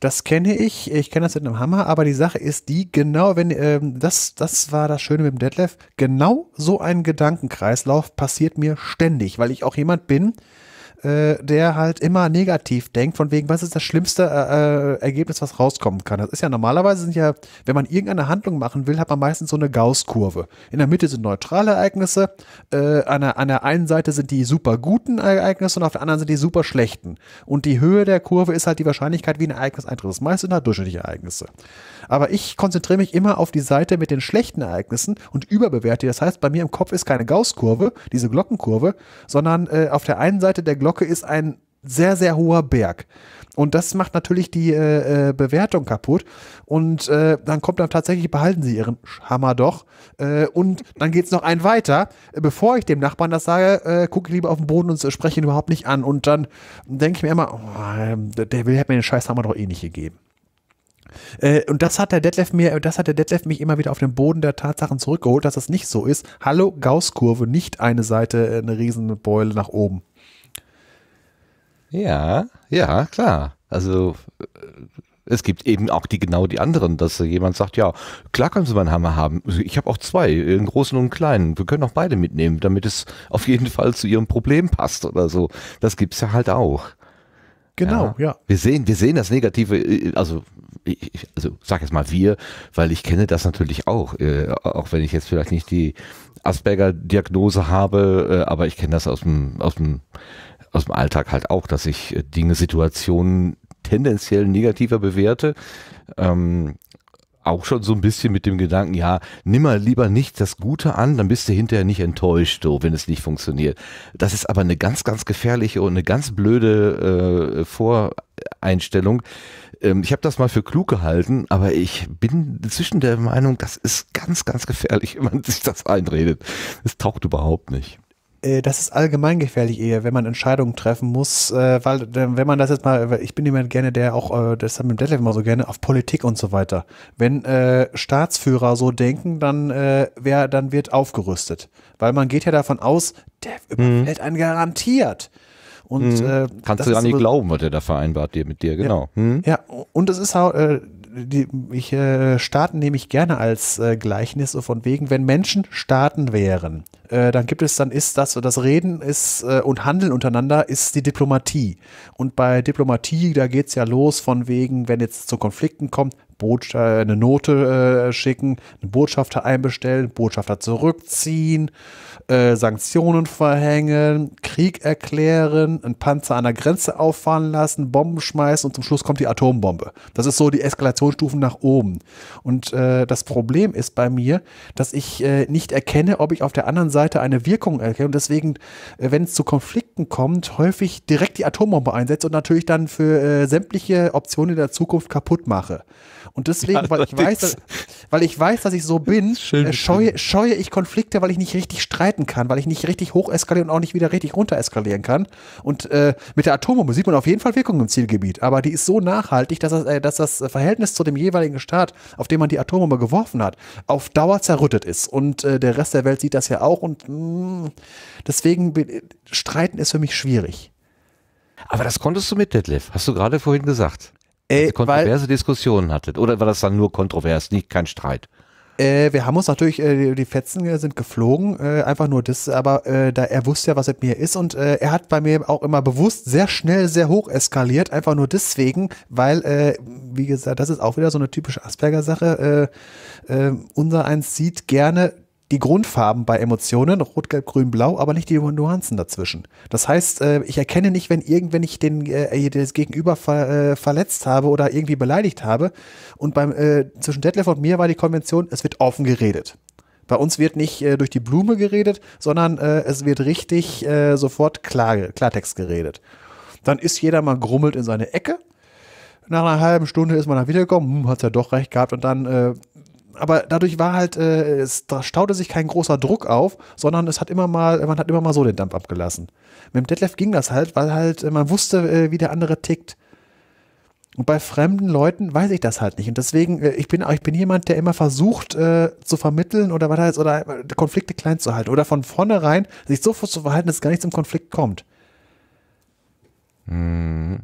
Das kenne ich, kenne das mit einem Hammer, aber die Sache ist die, genau, wenn, das war das Schöne mit dem Detlef, genau so ein Gedankenkreislauf passiert mir ständig, weil ich auch jemand bin, der halt immer negativ denkt, von wegen, was ist das schlimmste Ergebnis, was rauskommen kann. Das ist ja normalerweise, wenn man irgendeine Handlung machen will, hat man meistens so eine Gauß-Kurve. In der Mitte sind neutrale Ereignisse, an der einen Seite sind die super guten Ereignisse und auf der anderen sind die super schlechten. Und die Höhe der Kurve ist halt die Wahrscheinlichkeit, wie ein Ereignis eintritt. Das meiste sind halt durchschnittliche Ereignisse. Aber ich konzentriere mich immer auf die Seite mit den schlechten Ereignissen und überbewerte. Das heißt, bei mir im Kopf ist keine Gauß-Kurve, diese Glockenkurve, sondern auf der einen Seite der Glocke ist ein sehr, sehr hoher Berg. Und das macht natürlich die Bewertung kaputt. Und dann kommt dann tatsächlich, behalten Sie Ihren Hammer doch. Und dann geht es noch einen weiter. Bevor ich dem Nachbarn das sage, gucke ich lieber auf den Boden und spreche ihn überhaupt nicht an. Und dann denke ich mir immer, oh, der hat mir den scheiß Hammer doch eh nicht gegeben. Und das hat der Detlef mich immer wieder auf den Boden der Tatsachen zurückgeholt, dass das nicht so ist. Hallo, Gaußkurve, nicht eine Seite, eine Riesenbeule nach oben. Ja, klar. Also es gibt eben auch genau die anderen, dass jemand sagt, ja, klar können Sie meinen Hammer haben. Ich habe auch zwei, einen großen und einen kleinen. Wir können auch beide mitnehmen, damit es auf jeden Fall zu Ihrem Problem passt oder so. Das gibt es ja halt auch. Genau, ja. Wir sehen das Negative, also sag jetzt mal wir, weil ich kenne das natürlich auch, auch wenn ich jetzt vielleicht nicht die Asperger-Diagnose habe, aber ich kenne das aus dem Alltag halt auch, dass ich Dinge, Situationen tendenziell negativer bewerte. Auch schon so ein bisschen mit dem Gedanken, ja, nimm mal lieber nicht das Gute an, dann bist du hinterher nicht enttäuscht, so, wenn es nicht funktioniert. Das ist aber eine ganz, ganz gefährliche und eine ganz blöde Voreinstellung. Ich habe das mal für klug gehalten, aber ich bin inzwischen der Meinung, das ist ganz, ganz gefährlich, wenn man sich das einredet. Das taugt überhaupt nicht. das ist allgemein gefährlich, eher, wenn man Entscheidungen treffen muss, weil wenn man das jetzt mal, ich bin jemand gerne, der auch, das hat mit Detlef immer so gerne, auf Politik und so weiter. Wenn Staatsführer so denken, dann, dann wird aufgerüstet, weil man geht ja davon aus, der überfällt einen garantiert. Und, kannst du gar nicht so glauben, was der da vereinbart mit dir, genau. Ja, ja, und es ist auch, Staaten nehme ich gerne als Gleichnis, so von wegen, wenn Menschen Staaten wären, dann gibt es, dann ist das Reden ist und Handeln untereinander ist die Diplomatie. Und bei Diplomatie, da geht es ja los von wegen, wenn jetzt zu Konflikten kommt, eine Note schicken, einen Botschafter einbestellen, Botschafter zurückziehen, Sanktionen verhängen, Krieg erklären, einen Panzer an der Grenze auffahren lassen, Bomben schmeißen und zum Schluss kommt die Atombombe. Das ist so die Eskalationsstufen nach oben. Und das Problem ist bei mir, dass ich nicht erkenne, ob ich auf der anderen Seite eine Wirkung erkenne und deswegen, wenn es zu Konflikten kommt, häufig direkt die Atombombe einsetze und natürlich dann für sämtliche Optionen in der Zukunft kaputt mache. Und deswegen, ja, weil ich weiß, dass ich so bin, scheue ich Konflikte, weil ich nicht richtig streiten kann, weil ich nicht richtig hoch eskalieren und auch nicht wieder richtig runter eskalieren kann. Und mit der Atombombe sieht man auf jeden Fall Wirkung im Zielgebiet, aber die ist so nachhaltig, dass das Verhältnis zu dem jeweiligen Staat, auf den man die Atombombe geworfen hat, auf Dauer zerrüttet ist. Und der Rest der Welt sieht das ja auch und deswegen streiten ist für mich schwierig. Aber das konntest du mit Detlef, hast du gerade vorhin gesagt. Dass ihr kontroverse Diskussionen hattet. Oder war das dann nur kontrovers, kein Streit? Wir haben uns natürlich, die Fetzen sind geflogen, einfach nur das, aber da er wusste ja, was mit mir ist und er hat bei mir auch immer bewusst sehr schnell, sehr hoch eskaliert, einfach nur deswegen, weil, wie gesagt, das ist auch wieder so eine typische Asperger-Sache, unser eins sieht gerne die Grundfarben bei Emotionen, Rot, Gelb, Grün, Blau, aber nicht die Nuancen dazwischen. Das heißt, ich erkenne nicht, wenn ich das Gegenüber verletzt habe oder irgendwie beleidigt habe. Und zwischen Detlef und mir war die Konvention, es wird offen geredet. Bei uns wird nicht durch die Blume geredet, sondern es wird richtig sofort Klartext geredet. Dann ist jeder mal grummelt in seine Ecke. Nach einer halben Stunde ist man dann wiedergekommen, hat es ja doch recht gehabt und dann... aber dadurch war halt, da staute sich kein großer Druck auf, sondern man hat immer mal so den Dampf abgelassen. Mit dem Detlef ging das halt, weil halt man wusste, wie der andere tickt. Und bei fremden Leuten weiß ich das halt nicht. Und deswegen, ich bin jemand, der immer versucht zu vermitteln oder was heißt, oder Konflikte klein zu halten. Oder von vornherein sich so zu verhalten, dass es gar nicht zum Konflikt kommt. Und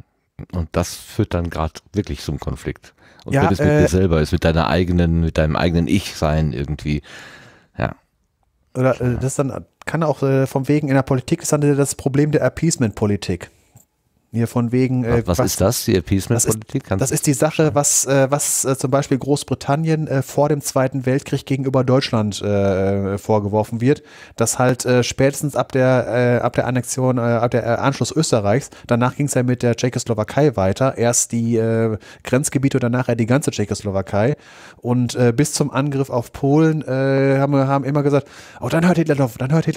das führt dann gerade wirklich zum Konflikt. Und ja, wenn es mit dir selber ist, mit deinem eigenen Ich-Sein irgendwie, ja. Oder das dann kann auch von wegen in der Politik ist dann das Problem der Appeasement-Politik. Hier von wegen. Was ist das, die Appeasement-Politik? Das ist die Sache, was zum Beispiel Großbritannien vor dem Zweiten Weltkrieg gegenüber Deutschland vorgeworfen wird, dass halt spätestens ab der Annexion, ab der Anschluss Österreichs, danach ging es ja mit der Tschechoslowakei weiter, erst die Grenzgebiete und danach die ganze Tschechoslowakei und bis zum Angriff auf Polen haben immer gesagt, oh, dann hört Hitler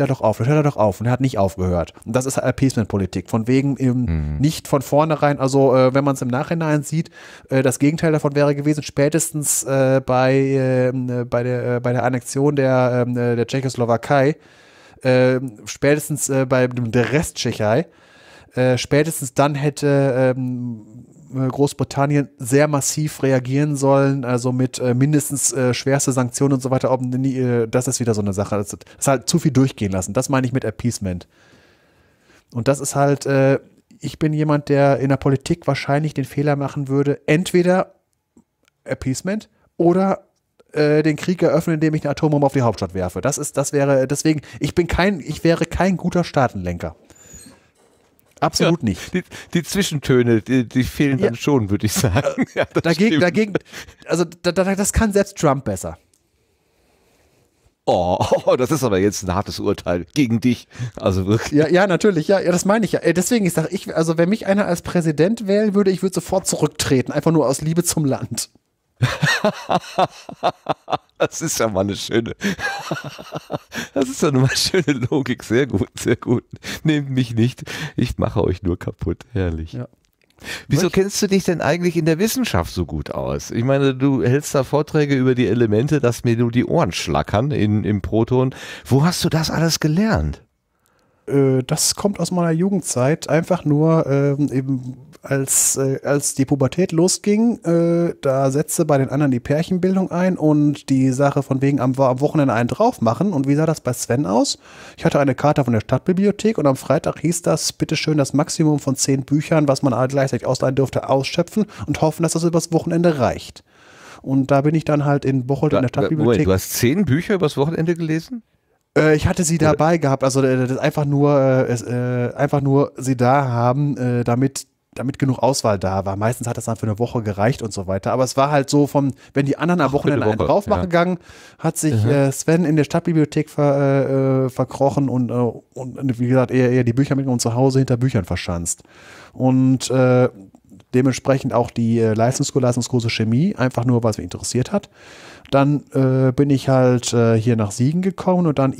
doch auf und er hat nicht aufgehört. Und das ist Appeasement-Politik, von wegen nicht von vornherein, also wenn man es im Nachhinein sieht, das Gegenteil davon wäre gewesen, spätestens bei der Annexion der Tschechoslowakei, spätestens bei der Resttschechei, spätestens dann hätte Großbritannien sehr massiv reagieren sollen, also mit mindestens schwerste Sanktionen und so weiter, das ist wieder so eine Sache, das ist halt zu viel durchgehen lassen, das meine ich mit Appeasement. Und das ist halt... ich bin jemand, der in der Politik wahrscheinlich den Fehler machen würde, entweder Appeasement oder den Krieg eröffnen, indem ich eine Atombombe auf die Hauptstadt werfe. Deswegen, ich wäre kein guter Staatenlenker. Absolut ja, nicht. Die Zwischentöne, die fehlen ja dann schon, würde ich sagen. Ja, dagegen, also das kann selbst Trump besser. Oh, das ist aber jetzt ein hartes Urteil gegen dich, also wirklich. Ja, ja, natürlich, ja, das meine ich ja. Deswegen, ich sage, also wenn mich einer als Präsident wählen würde, ich würde sofort zurücktreten, einfach nur aus Liebe zum Land. Das ist ja mal eine schöne, das ist ja eine schöne Logik, sehr gut, sehr gut. Nehmt mich nicht, ich mache euch nur kaputt, herrlich. Ja. Wieso kennst du dich denn eigentlich in der Wissenschaft so gut aus? Ich meine, du hältst da Vorträge über die Elemente, dass mir nur die Ohren schlackern im Proton. Wo hast du das alles gelernt? das kommt aus meiner Jugendzeit, einfach nur eben als die Pubertät losging, da setzte bei den anderen die Pärchenbildung ein und die Sache von wegen am Wochenende einen drauf machen. Und wie sah das bei Sven aus? Ich hatte eine Karte von der Stadtbibliothek und am Freitag hieß das, bitteschön das Maximum von 10 Büchern, was man gleichzeitig ausleihen dürfte, ausschöpfen und hoffen, dass das übers Wochenende reicht. Und da bin ich dann halt in Bocholt in der Stadtbibliothek. Moment, du hast 10 Bücher übers Wochenende gelesen? Ich hatte sie dabei gehabt, also das einfach nur sie da haben, damit genug Auswahl da war. Meistens hat das dann für eine Woche gereicht und so weiter. Aber es war halt so, wenn die anderen am Wochenende einen drauf machen gegangen, hat sich Sven in der Stadtbibliothek verkrochen und wie gesagt, eher die Bücher mitgenommen und zu Hause hinter Büchern verschanzt. Und dementsprechend auch die Leistungskurse Chemie, einfach nur, weil es mich interessiert hat. Dann bin ich halt hier nach Siegen gekommen und dann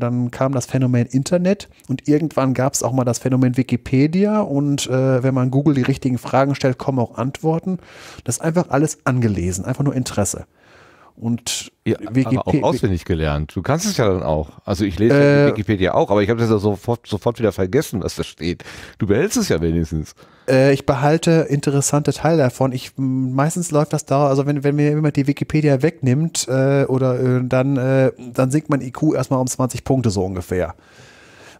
dann kam das Phänomen Internet und irgendwann gab es auch mal das Phänomen Wikipedia und wenn man Google die richtigen Fragen stellt, kommen auch Antworten. Das ist einfach alles angelesen, einfach nur Interesse. Und ja, aber auch auswendig gelernt. Du kannst es ja dann auch. Also ich lese Wikipedia auch, aber ich habe das ja sofort wieder vergessen, was da steht. Du behältst es ja wenigstens. Ich behalte interessante Teile davon. Meistens läuft das da, also wenn mir jemand die Wikipedia wegnimmt, dann sinkt mein IQ erstmal um 20 Punkte so ungefähr.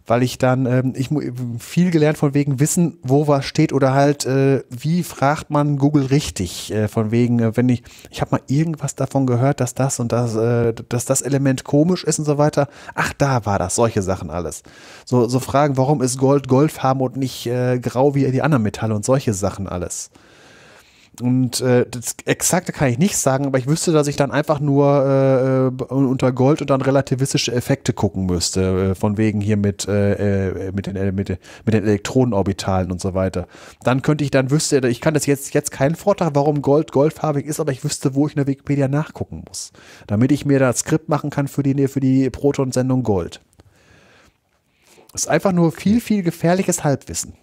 Weil ich dann, ich viel gelernt von wegen Wissen, wo was steht oder halt, wie fragt man Google richtig? Von wegen, wenn ich habe mal irgendwas davon gehört, dass das und das, dass das Element komisch ist und so weiter. Ach, da war das, solche Sachen alles. So Fragen, warum ist Gold goldfarben und nicht grau wie die anderen Metalle und solche Sachen alles. Und das Exakte kann ich nicht sagen, aber ich wüsste, dass ich dann einfach nur unter Gold und dann relativistische Effekte gucken müsste, von wegen hier mit den Elektronenorbitalen und so weiter. Dann könnte ich, ich kann das jetzt keinen Vortrag, warum Gold goldfarbig ist, aber ich wüsste, wo ich in der Wikipedia nachgucken muss, damit ich mir da ein Skript machen kann für die Proton-Sendung Gold. Das ist einfach nur viel gefährliches Halbwissen.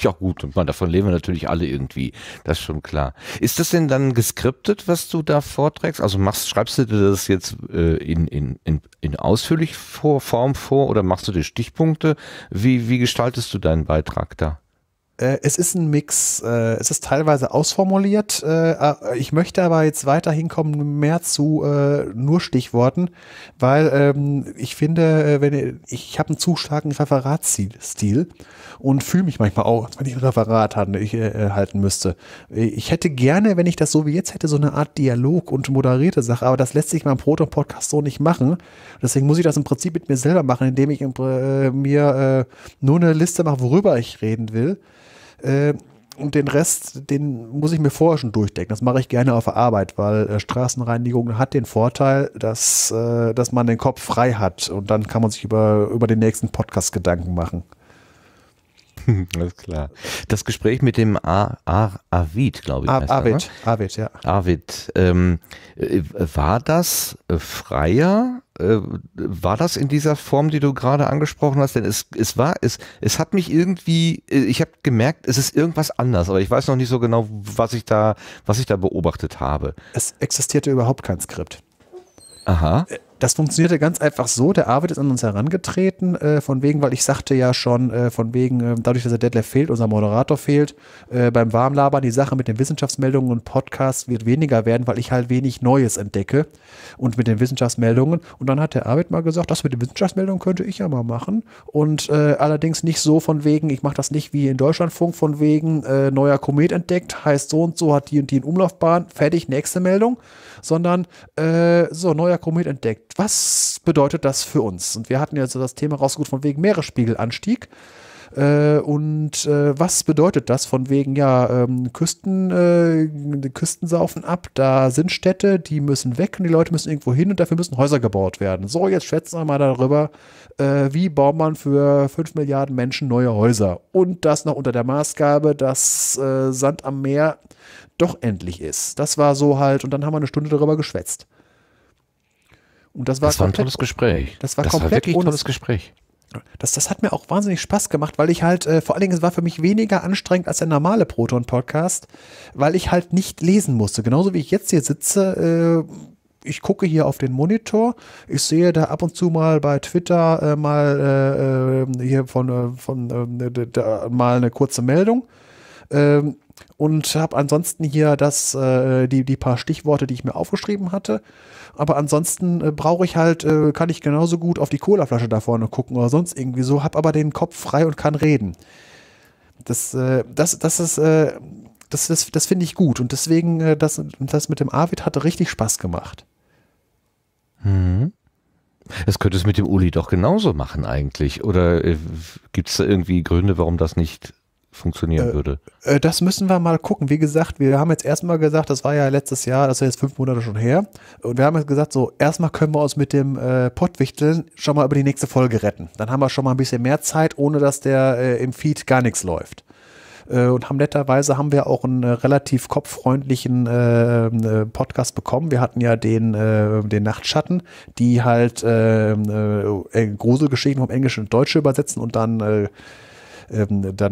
Ja gut, und man, davon leben wir natürlich alle irgendwie, das ist schon klar. Ist das denn dann geskriptet, was du da vorträgst? Also schreibst du dir das jetzt in ausführlich Form vor oder machst du dir Stichpunkte? Wie gestaltest du deinen Beitrag da? Es ist ein Mix, es ist teilweise ausformuliert. Ich möchte aber jetzt weiterhin kommen mehr zu nur Stichworten, weil ich finde, ich habe einen zu starken Referatsstil und fühle mich manchmal auch, als wenn ich ein Referat halten müsste. Ich hätte gerne, wenn ich das so wie jetzt hätte, so eine Art Dialog und moderierte Sache, aber das lässt sich beim Proton-Podcast so nicht machen. Deswegen muss ich das im Prinzip mit mir selber machen, indem ich mir nur eine Liste mache, worüber ich reden will. Und den Rest, den muss ich mir vorher schon durchdenken. Das mache ich gerne auf der Arbeit, weil Straßenreinigung hat den Vorteil, dass man den Kopf frei hat und dann kann man sich über den nächsten Podcast Gedanken machen. Alles klar. Das Gespräch mit dem Arvid, glaube ich. Arvid, ja. Arvid. War das freier? War das in dieser Form, die du gerade angesprochen hast? Denn es hat mich irgendwie, ich habe gemerkt, es ist irgendwas anders, aber ich weiß noch nicht so genau, was ich da beobachtet habe. Es existierte überhaupt kein Skript. Aha. Das funktionierte ganz einfach so, der Arvid ist an uns herangetreten, von wegen, weil ich sagte ja schon, von wegen, dadurch, dass der Detlef fehlt, unser Moderator fehlt, beim Warmlabern die Sache mit den Wissenschaftsmeldungen und Podcasts wird weniger werden, weil ich halt wenig Neues entdecke und mit den Wissenschaftsmeldungen. Und dann hat der Arvid mal gesagt, das mit den Wissenschaftsmeldungen könnte ich ja mal machen und allerdings nicht so von wegen, ich mache das nicht wie in Deutschlandfunk, von wegen, neuer Komet entdeckt, heißt so und so, hat die und die in Umlaufbahn, fertig, nächste Meldung, sondern neuer Komet entdeckt. Was bedeutet das für uns? Und wir hatten ja so das Thema rausgeholt von wegen Meeresspiegelanstieg. Was bedeutet das von wegen, ja, Küsten saufen ab, da sind Städte, die müssen weg und die Leute müssen irgendwo hin und dafür müssen Häuser gebaut werden. So, jetzt schwätzen wir mal darüber, wie baut man für 5 Milliarden Menschen neue Häuser? Und das noch unter der Maßgabe, dass Sand am Meer doch endlich ist. Das war so halt, und dann haben wir eine Stunde darüber geschwätzt. Und das war ein tolles Gespräch. Das war wirklich ein tolles Gespräch. Das hat mir auch wahnsinnig Spaß gemacht, weil ich halt, vor allen Dingen, es war für mich weniger anstrengend als der normale Proton-Podcast, weil ich halt nicht lesen musste. Genauso wie ich jetzt hier sitze, ich gucke hier auf den Monitor, ich sehe da ab und zu mal bei Twitter hier mal eine kurze Meldung und habe ansonsten hier das, die paar Stichworte, die ich mir aufgeschrieben hatte. Aber ansonsten brauche ich halt, kann ich genauso gut auf die Colaflasche da vorne gucken oder sonst irgendwie so, habe aber den Kopf frei und kann reden. Das finde ich gut und deswegen, das mit dem Arvid hatte richtig Spaß gemacht. Hm. Das könntest du mit dem Uli doch genauso machen eigentlich. Oder gibt es da irgendwie Gründe, warum das nicht funktionieren würde? Das müssen wir mal gucken. Wie gesagt, wir haben jetzt erstmal gesagt, das war ja letztes Jahr, das ist jetzt 5 Monate schon her. Und wir haben jetzt gesagt, so erstmal können wir uns mit dem Pottwichteln schon mal über die nächste Folge retten. Dann haben wir schon mal ein bisschen mehr Zeit, ohne dass der im Feed gar nichts läuft. Und haben netterweise haben wir auch einen relativ kopffreundlichen Podcast bekommen. Wir hatten ja den Nachtschatten, die halt Gruselgeschichten vom Englischen und Deutsche übersetzen und dann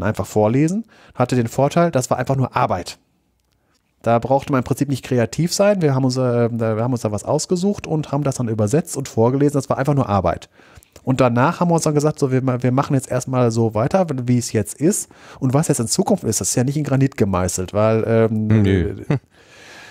einfach vorlesen. Hatte den Vorteil, das war einfach nur Arbeit. Da brauchte man im Prinzip nicht kreativ sein. Wir haben uns da was ausgesucht und haben das dann übersetzt und vorgelesen. Das war einfach nur Arbeit. Und danach haben wir uns dann gesagt, so, wir machen jetzt erstmal so weiter, wie es jetzt ist. Und was jetzt in Zukunft ist, das ist ja nicht in Granit gemeißelt, weil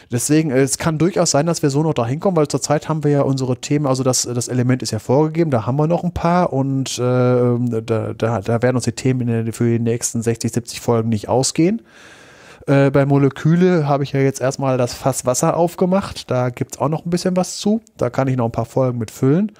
deswegen, es kann durchaus sein, dass wir so noch da hinkommen, weil zurzeit haben wir ja unsere Themen, also das Element ist ja vorgegeben, da haben wir noch ein paar und da werden uns die Themen für die nächsten 60, 70 Folgen nicht ausgehen. Bei Moleküle habe ich ja jetzt erstmal das Fass Wasser aufgemacht, da gibt es auch noch ein bisschen was zu, da kann ich noch ein paar Folgen mit füllen.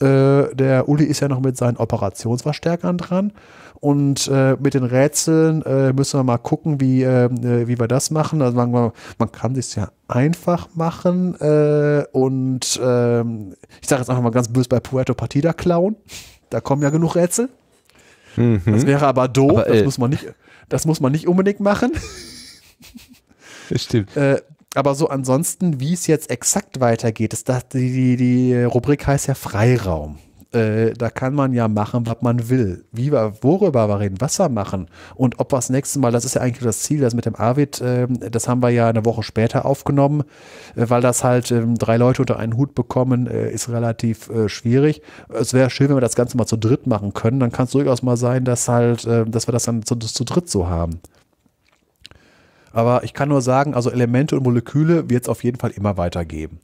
Der Uli ist ja noch mit seinen Operationsverstärkern dran und mit den Rätseln müssen wir mal gucken, wie wir das machen. Also man kann es ja einfach machen und ich sage jetzt einfach mal ganz böse bei Puerto Partida klauen. Da kommen ja genug Rätsel. Mhm. Das wäre aber doof, aber, das muss man nicht unbedingt machen. Stimmt. Aber so ansonsten, wie es jetzt exakt weitergeht, ist das, die Rubrik heißt ja Freiraum. Da kann man ja machen, was man will. Worüber wir reden, was wir machen. Und ob wir das nächste Mal, das ist ja eigentlich das Ziel, das mit dem Arvid, das haben wir ja eine Woche später aufgenommen, weil das halt 3 Leute unter einen Hut bekommen, ist relativ schwierig. Es wäre schön, wenn wir das Ganze mal zu dritt machen können. Dann kann es durchaus mal sein, dass wir das dann zu dritt so haben. Aber ich kann nur sagen, also Elemente und Moleküle wird es auf jeden Fall immer weitergeben.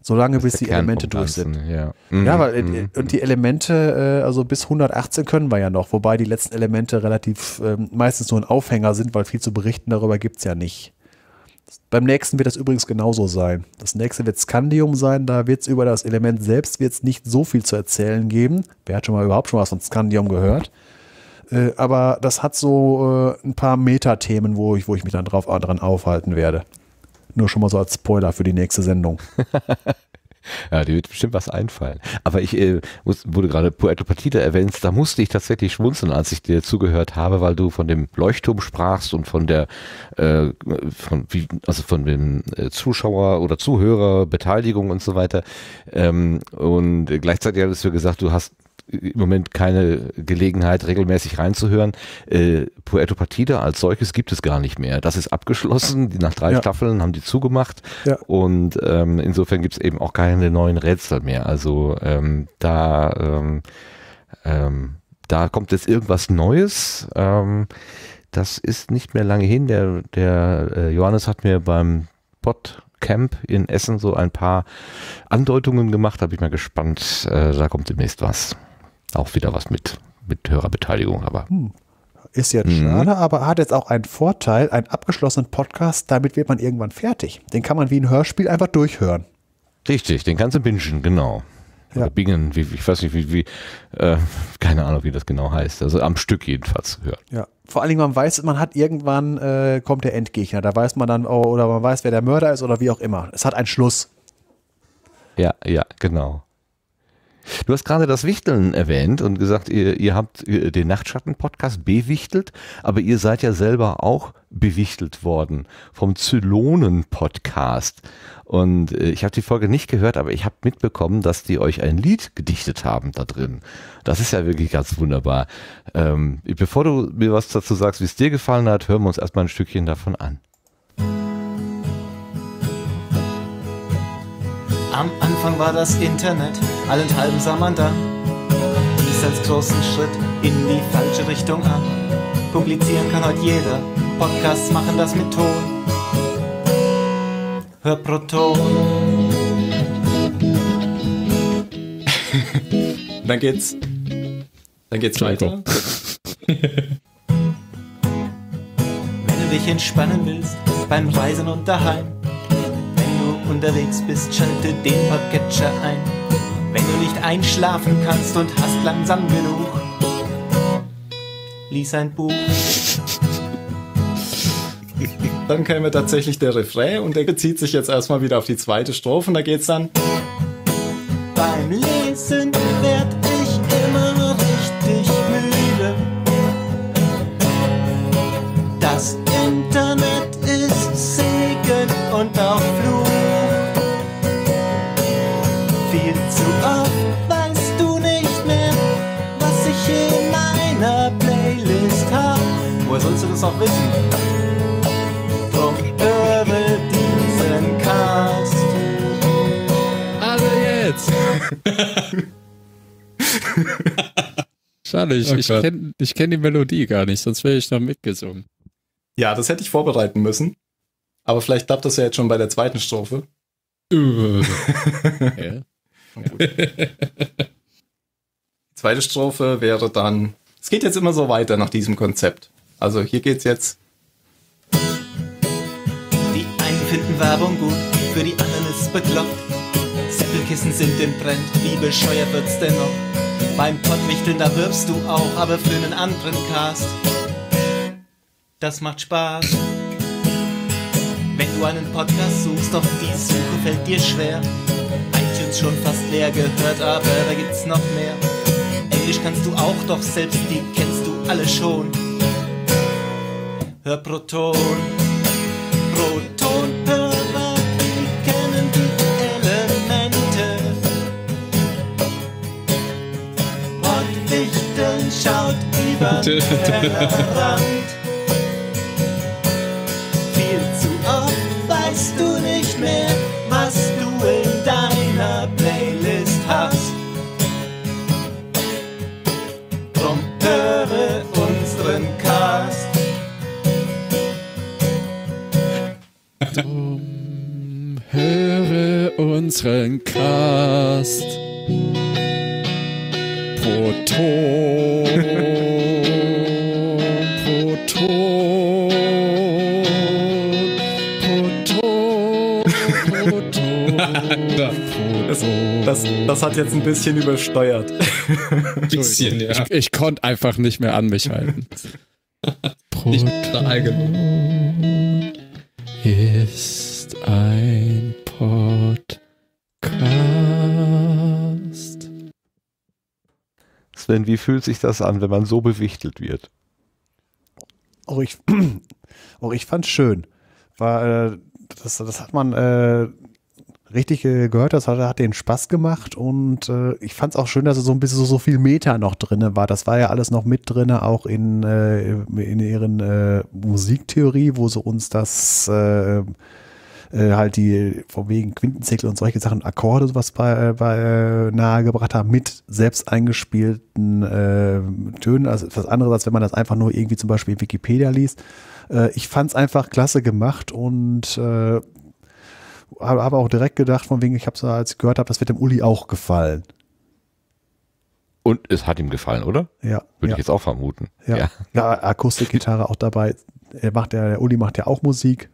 Solange bis die Elemente durch sind. Ja, weil und die Elemente, also bis 118 können wir ja noch, wobei die letzten Elemente relativ meistens nur ein Aufhänger sind, weil viel zu berichten darüber gibt es ja nicht. Beim nächsten wird das übrigens genauso sein. Das nächste wird Scandium sein, da wird es über das Element selbst wird's nicht so viel zu erzählen geben. Wer hat überhaupt schon was von Scandium gehört? Aber das hat so ein paar Metathemen, wo ich mich dann dran aufhalten werde. Nur schon mal so als Spoiler für die nächste Sendung. Ja, dir wird bestimmt was einfallen. Aber ich wurde gerade Puerto Partida erwähnt, da musste ich tatsächlich schmunzeln, als ich dir zugehört habe, weil du von dem Leuchtturm sprachst und von der, von dem Zuschauer- oder Zuhörerbeteiligung und so weiter. Und gleichzeitig hattest du gesagt, du hast im Moment keine Gelegenheit, regelmäßig reinzuhören. Puerto Partida als solches gibt es gar nicht mehr. Das ist abgeschlossen. Nach 3 Staffeln haben die zugemacht. Ja. Und insofern gibt es eben auch keine neuen Rätsel mehr. Also da kommt jetzt irgendwas Neues. Das ist nicht mehr lange hin. Der Johannes hat mir beim Podcamp in Essen so ein paar Andeutungen gemacht. Da bin ich mal gespannt. Da kommt demnächst was. Auch wieder was mit Hörerbeteiligung, aber. Ist jetzt schade, aber hat jetzt auch einen Vorteil, einen abgeschlossenen Podcast, damit wird man irgendwann fertig. Den kann man wie ein Hörspiel einfach durchhören. Richtig, den kannst du bingen, genau. Ja. Oder bingen, ich weiß nicht, keine Ahnung, wie das genau heißt. Also am Stück jedenfalls hören. Ja. Vor allen Dingen, man weiß, man hat irgendwann, kommt der Endgegner, da weiß man dann, oder man weiß, wer der Mörder ist oder wie auch immer. Es hat einen Schluss. Ja, ja, genau. Du hast gerade das Wichteln erwähnt und gesagt, ihr habt den Nachtschatten-Podcast bewichtelt, aber ihr seid ja selber auch bewichtelt worden vom Zylonen-Podcast. Und ich habe die Folge nicht gehört, aber ich habe mitbekommen, dass die euch ein Lied gedichtet haben da drin. Das ist ja wirklich ganz wunderbar. Bevor du mir was dazu sagst, wie es dir gefallen hat, hören wir uns erstmal ein Stückchen davon an. Am Anfang war das Internet, allenthalben sah man dann dies als großen Schritt in die falsche Richtung an. Publizieren kann heute jeder, Podcasts machen das mit Ton. Hör Proton. Dann geht's weiter. Wenn du dich entspannen willst, beim Reisen und daheim. Wenn du unterwegs bist, schalte den Podcatcher ein. Wenn du nicht einschlafen kannst und hast langsam genug, lies ein Buch. Dann käme tatsächlich der Refrain und der bezieht sich jetzt erstmal wieder auf die zweite Strophe und da geht's dann. Beim Lesen werd ich immer richtig müde. Das Internet ist Segen und auch Fluch. Viel zu oft weißt du nicht mehr, was ich in meiner Playlist hab. Woher sollst du das auch wissen? Drum höre diesen Cast. Also jetzt! Schade, ich kenn die Melodie gar nicht, sonst wäre ich noch mitgesungen. Ja, das hätte ich vorbereiten müssen. Aber vielleicht klappt das ja jetzt schon bei der zweiten Strophe. Okay. Die zweite Strophe wäre dann... Es geht jetzt immer so weiter nach diesem Konzept. Also hier geht's jetzt... Die einen finden Werbung gut, für die anderen ist es bekloppt. Säppelkissen sind im Trend, wie bescheuert wird's denn noch? Beim Pottwichteln, da wirbst du auch, aber für einen anderen Cast. Das macht Spaß. Wenn du einen Podcast suchst, doch die Suche fällt dir schwer. iTunes schon fast leer gehört, aber da gibt's noch mehr. Englisch kannst du auch, doch selbst die kennst du alle schon. Hör Proton. Proton. Schaut über den Tellerrand. Viel zu oft weißt du nicht mehr, was du in deiner Playlist hast. Drum höre unseren Cast. Drum höre unseren Cast. Das hat jetzt ein bisschen übersteuert. Bisschen, ja. Ich konnte einfach nicht mehr an mich halten. Nicht Proton ist ein Podcast. Sven, wie fühlt sich das an, wenn man so bewichtelt wird? Oh, ich fand's schön. War, das hat man... richtig gehört, das hat den Spaß gemacht und ich fand es auch schön, dass so ein bisschen so viel Meta noch drin war. Das war ja alles noch mit drin, auch in ihren Musiktheorie, wo sie uns das halt die von wegen Quintenzirkel und solche Sachen, Akkorde sowas bei nahegebracht haben mit selbst eingespielten Tönen. Also was anderes, als wenn man das einfach nur irgendwie zum Beispiel in Wikipedia liest. Ich fand es einfach klasse gemacht und habe auch direkt gedacht, von wegen, ich habe es, als ich gehört habe, das wird dem Uli auch gefallen. Und es hat ihm gefallen, oder? Ja. Würde ich jetzt auch vermuten. Ja, ja. Ja, Akustikgitarre auch dabei. Der Uli macht ja auch Musik.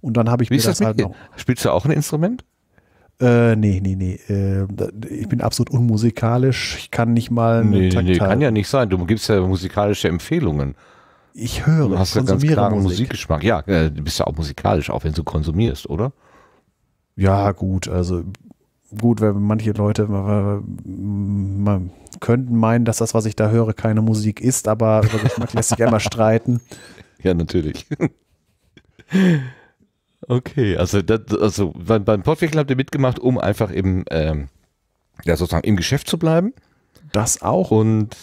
Und dann habe ich mir das halt noch... Spielst du auch ein Instrument? Nee. Ich bin absolut unmusikalisch. Ich kann nicht mal... Nee, kann ja nicht sein. Du gibst ja musikalische Empfehlungen. Ich höre, du hast ja ganz klaren Musikgeschmack. Ja, du bist ja auch musikalisch, auch wenn du konsumierst, oder? Ja, gut, also gut, weil manche Leute man könnten meinen, dass das, was ich da höre, keine Musik ist, aber über Geschmack lässt sich ja immer streiten. Ja, natürlich. Okay, also beim Podwickeln habt ihr mitgemacht, um einfach sozusagen im Geschäft zu bleiben. Das auch. Und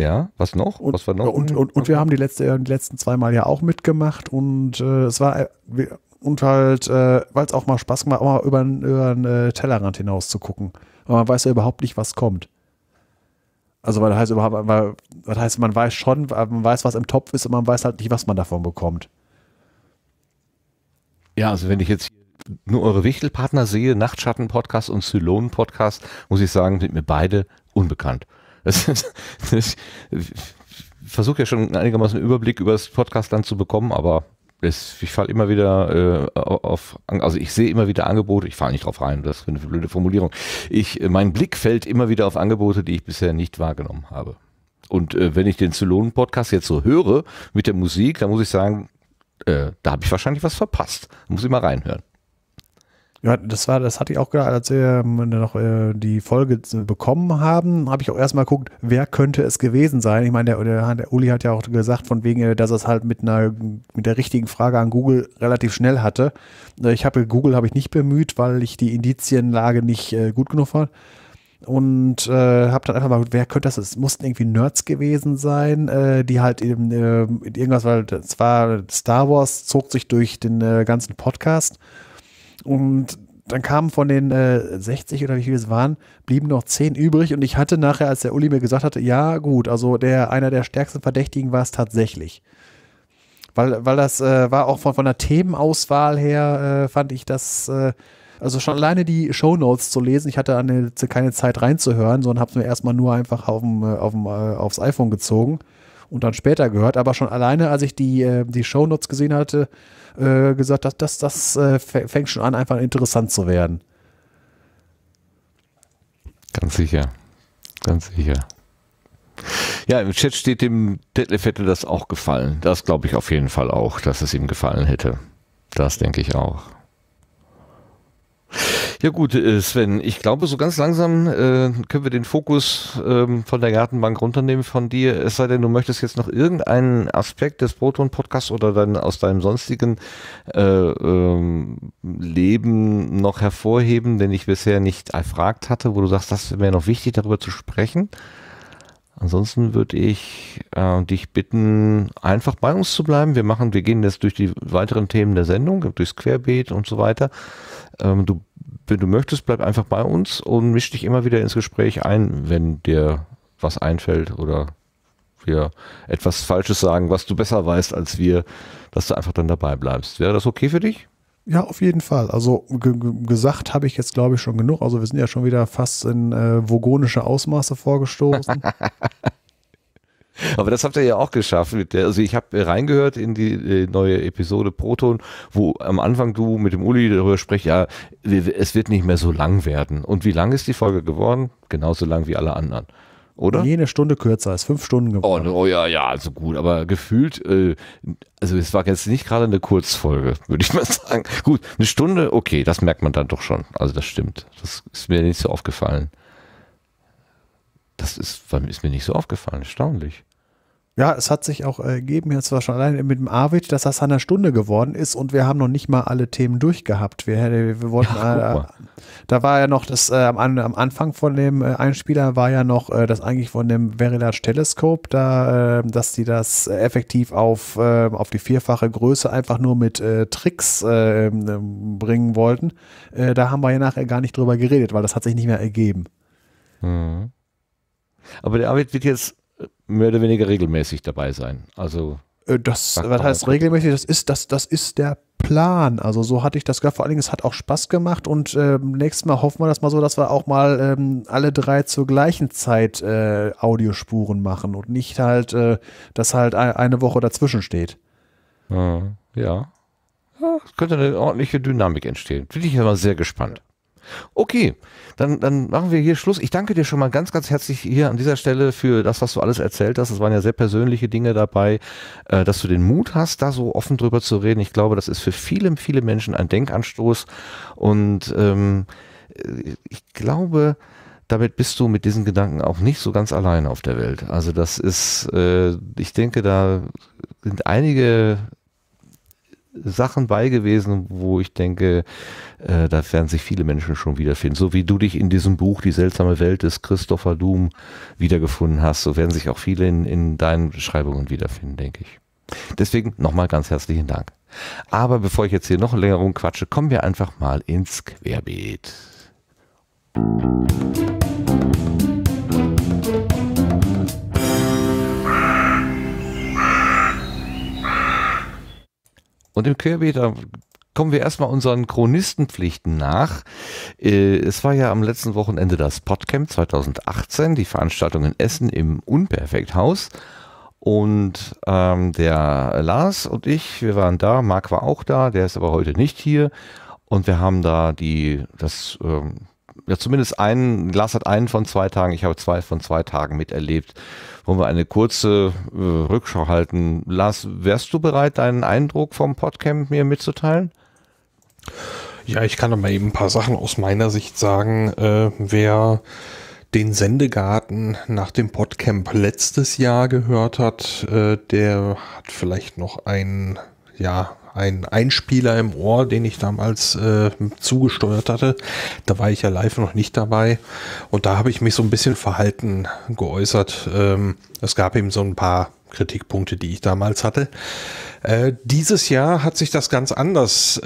ja, was noch? Und wir haben die letzten 2 Mal ja auch mitgemacht und es war und halt, weil es auch mal Spaß macht, auch mal über den Tellerrand hinaus zu gucken. Aber man weiß ja überhaupt nicht, was kommt. Also, weil das heißt überhaupt, weil, das heißt, man weiß schon, man weiß, was im Topf ist, und man weiß halt nicht, was man davon bekommt. Ja, also wenn ich jetzt nur eure Wichtelpartner sehe, Nachtschatten-Podcast und Zylonen-Podcast, muss ich sagen, sind mir beide unbekannt. Ich versuche ja schon einigermaßen einen Überblick über das Podcastland zu bekommen, aber ich falle immer wieder auf, also ich sehe immer wieder Angebote, ich falle nicht drauf rein, das ist eine blöde Formulierung. Mein Blick fällt immer wieder auf Angebote, die ich bisher nicht wahrgenommen habe. Und wenn ich den Zylonen-Podcast jetzt so höre mit der Musik, dann muss ich sagen, da habe ich wahrscheinlich was verpasst. Da muss ich mal reinhören. Ja, das hatte ich auch gedacht, als wir noch die Folge bekommen haben, habe ich auch erstmal geguckt, wer könnte es gewesen sein. Ich meine, der Uli hat ja auch gesagt, von wegen, dass er es halt mit der richtigen Frage an Google relativ schnell hatte. Google habe ich nicht bemüht, weil ich die Indizienlage nicht gut genug war. Und habe dann einfach mal, wer könnte das? Es mussten irgendwie Nerds gewesen sein, die halt eben irgendwas, weil es war Star Wars, zog sich durch den ganzen Podcast. Und dann kamen von den 60 oder wie viele es waren, blieben noch 10 übrig. Und ich hatte nachher, als der Uli mir gesagt hatte, ja gut, also einer der stärksten Verdächtigen war es tatsächlich. Weil das war auch von der Themenauswahl her, fand ich das, also schon alleine die Shownotes zu lesen, ich hatte keine Zeit reinzuhören, sondern habe es mir erstmal nur einfach aufs iPhone gezogen und dann später gehört. Aber schon alleine, als ich die Shownotes gesehen hatte, gesagt, dass das fängt schon an, einfach interessant zu werden. Ganz sicher. Ganz sicher. Ja, im Chat steht, dem Detlef hätte das auch gefallen. Das glaube ich auf jeden Fall auch, dass es ihm gefallen hätte. Das denke ich auch. Ja gut, Sven, ich glaube, so ganz langsam können wir den Fokus von der Gartenbank runternehmen von dir, es sei denn, du möchtest jetzt noch irgendeinen Aspekt des Proton-Podcasts oder dann aus deinem sonstigen Leben noch hervorheben, den ich bisher nicht erfragt hatte, wo du sagst, das wäre mir noch wichtig, darüber zu sprechen. Ansonsten würde ich dich bitten, einfach bei uns zu bleiben. Wir gehen jetzt durch die weiteren Themen der Sendung, durchs Querbeet und so weiter. Wenn du möchtest, bleib einfach bei uns und misch dich immer wieder ins Gespräch ein, wenn dir was einfällt oder wir etwas Falsches sagen, was du besser weißt als wir, dass du einfach dann dabei bleibst. Wäre das okay für dich? Ja, auf jeden Fall. Also gesagt habe ich jetzt, glaube ich, schon genug. Also wir sind ja schon wieder fast in vogonische Ausmaße vorgestoßen. Aber das habt ihr ja auch geschafft. Also ich habe reingehört in die neue Episode Proton, wo am Anfang du mit dem Uli darüber sprichst, ja, es wird nicht mehr so lang werden. Und wie lang ist die Folge geworden? Genauso lang wie alle anderen. Oder? Jede Stunde kürzer, ist 5 Stunden geworden. Oh ja, ja, also gut, aber gefühlt, also es war jetzt nicht gerade eine Kurzfolge, würde ich mal sagen. Gut, 1 Stunde, okay, das merkt man dann doch schon. Also das stimmt, das ist mir nicht so aufgefallen. Das ist mir nicht so aufgefallen, erstaunlich. Ja, es hat sich auch ergeben, jetzt war schon allein mit dem Arvid, dass das 1 Stunde geworden ist und wir haben noch nicht mal alle Themen durchgehabt. Wir wollten, ja, da war ja noch das, am Anfang von dem Einspieler war ja noch das eigentlich von dem Verilas Teleskop, da, dass die das effektiv auf die 4-fache Größe einfach nur mit Tricks bringen wollten. Da haben wir ja nachher gar nicht drüber geredet, weil das hat sich nicht mehr ergeben. Mhm. Aber der Arvid wird jetzt mehr oder weniger regelmäßig dabei sein. Also was heißt regelmäßig? Das ist der Plan. Also so hatte ich das gehabt. Vor allen Dingen, es hat auch Spaß gemacht und nächstes Mal hoffen wir das mal so, dass wir auch mal alle 3 zur gleichen Zeit Audiospuren machen und nicht halt, dass halt eine Woche dazwischen steht. Ja. Ja, es könnte eine ordentliche Dynamik entstehen. Bin ich aber sehr gespannt. Okay, dann machen wir hier Schluss. Ich danke dir schon mal ganz, ganz herzlich hier an dieser Stelle für das, was du alles erzählt hast. Es waren ja sehr persönliche Dinge dabei, dass du den Mut hast, da so offen drüber zu reden. Ich glaube, das ist für viele, viele Menschen ein Denkanstoß und ich glaube, damit bist du mit diesen Gedanken auch nicht so ganz alleine auf der Welt. Also das ist, ich denke, da sind einige Sachen bei gewesen, wo ich denke, da werden sich viele Menschen schon wiederfinden. So wie du dich in diesem Buch Die seltsame Welt des Christopher Doom wiedergefunden hast, so werden sich auch viele in deinen Beschreibungen wiederfinden, denke ich. Deswegen nochmal ganz herzlichen Dank. Aber bevor ich jetzt hier noch länger rumquatsche, kommen wir einfach mal ins Querbeet. Und im Querbeet, da kommen wir erstmal unseren Chronistenpflichten nach. Es war ja am letzten Wochenende das Podcamp 2018, die Veranstaltung in Essen im Unperfekthaus. Und der Lars und ich, wir waren da, Marc war auch da, der ist aber heute nicht hier. Und wir haben da ja, zumindest einen, Lars hat einen von 2 Tagen, ich habe 2 von 2 Tagen miterlebt. Wollen wir eine kurze Rückschau halten. Lars, wärst du bereit, deinen Eindruck vom Podcamp mir mitzuteilen? Ja, ich kann doch mal eben ein paar Sachen aus meiner Sicht sagen. Wer den Sendegarten nach dem Podcamp letztes Jahr gehört hat, der hat vielleicht noch einen, ja, einen Einspieler im Ohr, den ich damals zugesteuert hatte. Da war ich ja live noch nicht dabei und da habe ich mich so ein bisschen verhalten geäußert. Es gab eben so ein paar Kritikpunkte, die ich damals hatte. Dieses Jahr hat sich das ganz anders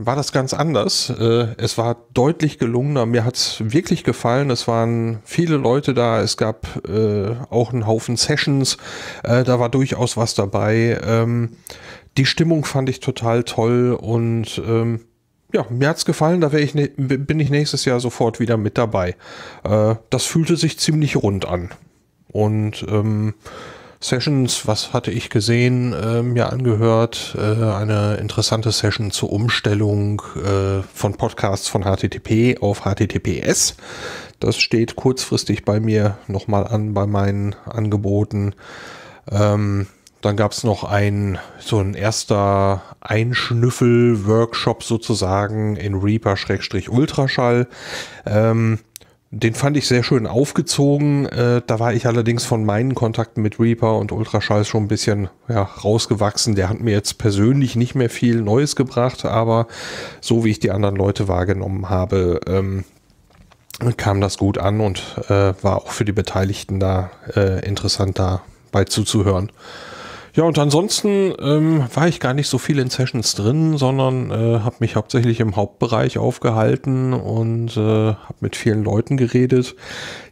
es war deutlich gelungener. Mir hat es wirklich gefallen. Es waren viele Leute da. Es gab auch einen Haufen Sessions. Da war durchaus was dabei. Die Stimmung fand ich total toll und ja, mir hat's gefallen, da bin ich nächstes Jahr sofort wieder mit dabei. Das fühlte sich ziemlich rund an. Und Sessions, was hatte ich gesehen, mir angehört, eine interessante Session zur Umstellung von Podcasts von HTTP auf HTTPS. Das steht kurzfristig bei mir nochmal an bei meinen Angeboten. Dann gab es noch so ein erster Einschnüffel-Workshop sozusagen in Reaper-Ultraschall. Den fand ich sehr schön aufgezogen. Da war ich allerdings von meinen Kontakten mit Reaper und Ultraschall schon ein bisschen rausgewachsen. Der hat mir jetzt persönlich nicht mehr viel Neues gebracht, aber so wie ich die anderen Leute wahrgenommen habe, kam das gut an und war auch für die Beteiligten da interessant, dabei zuzuhören. Ja, und ansonsten war ich gar nicht so viel in Sessions drin, sondern habe mich hauptsächlich im Hauptbereich aufgehalten und habe mit vielen Leuten geredet.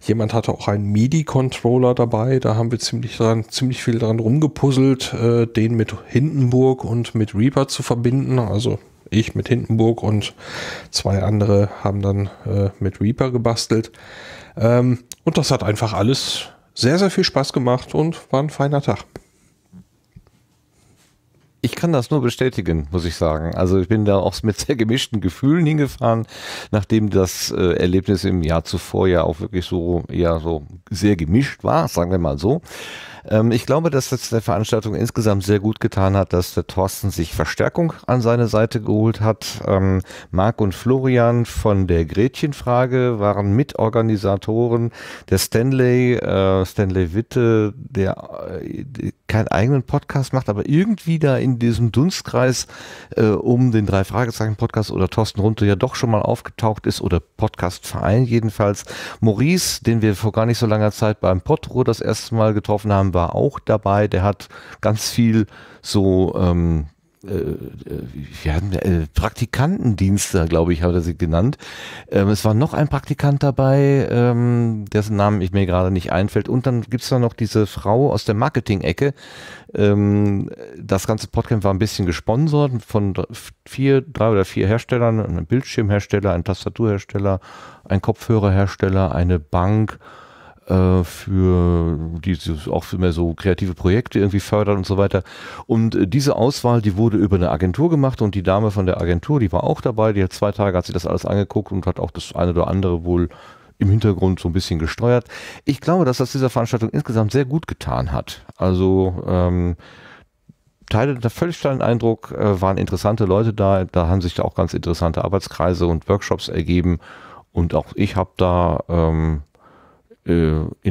Jemand hatte auch einen MIDI-Controller dabei, da haben wir ziemlich viel dran rumgepuzzelt, den mit Hindenburg und mit Reaper zu verbinden. Also ich mit Hindenburg und 2 andere haben dann mit Reaper gebastelt. Und das hat einfach alles sehr, sehr viel Spaß gemacht und war ein feiner Tag. Ich kann das nur bestätigen, muss ich sagen. Also ich bin da auch mit sehr gemischten Gefühlen hingefahren, nachdem das Erlebnis im Jahr zuvor ja auch wirklich so eher so sehr gemischt war, sagen wir mal so. Ich glaube, dass das der Veranstaltung insgesamt sehr gut getan hat, dass der Thorsten sich Verstärkung an seine Seite geholt hat. Marc und Florian von der Gretchenfrage waren Mitorganisatoren. Der Stanley Witte, der keinen eigenen Podcast macht, aber irgendwie da in diesem Dunstkreis um den 3-Fragezeichen-Podcast oder Thorsten Runte ja doch schon mal aufgetaucht ist oder Podcastverein jedenfalls. Maurice, den wir vor gar nicht so langer Zeit beim Potro das erste Mal getroffen haben, war auch dabei, der hat ganz viel so Praktikantendienste, glaube ich, hat er sie genannt. Es war noch ein Praktikant dabei, dessen Namen ich mir gerade nicht einfällt. Und dann gibt es da noch diese Frau aus der Marketing-Ecke. Das ganze Podcamp war ein bisschen gesponsert von 3 oder 4 Herstellern, einem Bildschirmhersteller, einem Tastaturhersteller, einem Kopfhörerhersteller, eine Bank, für die auch immer so kreative Projekte irgendwie fördern und so weiter. Und diese Auswahl, die wurde über eine Agentur gemacht und die Dame von der Agentur, die war auch dabei, die hat 2 Tage, hat sie das alles angeguckt und hat auch das eine oder andere wohl im Hintergrund so ein bisschen gesteuert. Ich glaube, dass das dieser Veranstaltung insgesamt sehr gut getan hat. Also Teile der völlig kleinen Eindruck, waren interessante Leute da, da haben sich auch ganz interessante Arbeitskreise und Workshops ergeben und auch ich habe da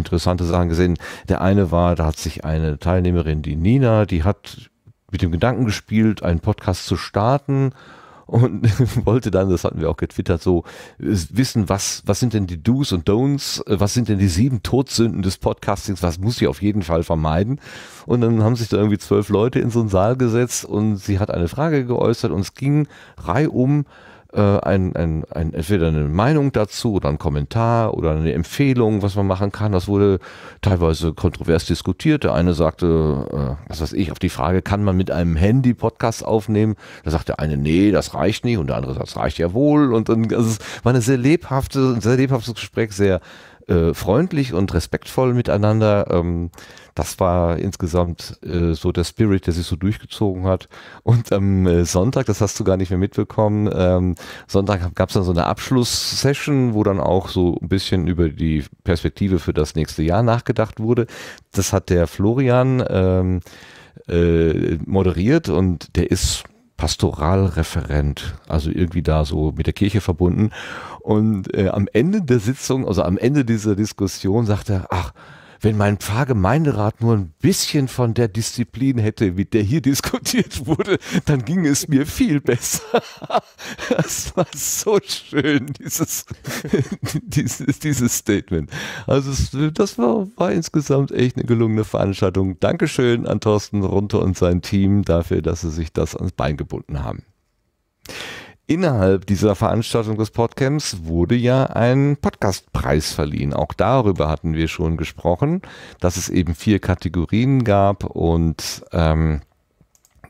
interessante Sachen gesehen. Der eine war, da hat sich eine Teilnehmerin, die Nina, die hat mit dem Gedanken gespielt, einen Podcast zu starten und wollte dann, das hatten wir auch getwittert, so wissen, was sind denn die Do's und Don'ts, was sind denn die 7 Todsünden des Podcastings, was muss ich auf jeden Fall vermeiden. Und dann haben sich da irgendwie 12 Leute in so einen Saal gesetzt und sie hat eine Frage geäußert und es ging reihum entweder eine Meinung dazu oder ein Kommentar oder eine Empfehlung, was man machen kann. Das wurde teilweise kontrovers diskutiert. Der eine sagte, was weiß ich, auf die Frage, kann man mit einem Handy Podcast aufnehmen? Da sagt der eine, nee, das reicht nicht. Und der andere sagt, das reicht ja wohl. Und dann, also es war ein sehr lebhaftes Gespräch, sehr freundlich und respektvoll miteinander. Das war insgesamt so der Spirit, der sich so durchgezogen hat. Und am Sonntag, das hast du gar nicht mehr mitbekommen, Sonntag gab es dann so eine Abschlusssession, wo dann auch so ein bisschen über die Perspektive für das nächste Jahr nachgedacht wurde. Das hat der Florian moderiert und der ist Pastoralreferent, also irgendwie da so mit der Kirche verbunden. Und am Ende der Sitzung, also am Ende dieser Diskussion, sagt er, ach, wenn mein Pfarrgemeinderat nur ein bisschen von der Disziplin hätte, mit der hier diskutiert wurde, dann ging es mir viel besser. Das war so schön, dieses Statement. Also das war insgesamt echt eine gelungene Veranstaltung. Dankeschön an Thorsten Runte und sein Team dafür, dass sie sich das ans Bein gebunden haben. Innerhalb dieser Veranstaltung des Podcamps wurde ja ein Podcastpreis verliehen. Auch darüber hatten wir schon gesprochen, dass es eben 4 Kategorien gab und da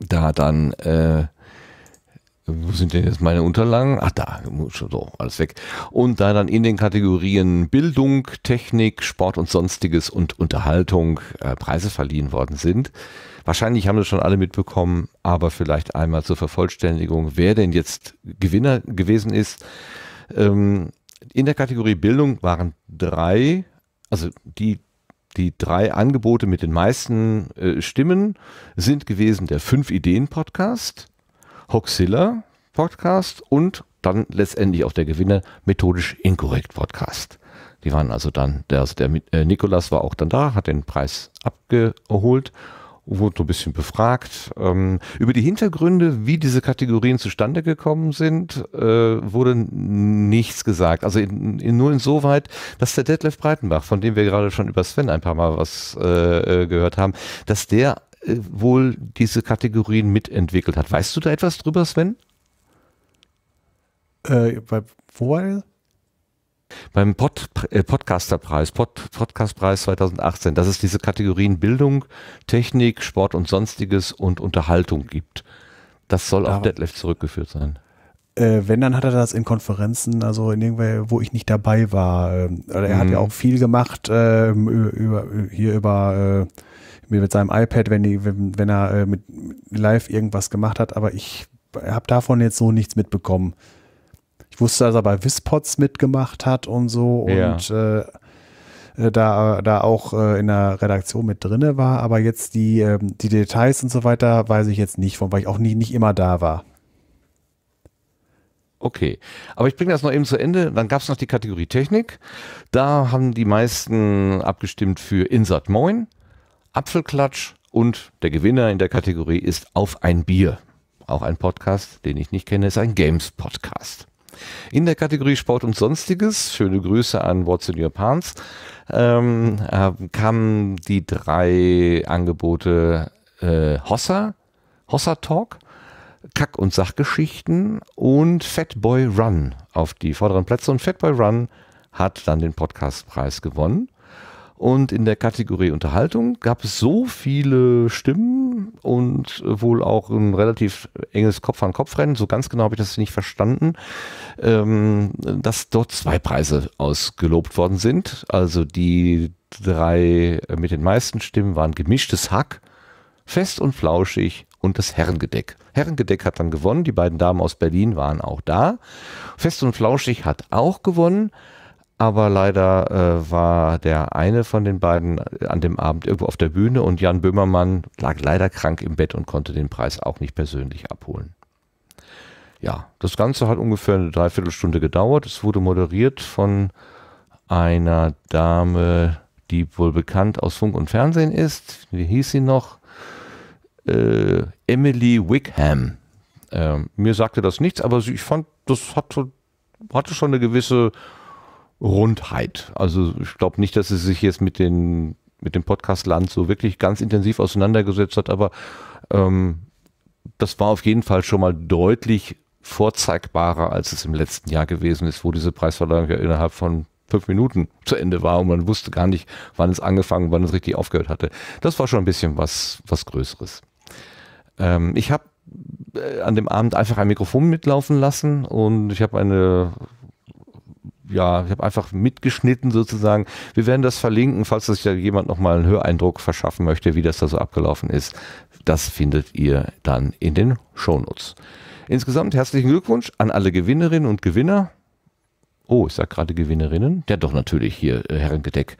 dann, wo sind denn jetzt meine Unterlagen? Ach da, so, alles weg. Und da dann in den Kategorien Bildung, Technik, Sport und Sonstiges und Unterhaltung Preise verliehen worden sind. Wahrscheinlich haben das schon alle mitbekommen, aber vielleicht einmal zur Vervollständigung, wer denn jetzt Gewinner gewesen ist. In der Kategorie Bildung waren 3, also die 3 Angebote mit den meisten Stimmen sind gewesen der 5-Ideen-Podcast, Hoxilla-Podcast und dann letztendlich auch der Gewinner Methodisch-Inkorrekt-Podcast. Die waren also dann, der Nikolas war auch dann da, hat den Preis abgeholt. Wurde ein bisschen befragt. Über die Hintergründe, wie diese Kategorien zustande gekommen sind, wurde nichts gesagt. Also nur insoweit, dass der Detlef Breitenbach, von dem wir gerade schon über Sven ein paar Mal was gehört haben, dass der wohl diese Kategorien mitentwickelt hat. Weißt du da etwas drüber, Sven? Wo war er? Beim Podcasterpreis, Podcastpreis 2018, dass es diese Kategorien Bildung, Technik, Sport und Sonstiges und Unterhaltung gibt. Das soll auf Detlef zurückgeführt sein. Wenn, dann hat er das in Konferenzen, also in irgendwelchen, wo ich nicht dabei war. Er hat ja auch viel gemacht mit seinem iPad, wenn er mit live irgendwas gemacht hat, aber ich habe davon jetzt so nichts mitbekommen. Ich wusste, dass er bei Wispots mitgemacht hat und so und da auch in der Redaktion mit drinne war, aber jetzt die Details und so weiter weiß ich jetzt nicht, weil ich auch nicht immer da war. Okay, aber ich bringe das noch eben zu Ende. Dann gab es noch die Kategorie Technik. Da haben die meisten abgestimmt für Insert Moin, Apfelklatsch und der Gewinner in der Kategorie ist Auf ein Bier. Auch ein Podcast, den ich nicht kenne, ist ein Games-Podcast. In der Kategorie Sport und Sonstiges, schöne Grüße an What's in Your Pants, kamen die 3 Angebote Hossa Talk, Kack- und Sachgeschichten und Fatboy Run auf die vorderen Plätze. Und Fatboy Run hat dann den Podcastpreis gewonnen. Und in der Kategorie Unterhaltung gab es so viele Stimmen und wohl auch ein relativ enges Kopf-an-Kopf-Rennen, so ganz genau habe ich das nicht verstanden, dass dort 2 Preise ausgelobt worden sind. Also die 3 mit den meisten Stimmen waren Gemischtes Hack, Fest und Flauschig und das Herrengedeck. Herrengedeck hat dann gewonnen, die beiden Damen aus Berlin waren auch da. Fest und Flauschig hat auch gewonnen. Aber leider war der eine von den beiden an dem Abend irgendwo auf der Bühne und Jan Böhmermann lag leider krank im Bett und konnte den Preis auch nicht persönlich abholen. Ja, das Ganze hat ungefähr eine Dreiviertelstunde gedauert. Es wurde moderiert von einer Dame, die wohl bekannt aus Funk und Fernsehen ist. Wie hieß sie noch? Emily Wickham. Mir sagte das nichts, aber ich fand, das hatte schon eine gewisse Rundheit. Also ich glaube nicht, dass sie sich jetzt mit dem Podcast-Land so wirklich ganz intensiv auseinandergesetzt hat, aber das war auf jeden Fall schon mal deutlich vorzeigbarer, als es im letzten Jahr gewesen ist, wo diese Preisverleihung ja innerhalb von 5 Minuten zu Ende war und man wusste gar nicht, wann es angefangen, wann es richtig aufgehört hatte. Das war schon ein bisschen was Größeres. Ich habe an dem Abend einfach ein Mikrofon mitlaufen lassen und ich habe ich habe einfach mitgeschnitten sozusagen. Wir werden das verlinken, falls sich da jemand nochmal einen Höreindruck verschaffen möchte, wie das da so abgelaufen ist. Das findet ihr dann in den Shownotes. Insgesamt herzlichen Glückwunsch an alle Gewinnerinnen und Gewinner. Oh, ich sage gerade Gewinnerinnen. Ja doch, natürlich hier Herrengedeck.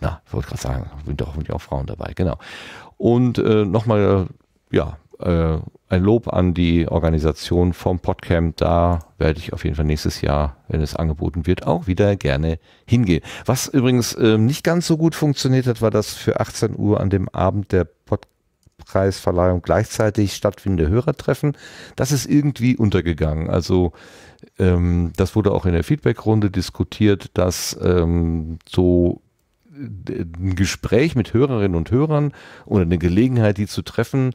Na, ich wollte gerade sagen, sind auch Frauen dabei, genau. Und nochmal, ein Lob an die Organisation vom Podcamp. Da werde ich auf jeden Fall nächstes Jahr, wenn es angeboten wird, auch wieder gerne hingehen. Was übrigens nicht ganz so gut funktioniert hat, war, dass für 18 Uhr an dem Abend der Podcastpreisverleihung gleichzeitig stattfindende Hörertreffen. Das ist irgendwie untergegangen. Also das wurde auch in der Feedbackrunde diskutiert, dass so ein Gespräch mit Hörerinnen und Hörern oder eine Gelegenheit, die zu treffen,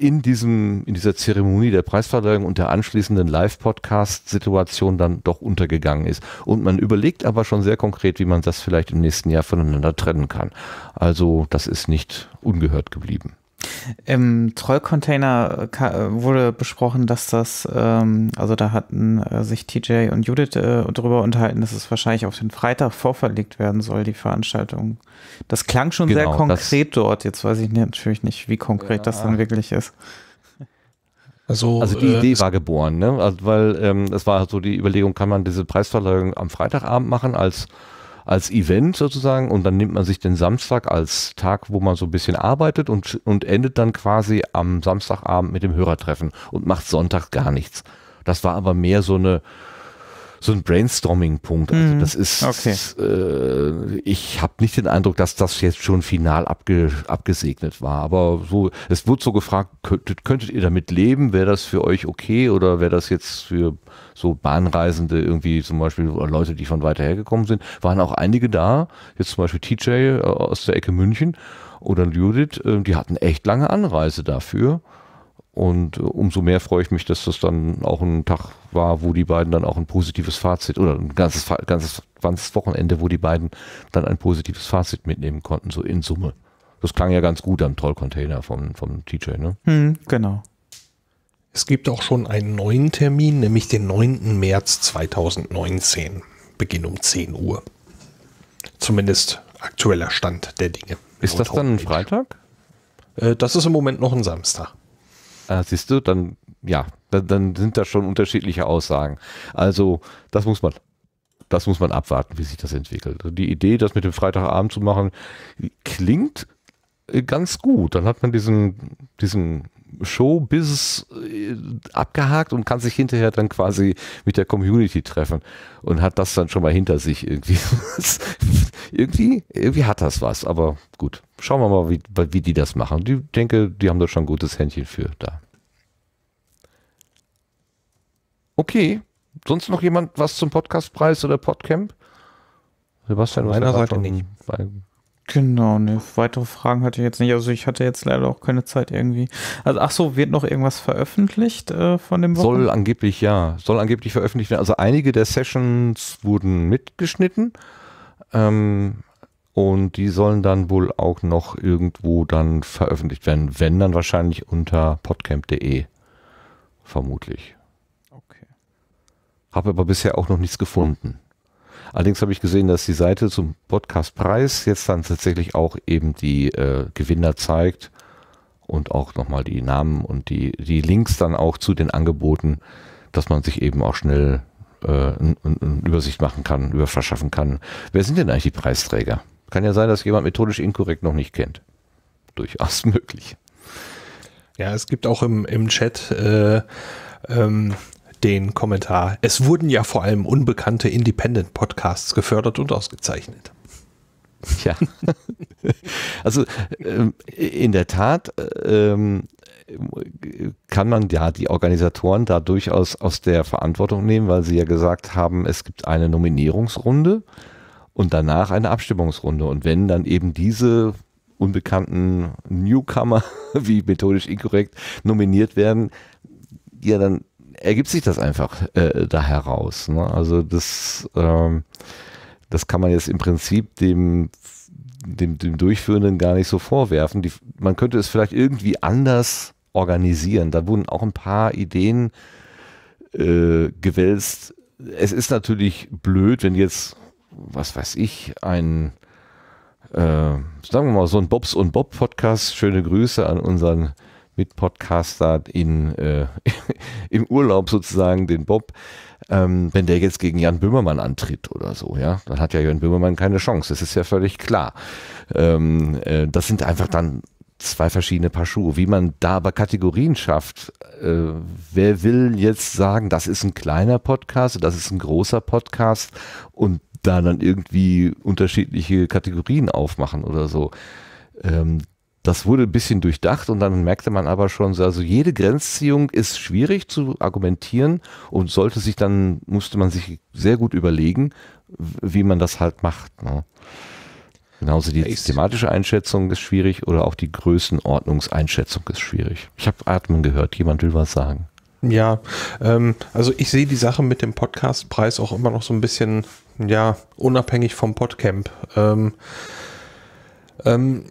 in dieser Zeremonie der Preisverleihung und der anschließenden Live-Podcast-Situation dann doch untergegangen ist. Und man überlegt aber schon sehr konkret, wie man das vielleicht im nächsten Jahr voneinander trennen kann. Also das ist nicht ungehört geblieben. Im Trollcontainer wurde besprochen, dass das, also da hatten sich TJ und Judith darüber unterhalten, dass es wahrscheinlich auf den Freitag vorverlegt werden soll, die Veranstaltung. Das klang schon sehr konkret dort. Jetzt weiß ich natürlich nicht, wie konkret das dann wirklich ist. Also die Idee war geboren, ne? Also, weil es war so die Überlegung, kann man diese Preisverleihung am Freitagabend machen als Event sozusagen und dann nimmt man sich den Samstag als Tag, wo man so ein bisschen arbeitet und endet dann quasi am Samstagabend mit dem Hörertreffen und macht Sonntag gar nichts. Das war aber mehr so ein Brainstorming-Punkt. Also das ist, okay. Ich habe nicht den Eindruck, dass das jetzt schon final abgesegnet war, aber so, es wurde so gefragt, könntet ihr damit leben? Wäre das für euch okay oder wäre das jetzt für so Bahnreisende irgendwie zum Beispiel oder Leute, die von weiter her gekommen sind? Waren auch einige da, jetzt zum Beispiel TJ aus der Ecke München oder Judith, die hatten echt lange Anreise dafür. Und umso mehr freue ich mich, dass das dann auch ein Tag war, wo die beiden dann auch ein positives Fazit oder ein ganzes Wochenende, wo die beiden dann ein positives Fazit mitnehmen konnten, so in Summe. Das klang ja ganz gut am Trollcontainer vom TJ, ne? Genau. Es gibt auch schon einen neuen Termin, nämlich den 9. März 2019, Beginn um 10 Uhr. Zumindest aktueller Stand der Dinge. Ist das dann ein Freitag? Das ist im Moment noch ein Samstag. Siehst du, dann sind da schon unterschiedliche Aussagen. Also das muss man abwarten, wie sich das entwickelt. Die Idee, das mit dem Freitagabend zu machen, klingt ganz gut. Dann hat man diesen Showbiz abgehakt und kann sich hinterher dann quasi mit der Community treffen und hat das dann schon mal hinter sich irgendwie. irgendwie hat das was, aber gut. Schauen wir mal, wie die das machen. Ich denke, die haben da schon ein gutes Händchen für da. Okay. Sonst noch jemand was zum Podcastpreis oder Podcamp? Sebastian, was meiner Seite nicht. Genau, ne, weitere Fragen hatte ich jetzt nicht. Also ich hatte jetzt leider auch keine Zeit irgendwie. Also ach so, wird noch irgendwas veröffentlicht von dem Wochenende? Soll angeblich veröffentlicht werden. Also einige der Sessions wurden mitgeschnitten. Und die sollen dann wohl auch noch irgendwo dann veröffentlicht werden. Wenn, dann wahrscheinlich unter podcamp.de. Vermutlich. Okay. Habe aber bisher auch noch nichts gefunden. Allerdings habe ich gesehen, dass die Seite zum Podcastpreis jetzt dann tatsächlich auch eben die Gewinner zeigt. Und auch nochmal die Namen und die Links dann auch zu den Angeboten, dass man sich eben auch schnell eine Übersicht machen kann, verschaffen kann. Wer sind denn eigentlich die Preisträger? Kann ja sein, dass jemand methodisch inkorrekt noch nicht kennt. Durchaus möglich. Ja, es gibt auch im Chat den Kommentar. Es wurden ja vor allem unbekannte Independent-Podcasts gefördert und ausgezeichnet. Ja, also in der Tat kann man ja die Organisatoren da durchaus aus der Verantwortung nehmen, weil sie ja gesagt haben, es gibt eine Nominierungsrunde und danach eine Abstimmungsrunde. Und wenn dann eben diese unbekannten Newcomer, wie methodisch inkorrekt, nominiert werden, ja, dann ergibt sich das einfach da heraus. Ne? Also das, das kann man jetzt im Prinzip dem Durchführenden gar nicht so vorwerfen. Man könnte es vielleicht irgendwie anders organisieren. Da wurden auch ein paar Ideen gewälzt. Es ist natürlich blöd, wenn jetzt, was weiß ich, ein, sagen wir mal, so ein Bobs und Bob Podcast, schöne Grüße an unseren Mitpodcaster im Urlaub sozusagen, den Bob, wenn der jetzt gegen Jan Böhmermann antritt oder so, ja, dann hat ja Jan Böhmermann keine Chance, das ist ja völlig klar. Das sind einfach dann zwei verschiedene Paar Schuhe. Wie man da aber Kategorien schafft, wer will jetzt sagen, das ist ein kleiner Podcast, das ist ein großer Podcast und da dann irgendwie unterschiedliche Kategorien aufmachen oder so. Das wurde ein bisschen durchdacht und dann merkte man aber schon, also jede Grenzziehung ist schwierig zu argumentieren und sollte sich dann, musste man sich sehr gut überlegen, wie man das halt macht. Ne? Genauso die systematische Einschätzung ist schwierig oder auch die Größenordnungseinschätzung ist schwierig. Ich habe Atmen gehört, jemand will was sagen. Ja, also ich sehe die Sache mit dem Podcastpreis auch immer noch so ein bisschen, ja, unabhängig vom Podcamp.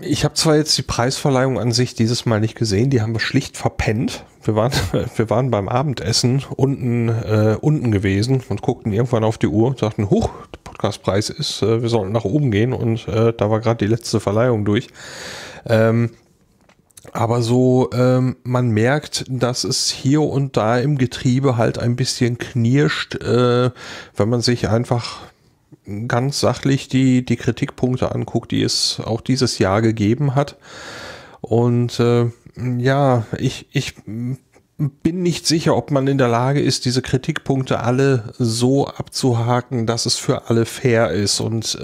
Ich habe zwar jetzt die Preisverleihung an sich dieses Mal nicht gesehen, die haben wir schlicht verpennt. Wir waren beim Abendessen unten gewesen und guckten irgendwann auf die Uhr und sagten, huch, der Podcastpreis ist, wir sollten nach oben gehen und da war gerade die letzte Verleihung durch. Aber so, man merkt, dass es hier und da im Getriebe halt ein bisschen knirscht, wenn man sich einfach ganz sachlich die Kritikpunkte anguckt, die es auch dieses Jahr gegeben hat. Und ja, ich bin nicht sicher, ob man in der Lage ist, diese Kritikpunkte alle so abzuhaken, dass es für alle fair ist. Und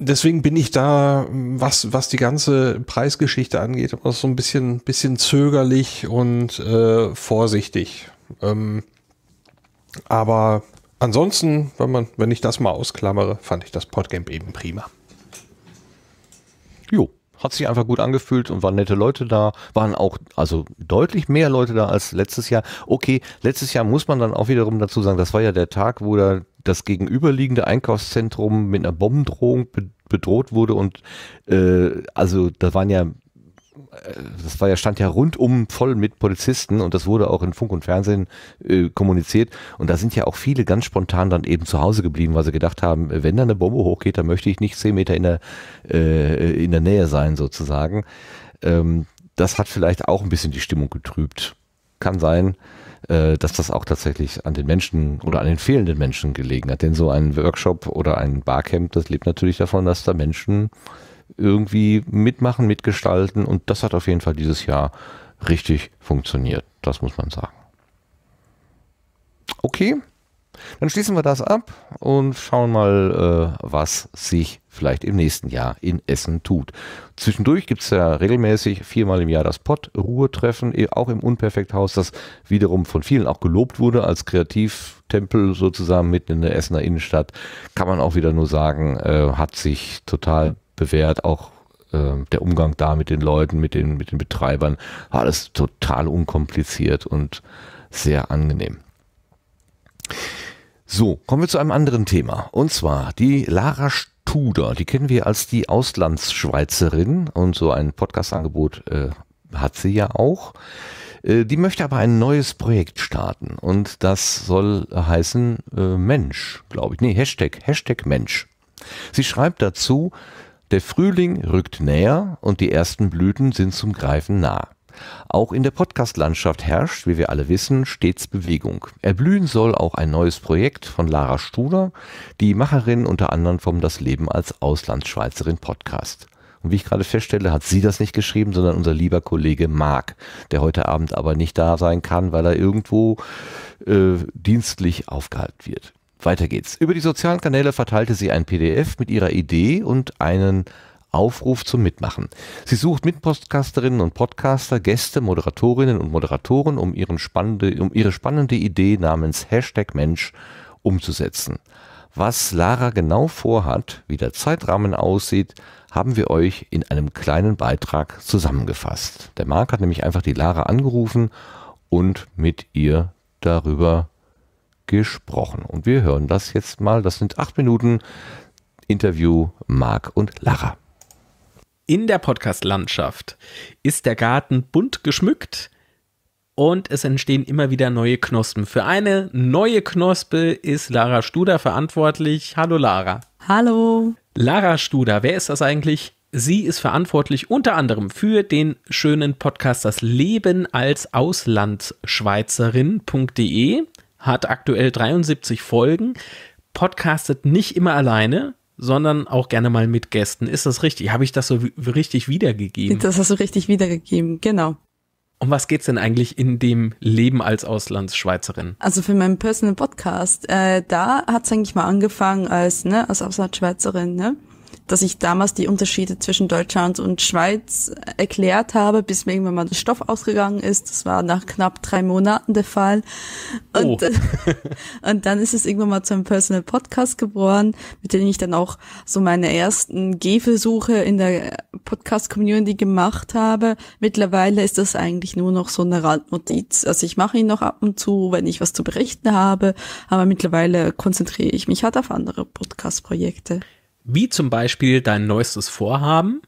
deswegen bin ich da, was die ganze Preisgeschichte angeht, auch so ein bisschen zögerlich und vorsichtig. Aber ansonsten, wenn ich das mal ausklammere, fand ich das Podcamp eben prima. Jo, hat sich einfach gut angefühlt und waren nette Leute da, waren auch, also deutlich mehr Leute da als letztes Jahr. Okay, letztes Jahr muss man dann auch wiederum dazu sagen, das war ja der Tag, wo da das gegenüberliegende Einkaufszentrum mit einer Bombendrohung bedroht wurde und also da waren ja, das war ja, stand ja rundum voll mit Polizisten und das wurde auch in Funk und Fernsehen kommuniziert und da sind ja auch viele ganz spontan dann eben zu Hause geblieben, weil sie gedacht haben, wenn da eine Bombe hochgeht, dann möchte ich nicht 10 Meter in der Nähe sein sozusagen. Das hat vielleicht auch ein bisschen die Stimmung getrübt. Kann sein, dass das auch tatsächlich an den Menschen oder an den fehlenden Menschen gelegen hat, denn so ein Workshop oder ein Barcamp, das lebt natürlich davon, dass da Menschen irgendwie mitmachen, mitgestalten und das hat auf jeden Fall dieses Jahr richtig funktioniert. Das muss man sagen. Okay, dann schließen wir das ab und schauen mal, was sich vielleicht im nächsten Jahr in Essen tut. Zwischendurch gibt es ja regelmäßig 4-mal im Jahr das Pod-Ruhe-Treffen, auch im Unperfekthaus, das wiederum von vielen auch gelobt wurde als Kreativtempel sozusagen mitten in der Essener Innenstadt. Kann man auch wieder nur sagen, hat sich total bewährt, auch der Umgang da mit den Leuten, mit den Betreibern, war alles total unkompliziert und sehr angenehm. So, kommen wir zu einem anderen Thema und zwar die Lara Studer, die kennen wir als die Auslandsschweizerin und so ein Podcast-Angebot hat sie ja auch. Die möchte aber ein neues Projekt starten und das soll heißen Mensch, glaube ich, nee, Hashtag Mensch. Sie schreibt dazu, der Frühling rückt näher und die ersten Blüten sind zum Greifen nah. Auch in der Podcast-Landschaft herrscht, wie wir alle wissen, stets Bewegung. Erblühen soll auch ein neues Projekt von Lara Studer, die Macherin unter anderem vom Das Leben als Auslandsschweizerin Podcast. Und wie ich gerade feststelle, hat sie das nicht geschrieben, sondern unser lieber Kollege Marc, der heute Abend aber nicht da sein kann, weil er irgendwo dienstlich aufgehalten wird. Weiter geht's. Über die sozialen Kanäle verteilte sie ein PDF mit ihrer Idee und einen Aufruf zum Mitmachen. Sie sucht Mitpodcasterinnen und Podcaster, Gäste, Moderatorinnen und Moderatoren, um ihre spannende Idee namens #Mensch umzusetzen. Was Lara genau vorhat, wie der Zeitrahmen aussieht, haben wir euch in einem kleinen Beitrag zusammengefasst. Der Marc hat nämlich einfach die Lara angerufen und mit ihr darüber gesprochen. Und wir hören das jetzt mal. Das sind 8 Minuten Interview Marc und Lara. In der Podcast-Landschaft ist der Garten bunt geschmückt. Und es entstehen immer wieder neue Knospen. Für eine neue Knospe ist Lara Studer verantwortlich. Hallo Lara. Hallo. Lara Studer, wer ist das eigentlich? Sie ist verantwortlich unter anderem für den schönen Podcast Das Leben als Auslandschweizerin.de, hat aktuell 73 Folgen, podcastet nicht immer alleine, sondern auch gerne mal mit Gästen. Ist das richtig? Habe ich das so richtig wiedergegeben? Das hast du richtig wiedergegeben, genau. Um was geht's denn eigentlich in dem Leben als Auslandsschweizerin? Also für meinen Personal Podcast, da hat's eigentlich mal angefangen als Auslandsschweizerin, dass ich damals die Unterschiede zwischen Deutschland und Schweiz erklärt habe, bis mir irgendwann mal der Stoff ausgegangen ist. Das war nach knapp 3 Monaten der Fall. Und, und dann ist es irgendwann mal zu einem Personal Podcast geboren, mit dem ich dann auch so meine ersten Gehversuche in der Podcast-Community gemacht habe. Mittlerweile ist das eigentlich nur noch so eine Randnotiz. Also ich mache ihn noch ab und zu, wenn ich was zu berichten habe, aber mittlerweile konzentriere ich mich halt auf andere Podcast-Projekte. Wie zum Beispiel dein neuestes Vorhaben.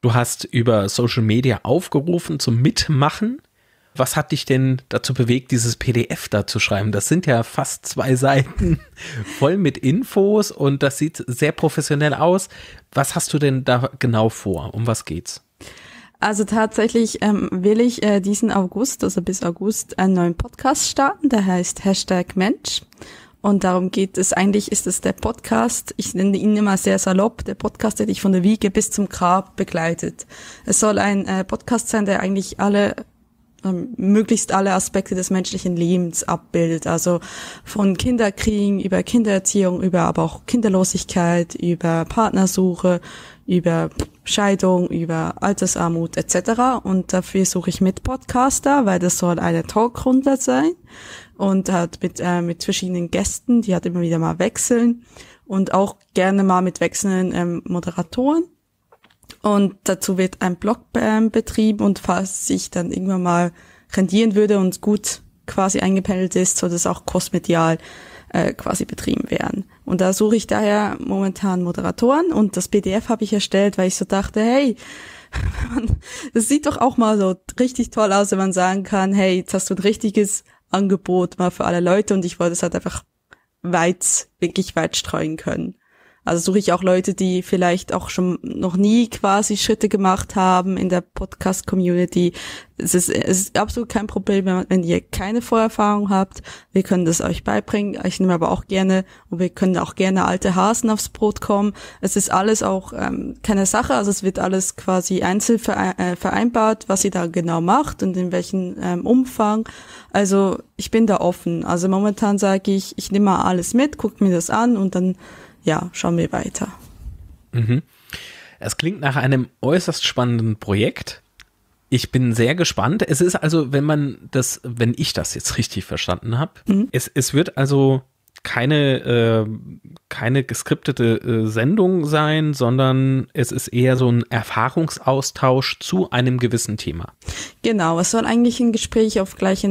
Du hast über Social Media aufgerufen zum Mitmachen. Was hat dich denn dazu bewegt, dieses PDF da zu schreiben? Das sind ja fast 2 Seiten voll mit Infos und das sieht sehr professionell aus. Was hast du denn da genau vor? Um was geht's? Also tatsächlich will ich diesen August, also bis August, einen neuen Podcast starten. Der heißt #Mensch. Und darum geht es, eigentlich ist es der Podcast, ich nenne ihn immer sehr salopp, der Podcast, der dich von der Wiege bis zum Grab begleitet. Es soll ein Podcast sein, der eigentlich alle, möglichst alle Aspekte des menschlichen Lebens abbildet. Also von Kinderkriegen über Kindererziehung, über aber auch Kinderlosigkeit, über Partnersuche, über Scheidung, über Altersarmut etc. Und dafür suche ich Mitpodcaster, weil das soll eine Talkrunde sein und halt mit verschiedenen Gästen, die halt immer wieder mal wechseln und auch gerne mal mit wechselnden Moderatoren. Und dazu wird ein Blog betrieben und falls ich dann irgendwann mal rendieren würde und gut quasi eingependelt ist, soll das auch crossmedial quasi betrieben werden. Und da suche ich daher momentan Moderatoren und das PDF habe ich erstellt, weil ich so dachte, hey, das sieht doch auch mal so richtig toll aus, wenn man sagen kann, hey, jetzt hast du ein richtiges Angebot mal für alle Leute und ich wollte es halt einfach wirklich weit streuen können. Also suche ich auch Leute, die vielleicht auch schon noch nie quasi Schritte gemacht haben in der Podcast-Community. Es ist absolut kein Problem, wenn ihr keine Vorerfahrung habt. Wir können das euch beibringen. Ich nehme aber auch gerne, und wir können auch gerne alte Hasen aufs Brot kommen. Es ist alles auch keine Sache. Also es wird alles quasi einzeln vereinbart, was ihr da genau macht und in welchem Umfang. Also ich bin da offen. Also momentan sage ich, ich nehme mal alles mit, guckt mir das an und dann ja, schauen wir weiter. Mhm. Es klingt nach einem äußerst spannenden Projekt. Ich bin sehr gespannt. Es ist also, wenn ich das jetzt richtig verstanden habe, es wird also keine geskriptete Sendung sein, sondern es ist eher so ein Erfahrungsaustausch zu einem gewissen Thema. Genau, es soll eigentlich ein Gespräch auf gleiche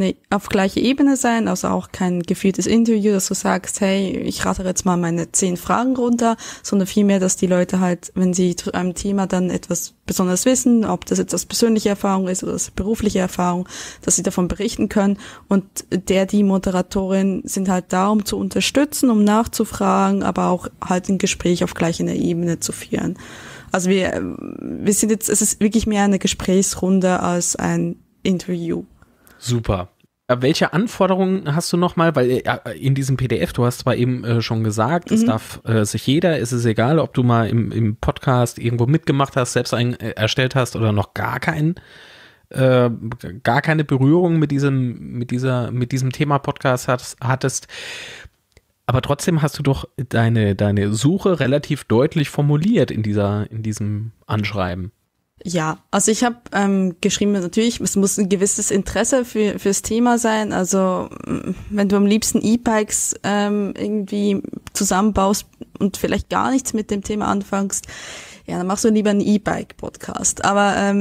Ebene sein, also auch kein geführtes Interview, dass du sagst, hey, ich ratere jetzt mal meine 10 Fragen runter, sondern vielmehr, dass die Leute halt, wenn sie zu einem Thema dann etwas besonders wissen, ob das jetzt aus persönlicher Erfahrung ist oder aus beruflicher Erfahrung, dass sie davon berichten können und die Moderatorin sind halt da, um zu unterstützen, um nachzufragen, aber auch halt ein Gespräch auf gleicher Ebene zu führen. Also wir sind jetzt, es ist wirklich mehr eine Gesprächsrunde als ein Interview. Super. Welche Anforderungen hast du nochmal? Weil in diesem PDF, du hast zwar eben schon gesagt, es darf sich jeder, es ist egal, ob du mal im Podcast irgendwo mitgemacht hast, selbst einen erstellt hast oder noch gar keine Berührung mit diesem Thema Podcast hattest. Aber trotzdem hast du doch deine Suche relativ deutlich formuliert in diesem Anschreiben. Ja, also ich habe geschrieben, natürlich, es muss ein gewisses Interesse fürs Thema sein. Also wenn du am liebsten E-Bikes irgendwie zusammenbaust und vielleicht gar nichts mit dem Thema anfängst, ja, dann machst du lieber einen E-Bike-Podcast. Aber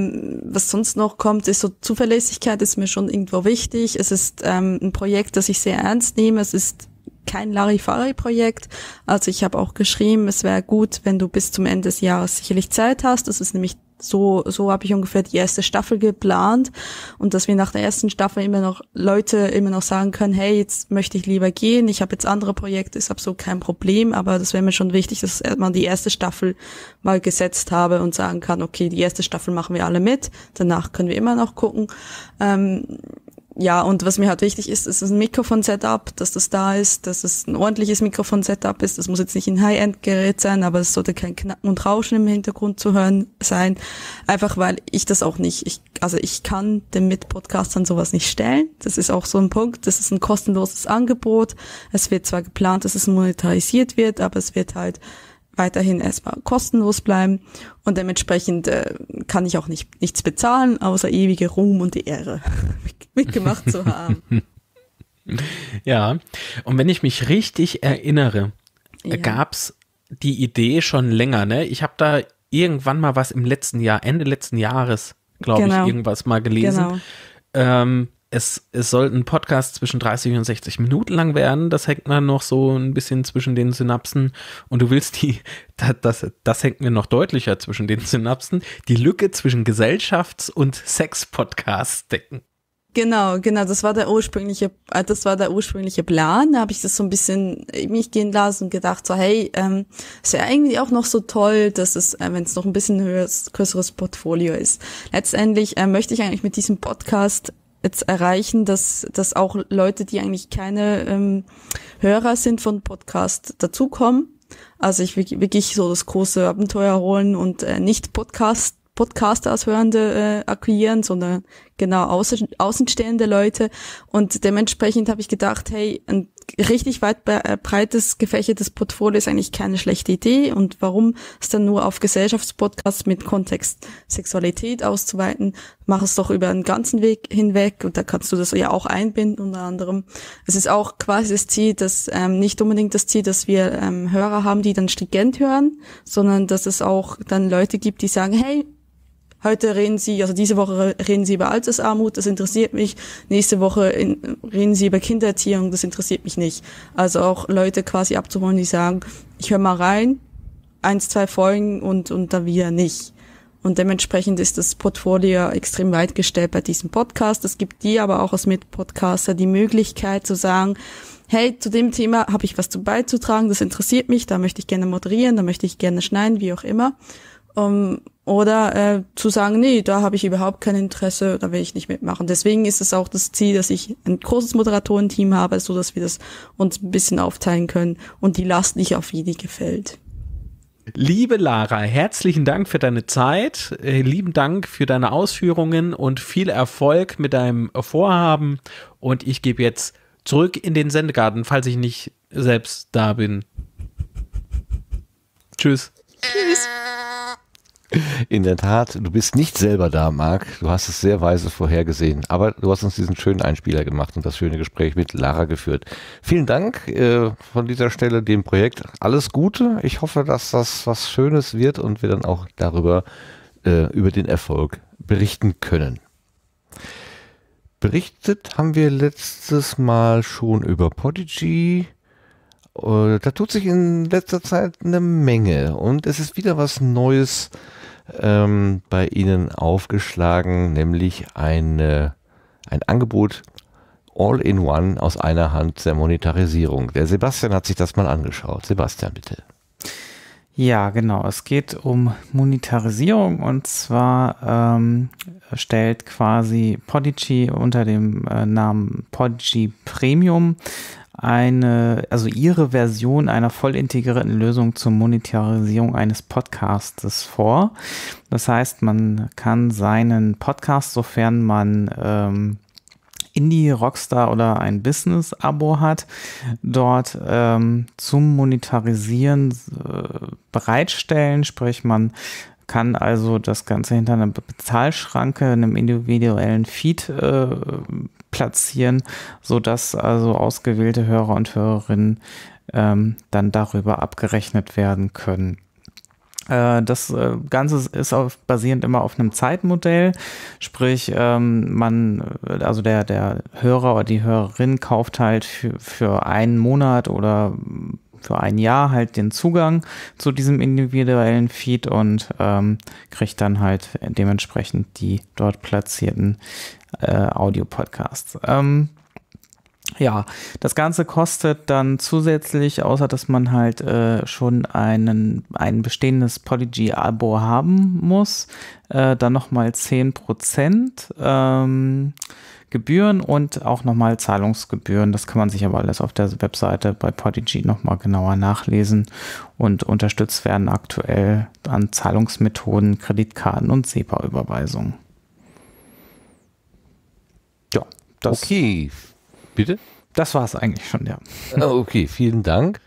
was sonst noch kommt, ist so Zuverlässigkeit ist mir schon irgendwo wichtig. Es ist ein Projekt, das ich sehr ernst nehme. Es ist kein Larifari-Projekt. Also ich habe auch geschrieben, es wäre gut, wenn du bis zum Ende des Jahres sicherlich Zeit hast. Das ist nämlich so habe ich ungefähr die erste Staffel geplant, und dass wir nach der ersten Staffel immer noch Leute sagen können, hey, jetzt möchte ich lieber gehen, ich habe jetzt andere Projekte, ist absolut kein Problem, aber das wäre mir schon wichtig, dass man die erste Staffel mal gesetzt habe und sagen kann, okay, die erste Staffel machen wir alle mit, danach können wir immer noch gucken. Ja, und was mir halt wichtig ist, ist ein Mikrofon-Setup, dass das da ist, dass es ein ordentliches Mikrofon-Setup ist. Das muss jetzt nicht ein High-End-Gerät sein, aber es sollte kein Knacken und Rauschen im Hintergrund zu hören sein. Einfach weil ich das auch nicht, ich kann den Mitpodcastern sowas nicht stellen. Das ist auch so ein Punkt. Das ist ein kostenloses Angebot. Es wird zwar geplant, dass es monetarisiert wird, aber es wird halt weiterhin erstmal kostenlos bleiben, und dementsprechend kann ich auch nichts bezahlen, außer ewige Ruhm und die Ehre, mitgemacht zu haben. Ja, und wenn ich mich richtig erinnere, ja, gab's die Idee schon länger, ne? Ich habe da irgendwann mal was im letzten Jahr, Ende letzten Jahres, glaube ich, irgendwas mal gelesen. Genau. Es soll ein Podcast zwischen 30 und 60 Minuten lang werden. Das hängt dann noch so ein bisschen zwischen den Synapsen. Und du willst das hängt mir noch deutlicher zwischen den Synapsen, die Lücke zwischen Gesellschafts- und Sex-Podcasts decken. Genau, das war der ursprüngliche Plan. Da habe ich das so ein bisschen in mich gehen lassen und gedacht so, hey, ist ja irgendwie auch noch so toll, dass es, wenn es noch ein bisschen größeres Portfolio ist. Letztendlich möchte ich eigentlich mit diesem Podcast jetzt erreichen, dass auch Leute, die eigentlich keine Hörer sind von Podcast, dazukommen. Also ich will wirklich so das große Abenteuer holen und nicht Podcaster als Hörende akquirieren, sondern genau außenstehende Leute. Und dementsprechend habe ich gedacht, hey, ein richtig breites, gefächertes Portfolio ist eigentlich keine schlechte Idee, und warum es dann nur auf Gesellschaftspodcasts mit Kontext Sexualität auszuweiten, mach es doch über den ganzen Weg hinweg, und da kannst du das ja auch einbinden unter anderem. Es ist auch quasi das Ziel, dass nicht unbedingt das Ziel, dass wir Hörer haben, die dann stringent hören, sondern dass es auch dann Leute gibt, die sagen, hey, diese Woche reden sie über Altersarmut, das interessiert mich. Nächste Woche reden sie über Kindererziehung, das interessiert mich nicht. Also auch Leute quasi abzuholen, die sagen, ich höre mal rein, 1, 2 Folgen und dann wieder nicht. Und dementsprechend ist das Portfolio extrem weit gestellt bei diesem Podcast. Es gibt dir aber auch als Mitpodcaster die Möglichkeit zu sagen, hey, zu dem Thema habe ich was beizutragen, das interessiert mich, da möchte ich gerne moderieren, da möchte ich gerne schneiden, wie auch immer. Oder zu sagen, nee, da habe ich überhaupt kein Interesse, da will ich nicht mitmachen. Deswegen ist es auch das Ziel, dass ich ein großes Moderatorenteam habe, so dass wir das uns ein bisschen aufteilen können und die Last nicht auf jeden gefällt. Liebe Lara, herzlichen Dank für deine Zeit, lieben Dank für deine Ausführungen und viel Erfolg mit deinem Vorhaben. Und ich gebe jetzt zurück in den Sendegarten, falls ich nicht selbst da bin. Tschüss. Tschüss. In der Tat, du bist nicht selber da, Marc. Du hast es sehr weise vorhergesehen. Aber du hast uns diesen schönen Einspieler gemacht und das schöne Gespräch mit Lara geführt. Vielen Dank von dieser Stelle dem Projekt. Alles Gute. Ich hoffe, dass das was Schönes wird und wir dann auch darüber, über den Erfolg berichten können. Berichtet haben wir letztes Mal schon über Podigy. Da tut sich in letzter Zeit eine Menge und es ist wieder was Neues bei Ihnen aufgeschlagen, nämlich ein Angebot All-in-One aus einer Hand der Monetarisierung. Der Sebastian hat sich das mal angeschaut. Sebastian, bitte. Ja, genau. Es geht um Monetarisierung, und zwar stellt quasi Podigy unter dem Namen Podigy Premium also ihre Version einer voll integrierten Lösung zur Monetarisierung eines Podcasts vor. Das heißt, man kann seinen Podcast, sofern man Indie, Rockstar oder ein Business-Abo hat, dort zum Monetarisieren bereitstellen. Sprich, man kann also das Ganze hinter einer Bezahlschranke, einem individuellen Feed platzieren, sodass also ausgewählte Hörer und Hörerinnen dann darüber abgerechnet werden können. Das Ganze ist basierend immer auf einem Zeitmodell, sprich der Hörer oder die Hörerin kauft halt für einen Monat oder für ein Jahr halt den Zugang zu diesem individuellen Feed und kriegt dann halt dementsprechend die dort platzierten Audio-Podcasts. Ja, das Ganze kostet dann zusätzlich, außer dass man halt schon ein bestehendes Podigy-Abo haben muss, dann nochmal 10% Gebühren und auch nochmal Zahlungsgebühren. Das kann man sich aber alles auf der Webseite bei Podigy nochmal genauer nachlesen, und unterstützt werden aktuell an Zahlungsmethoden, Kreditkarten und SEPA-Überweisungen. Ja, das... Okay. Bitte? Das war es eigentlich schon, ja. Okay, vielen Dank.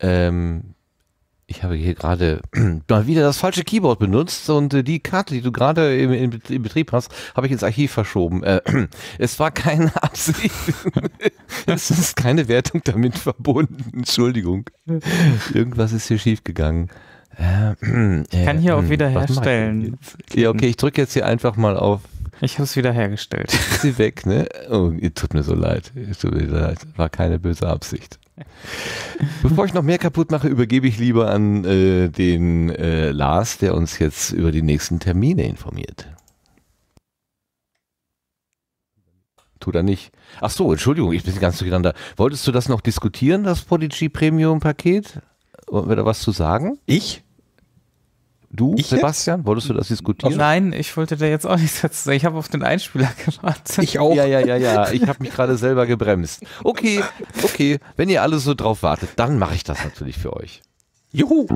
Ich habe hier gerade mal wieder das falsche Keyboard benutzt, und die Karte, die du gerade im Betrieb hast, habe ich ins Archiv verschoben. Es war keine Absicht. Es ist keine Wertung damit verbunden. Entschuldigung. Irgendwas ist hier schiefgegangen. Ich kann hier auch wieder herstellen. Ja, okay, ich drücke jetzt hier einfach mal auf. Ich habe es wieder hergestellt. Ist sie weg, ne? Oh, tut mir so leid. War keine böse Absicht. Bevor ich noch mehr kaputt mache, übergebe ich lieber an den Lars, der uns jetzt über die nächsten Termine informiert. Tut er nicht. Ach so, Entschuldigung, ich bin ganz durcheinander. Wolltest du das noch diskutieren, das Podigy Premium Paket? Wollen wir da was zu sagen? Ich? Du, Sebastian, wolltest du das diskutieren? Nein, ich wollte da jetzt auch nichts dazu sagen. Ich habe auf den Einspieler gewartet. Ich auch. Ja. Ich habe mich gerade selber gebremst. Okay. Wenn ihr alle so drauf wartet, dann mache ich das natürlich für euch. Juhu!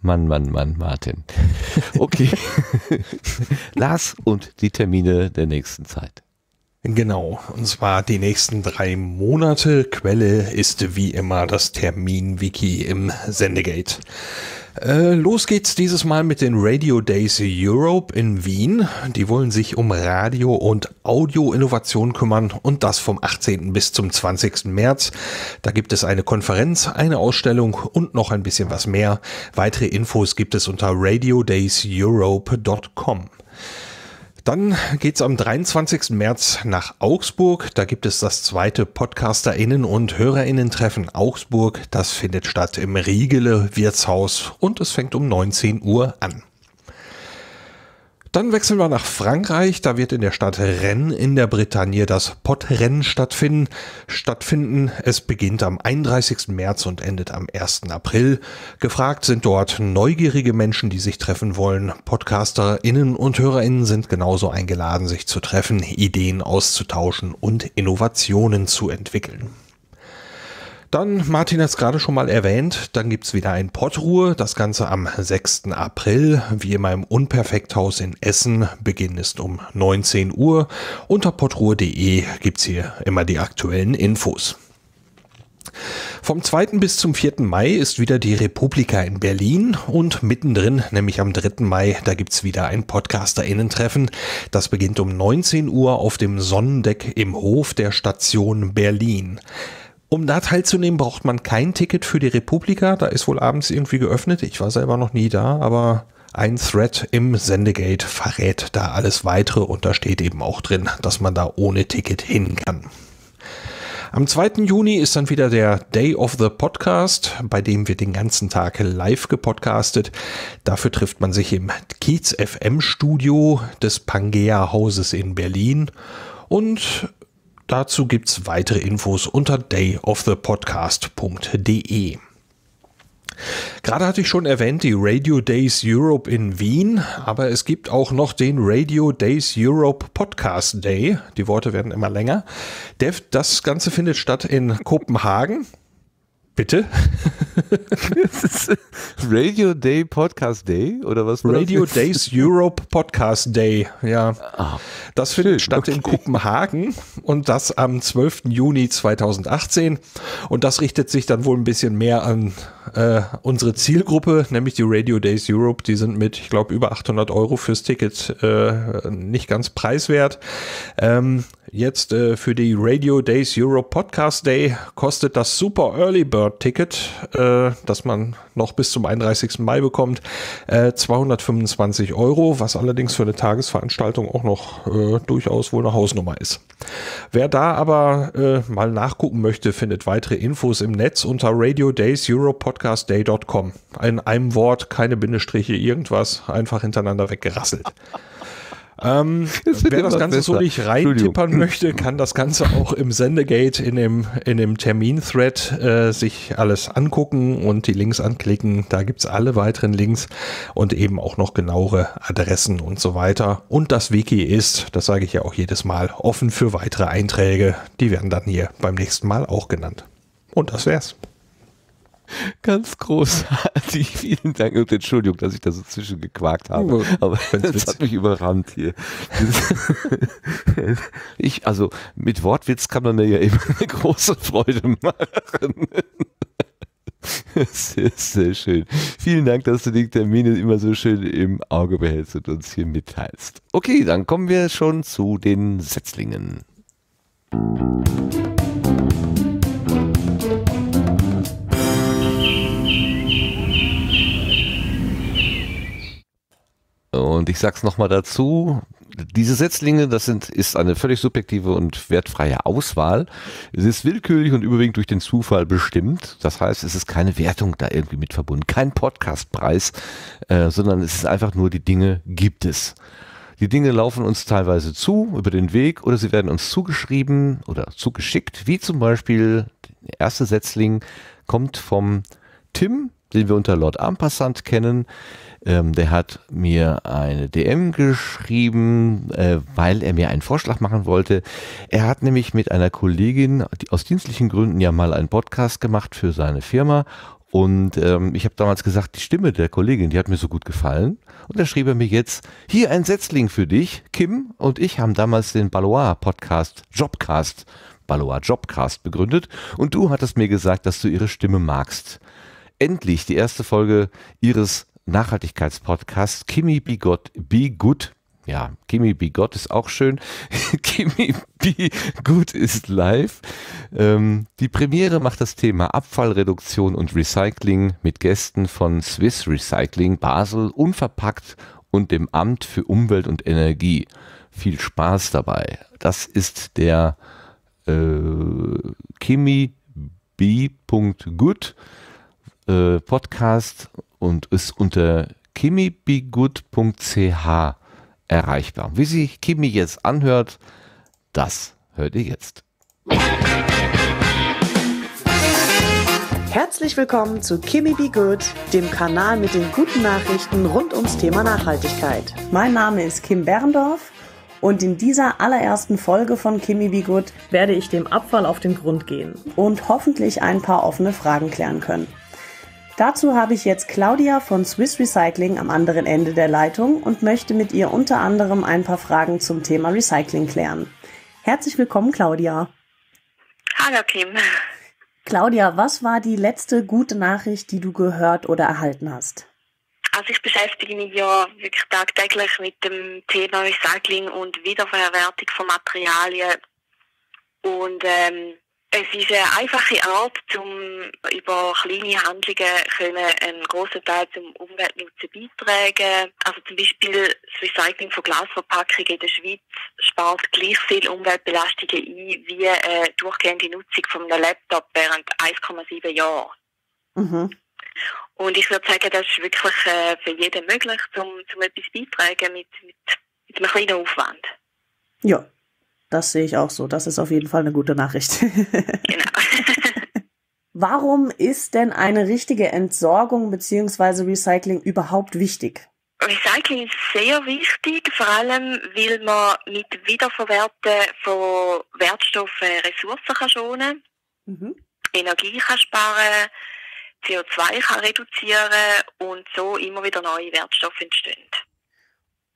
Mann, Martin. Okay. Lars und die Termine der nächsten Zeit. Genau, und zwar die nächsten 3 Monate. Quelle ist wie immer das Terminwiki im Sendegate. Los geht's dieses Mal mit den Radio Days Europe in Wien. Die wollen sich um Radio- und Audio-Innovation kümmern, und das vom 18. bis zum 20. März. Da gibt es eine Konferenz, eine Ausstellung und noch ein bisschen was mehr. Weitere Infos gibt es unter radiodayseurope.com. Dann geht's am 23. März nach Augsburg. Da gibt es das zweite PodcasterInnen- und HörerInnen-Treffen Augsburg. Das findet statt im Riegele-Wirtshaus, und es fängt um 19 Uhr an. Dann wechseln wir nach Frankreich. Da wird in der Stadt Rennes in der Bretagne das Podrennen stattfinden. Es beginnt am 31. März und endet am 1. April. Gefragt sind dort neugierige Menschen, die sich treffen wollen. PodcasterInnen und HörerInnen sind genauso eingeladen, sich zu treffen, Ideen auszutauschen und Innovationen zu entwickeln. Dann, Martin hat es gerade schon mal erwähnt, dann gibt es wieder ein Podruhe, das Ganze am 6. April, wie immer im Unperfekthaus in Essen. Beginn ist um 19 Uhr. Unter podruhe.de gibt es hier immer die aktuellen Infos. Vom 2. bis zum 4. Mai ist wieder die Republika in Berlin, und mittendrin, nämlich am 3. Mai, da gibt es wieder ein PodcasterInnen-Treffen. Das beginnt um 19 Uhr auf dem Sonnendeck im Hof der Station Berlin. Um da teilzunehmen, braucht man kein Ticket für die Republika. Da ist wohl abends irgendwie geöffnet. Ich war selber noch nie da, aber ein Thread im Sendegate verrät da alles Weitere. Und da steht eben auch drin, dass man da ohne Ticket hin kann. Am 2. Juni ist dann wieder der Day of the Podcast, bei dem wird den ganzen Tag live gepodcastet. Dafür trifft man sich im Kiez-FM-Studio des Pangea-Hauses in Berlin, und dazu gibt es weitere Infos unter dayofthepodcast.de. Gerade hatte ich schon erwähnt, die Radio Days Europe in Wien, aber es gibt auch noch den Radio Days Europe Podcast Day. Die Worte werden immer länger. Das Ganze findet statt in Kopenhagen. Bitte? Radio Day Podcast Day oder was? Radio Days Europe Podcast Day, ja. Ah, das findet statt in Kopenhagen und das am 12. Juni 2018 und das richtet sich dann wohl ein bisschen mehr an unsere Zielgruppe, nämlich die Radio Days Europe. Die sind mit, ich glaube, über 800 Euro fürs Ticket nicht ganz preiswert. Jetzt für die Radio Days Europe Podcast Day kostet das Super Early Bird Ticket, das man noch bis zum 31. Mai bekommt, 225 Euro, was allerdings für eine Tagesveranstaltung auch noch durchaus wohl eine Hausnummer ist. Wer da aber mal nachgucken möchte, findet weitere Infos im Netz unter radiodayseuropodcastday.com. In einem Wort, keine Bindestriche, irgendwas, einfach hintereinander weggerasselt. Wer das Ganze so nicht reintippern möchte, kann das Ganze auch im Sendegate in dem Termin-Thread sich alles angucken und die Links anklicken. Da gibt es alle weiteren Links und eben auch noch genauere Adressen und so weiter. Und das Wiki ist, das sage ich ja auch jedes Mal, offen für weitere Einträge. Die werden dann hier beim nächsten Mal auch genannt. Und das wär's. Ganz großartig. Vielen Dank und Entschuldigung, dass ich da so zwischengequakt habe. Aber das hat mich überrannt hier. Also mit Wortwitz kann man mir ja immer eine große Freude machen. Sehr, sehr schön. Vielen Dank, dass du die Termine immer so schön im Auge behältst und uns hier mitteilst. Okay, dann kommen wir schon zu den Setzlingen. Und ich sag's nochmal dazu, diese Setzlinge, ist eine völlig subjektive und wertfreie Auswahl. Es ist willkürlich und überwiegend durch den Zufall bestimmt. Das heißt, es ist keine Wertung da irgendwie mit verbunden, kein Podcastpreis, sondern es ist einfach nur, die Dinge gibt es. Die Dinge laufen uns teilweise zu, über den Weg, oder sie werden uns zugeschrieben oder zugeschickt, wie zum Beispiel der erste Setzling kommt vom Tim, den wir unter Lord Ampersand kennen. Der hat mir eine DM geschrieben, weil er mir einen Vorschlag machen wollte. Er hat nämlich mit einer Kollegin aus dienstlichen Gründen ja mal einen Podcast gemacht für seine Firma und ich habe damals gesagt, die Stimme der Kollegin, die hat mir so gut gefallen und da schrieb er mir jetzt, hier ein Setzling für dich, Kim und ich haben damals den Balois Jobcast begründet und du hattest mir gesagt, dass du ihre Stimme magst. Endlich die erste Folge ihres Nachhaltigkeitspodcast Kimi Be Good. Ja, Kimi Be God ist auch schön. Kimi Be Good ist live. Die Premiere macht das Thema Abfallreduktion und Recycling mit Gästen von Swiss Recycling Basel, Unverpackt und dem Amt für Umwelt und Energie. Viel Spaß dabei. Das ist der Kimi Be Good Podcast und ist unter kimibigut.ch erreichbar. Wie sich Kimi jetzt anhört, das hört ihr jetzt. Herzlich willkommen zu Kimi Be Good, dem Kanal mit den guten Nachrichten rund ums Thema Nachhaltigkeit. Mein Name ist Kim Berndorf und in dieser allerersten Folge von Kimi Be Good werde ich dem Abfall auf den Grund gehen und hoffentlich ein paar offene Fragen klären können. Dazu habe ich jetzt Claudia von Swiss Recycling am anderen Ende der Leitung und möchte mit ihr unter anderem ein paar Fragen zum Thema Recycling klären. Herzlich willkommen, Claudia. Hallo, Kim. Claudia, was war die letzte gute Nachricht, die du gehört oder erhalten hast? Also ich beschäftige mich ja wirklich tagtäglich mit dem Thema Recycling und Wiederverwertung von Materialien und es ist eine einfache Art, um über kleine Handlungen einen grossen Teil zum Umweltnutzen beitragen. Also zum Beispiel das Recycling von Glasverpackungen in der Schweiz spart gleich viel Umweltbelastungen ein wie eine durchgehende Nutzung von einem Laptop während 1,7 Jahren. Mhm. Und ich würde sagen, das ist wirklich für jeden möglich, um etwas beitragen mit einem kleinen Aufwand. Ja. Das sehe ich auch so. Das ist auf jeden Fall eine gute Nachricht. Genau. Warum ist denn eine richtige Entsorgung bzw. Recycling überhaupt wichtig? Recycling ist sehr wichtig, vor allem weil man mit Wiederverwerten von Wertstoffen Ressourcen kann schonen. Mhm. Energie kann sparen, CO2 kann reduzieren und so immer wieder neue Wertstoffe entstehen.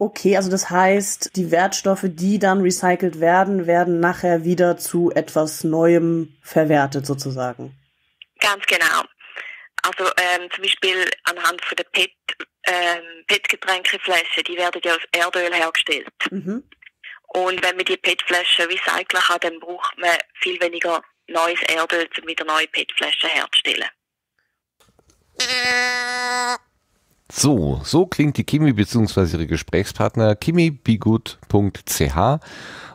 Okay, also das heißt, die Wertstoffe, die dann recycelt werden, werden nachher wieder zu etwas Neuem verwertet sozusagen? Ganz genau. Also zum Beispiel anhand von der PET-Getränkeflaschen, die werden ja aus Erdöl hergestellt. Mhm. Und wenn man die PET-Flaschen recyceln kann, dann braucht man viel weniger neues Erdöl, um wieder neue PET-Flaschen herzustellen. So klingt die Kimi bzw. ihre Gesprächspartner kimibigut.ch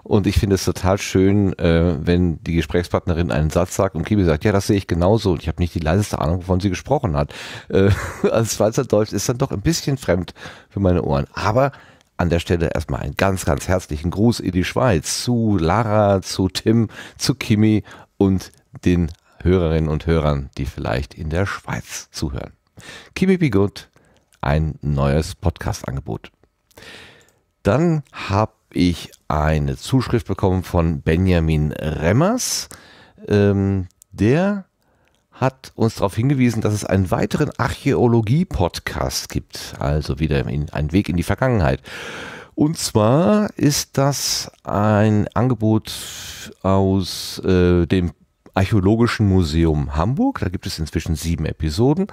und ich finde es total schön, wenn die Gesprächspartnerin einen Satz sagt und Kimi sagt, ja, das sehe ich genauso und ich habe nicht die leiseste Ahnung, wovon sie gesprochen hat. Also Schweizerdeutsch ist dann doch ein bisschen fremd für meine Ohren, aber an der Stelle erstmal einen ganz, ganz herzlichen Gruß in die Schweiz zu Lara, zu Tim, zu Kimi und den Hörerinnen und Hörern, die vielleicht in der Schweiz zuhören. Kimi Be Good, ein neues Podcast-Angebot. Dann habe ich eine Zuschrift bekommen von Benjamin Remmers. Der hat uns darauf hingewiesen, dass es einen weiteren Archäologie-Podcast gibt, also wieder ein Weg in die Vergangenheit. Und zwar ist das ein Angebot aus dem Archäologischen Museum Hamburg. Da gibt es inzwischen 7 Episoden.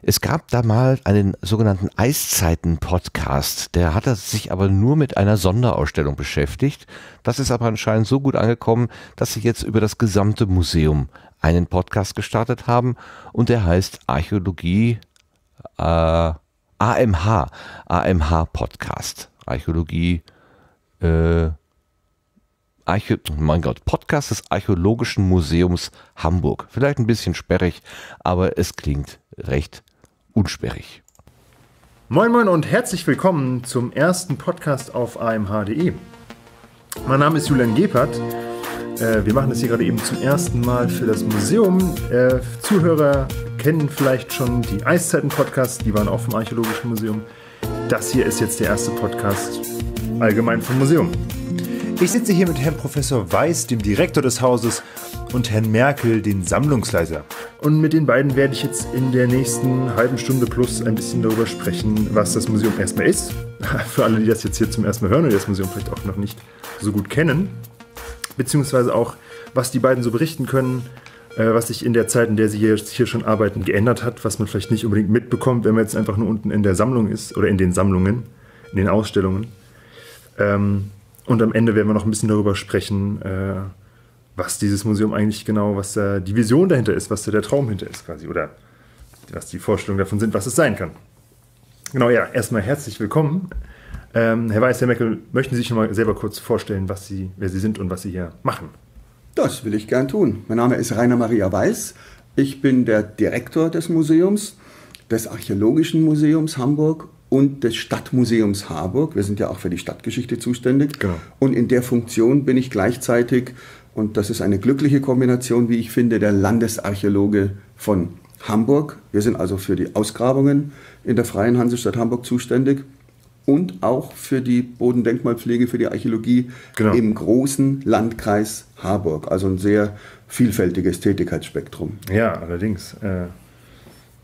Es gab da mal einen sogenannten Eiszeiten-Podcast. Der hatte sich aber nur mit einer Sonderausstellung beschäftigt. Das ist aber anscheinend so gut angekommen, dass sie jetzt über das gesamte Museum einen Podcast gestartet haben. Und der heißt Archäologie AMH-Podcast. Archäologie Podcast des Archäologischen Museums Hamburg. Vielleicht ein bisschen sperrig, aber es klingt recht unsperrig. Moin Moin und herzlich willkommen zum ersten Podcast auf amh.de. Mein Name ist Julian Gebhardt. Wir machen das hier gerade eben zum ersten Mal für das Museum. Zuhörer kennen vielleicht schon die Eiszeiten-Podcasts, die waren auch vom Archäologischen Museum. Das hier ist jetzt der erste Podcast allgemein vom Museum. Ich sitze hier mit Herrn Professor Weiß, dem Direktor des Hauses, und Herrn Merkel, den Sammlungsleiter. Und mit den beiden werde ich jetzt in der nächsten halben Stunde plus ein bisschen darüber sprechen, was das Museum erstmal ist. Für alle, die das jetzt hier zum ersten Mal hören und das Museum vielleicht auch noch nicht so gut kennen. Beziehungsweise auch, was die beiden so berichten können, was sich in der Zeit, in der sie hier schon arbeiten, geändert hat, was man vielleicht nicht unbedingt mitbekommt, wenn man jetzt einfach nur unten in der Sammlung ist oder in den Sammlungen, in den Ausstellungen. Und am Ende werden wir noch ein bisschen darüber sprechen, was dieses Museum eigentlich genau, was da die Vision dahinter ist, was da der Traum hinter ist quasi oder was die Vorstellungen davon sind, was es sein kann. Genau, ja, erstmal herzlich willkommen. Herr Weiß, Herr Meckel, möchten Sie sich nochmal selber kurz vorstellen, wer Sie sind und was Sie hier machen? Das will ich gern tun. Mein Name ist Rainer Maria Weiß. Ich bin der Direktor des Museums, des Archäologischen Museums Hamburg und des Stadtmuseums Harburg. Wir sind ja auch für die Stadtgeschichte zuständig. Genau. Und in der Funktion bin ich gleichzeitig, und das ist eine glückliche Kombination, wie ich finde, der Landesarchäologe von Hamburg. Wir sind also für die Ausgrabungen in der Freien Hansestadt Hamburg zuständig und auch für die Bodendenkmalpflege, für die Archäologie im großen Landkreis Harburg. Also ein sehr vielfältiges Tätigkeitsspektrum. Ja, allerdings.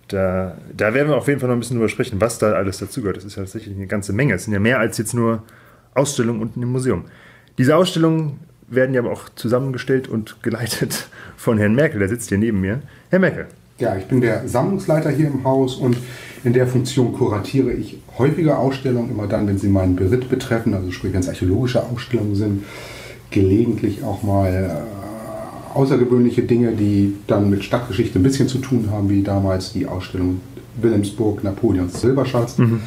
Da werden wir auf jeden Fall noch ein bisschen drüber sprechen, was da alles dazugehört. Das ist ja tatsächlich eine ganze Menge. Es sind ja mehr als jetzt nur Ausstellungen unten im Museum. Diese Ausstellungen werden ja aber auch zusammengestellt und geleitet von Herrn Merkel. Der sitzt hier neben mir. Herr Merkel. Ja, ich bin der Sammlungsleiter hier im Haus und in der Funktion kuratiere ich häufige Ausstellungen, immer dann, wenn sie meinen Beritt betreffen, also sprich, wenn es archäologische Ausstellungen sind, gelegentlich auch mal außergewöhnliche Dinge, die dann mit Stadtgeschichte ein bisschen zu tun haben, wie damals die Ausstellung Wilhelmsburg, Napoleons Silberschatz. Mhm.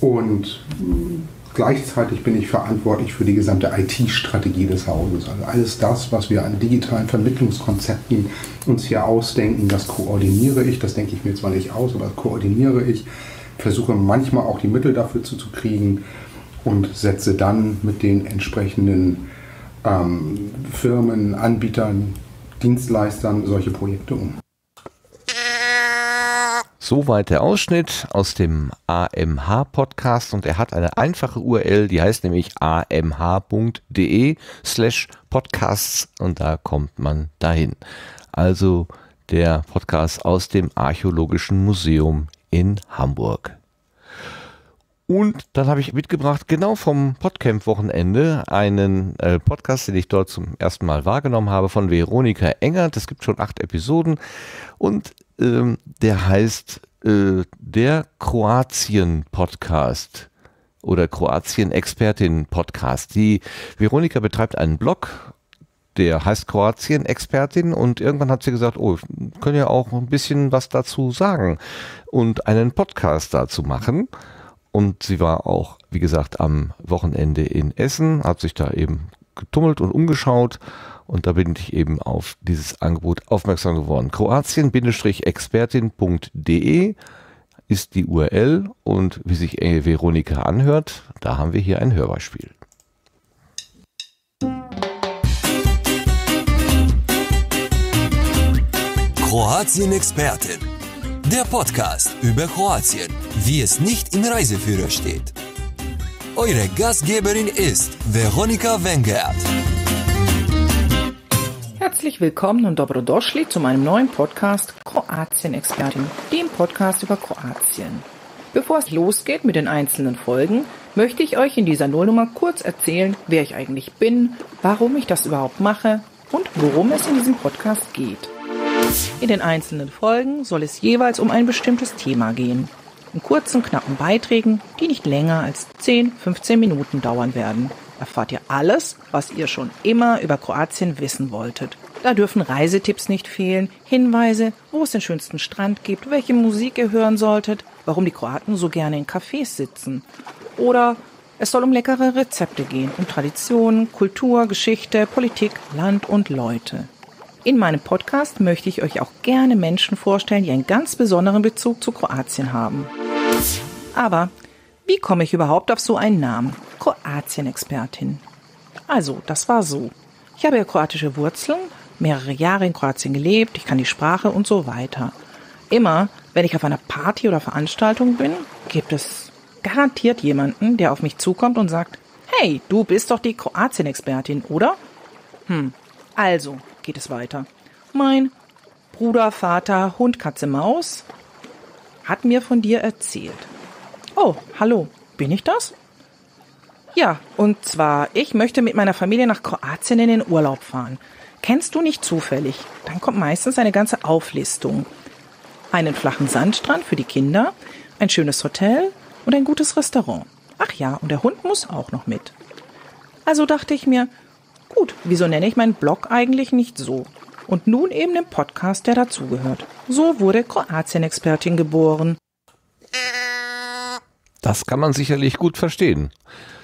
Und gleichzeitig bin ich verantwortlich für die gesamte IT-Strategie des Hauses. Also alles das, was wir an digitalen Vermittlungskonzepten uns hier ausdenken, das koordiniere ich. Das denke ich mir zwar nicht aus, aber das koordiniere ich. Versuche manchmal auch die Mittel dafür zu kriegen und setze dann mit den entsprechenden Firmen, Anbietern, Dienstleistern solche Projekte um. Soweit der Ausschnitt aus dem AMH-Podcast und er hat eine einfache URL, die heißt nämlich amh.de/podcasts und da kommt man dahin. Also der Podcast aus dem Archäologischen Museum in Hamburg. Und dann habe ich mitgebracht, genau vom Podcamp-Wochenende, einen Podcast, den ich dort zum ersten Mal wahrgenommen habe, von Veronika Engert. Es gibt schon 8 Episoden und der heißt der Kroatien-Podcast oder Kroatien-Expertin-Podcast. Die Veronika betreibt einen Blog, der heißt Kroatien-Expertin und irgendwann hat sie gesagt, oh, wir können ja auch ein bisschen was dazu sagen und einen Podcast dazu machen. Und sie war auch, wie gesagt, am Wochenende in Essen, hat sich da eben getummelt und umgeschaut und da bin ich eben auf dieses Angebot aufmerksam geworden. Kroatien-expertin.de ist die URL und wie sich Veronika anhört, da haben wir hier ein Hörbeispiel. Kroatien-Expertin. Der Podcast über Kroatien, wie es nicht im Reiseführer steht. Eure Gastgeberin ist Veronika Wengert. Herzlich willkommen und dobrodošli zu meinem neuen Podcast Kroatien-Expertin, dem Podcast über Kroatien. Bevor es losgeht mit den einzelnen Folgen, möchte ich euch in dieser Nullnummer kurz erzählen, wer ich eigentlich bin, warum ich das überhaupt mache und worum es in diesem Podcast geht. In den einzelnen Folgen soll es jeweils um ein bestimmtes Thema gehen. In kurzen, knappen Beiträgen, die nicht länger als 10-15 Minuten dauern werden, erfahrt ihr alles, was ihr schon immer über Kroatien wissen wolltet. Da dürfen Reisetipps nicht fehlen, Hinweise, wo es den schönsten Strand gibt, welche Musik ihr hören solltet, warum die Kroaten so gerne in Cafés sitzen. Oder es soll um leckere Rezepte gehen, um Traditionen, Kultur, Geschichte, Politik, Land und Leute. In meinem Podcast möchte ich euch auch gerne Menschen vorstellen, die einen ganz besonderen Bezug zu Kroatien haben. Aber wie komme ich überhaupt auf so einen Namen? Kroatien-Expertin. Also, das war so. Ich habe ja kroatische Wurzeln, mehrere Jahre in Kroatien gelebt, ich kann die Sprache und so weiter. Immer, wenn ich auf einer Party oder Veranstaltung bin, gibt es garantiert jemanden, der auf mich zukommt und sagt, hey, du bist doch die Kroatien-Expertin, oder? Also geht es weiter. Mein Bruder, Vater, Hund, Katze, Maus hat mir von dir erzählt. Oh, hallo, bin ich das? Ja, und zwar, ich möchte mit meiner Familie nach Kroatien in den Urlaub fahren. Kennst du nicht zufällig? Dann kommt meistens eine ganze Auflistung. Einen flachen Sandstrand für die Kinder, ein schönes Hotel und ein gutes Restaurant. Ach ja, und der Hund muss auch noch mit. Also dachte ich mir, gut, wieso nenne ich meinen Blog eigentlich nicht so? Und nun eben den Podcast, der dazugehört. So wurde Kroatien-Expertin geboren. Das kann man sicherlich gut verstehen.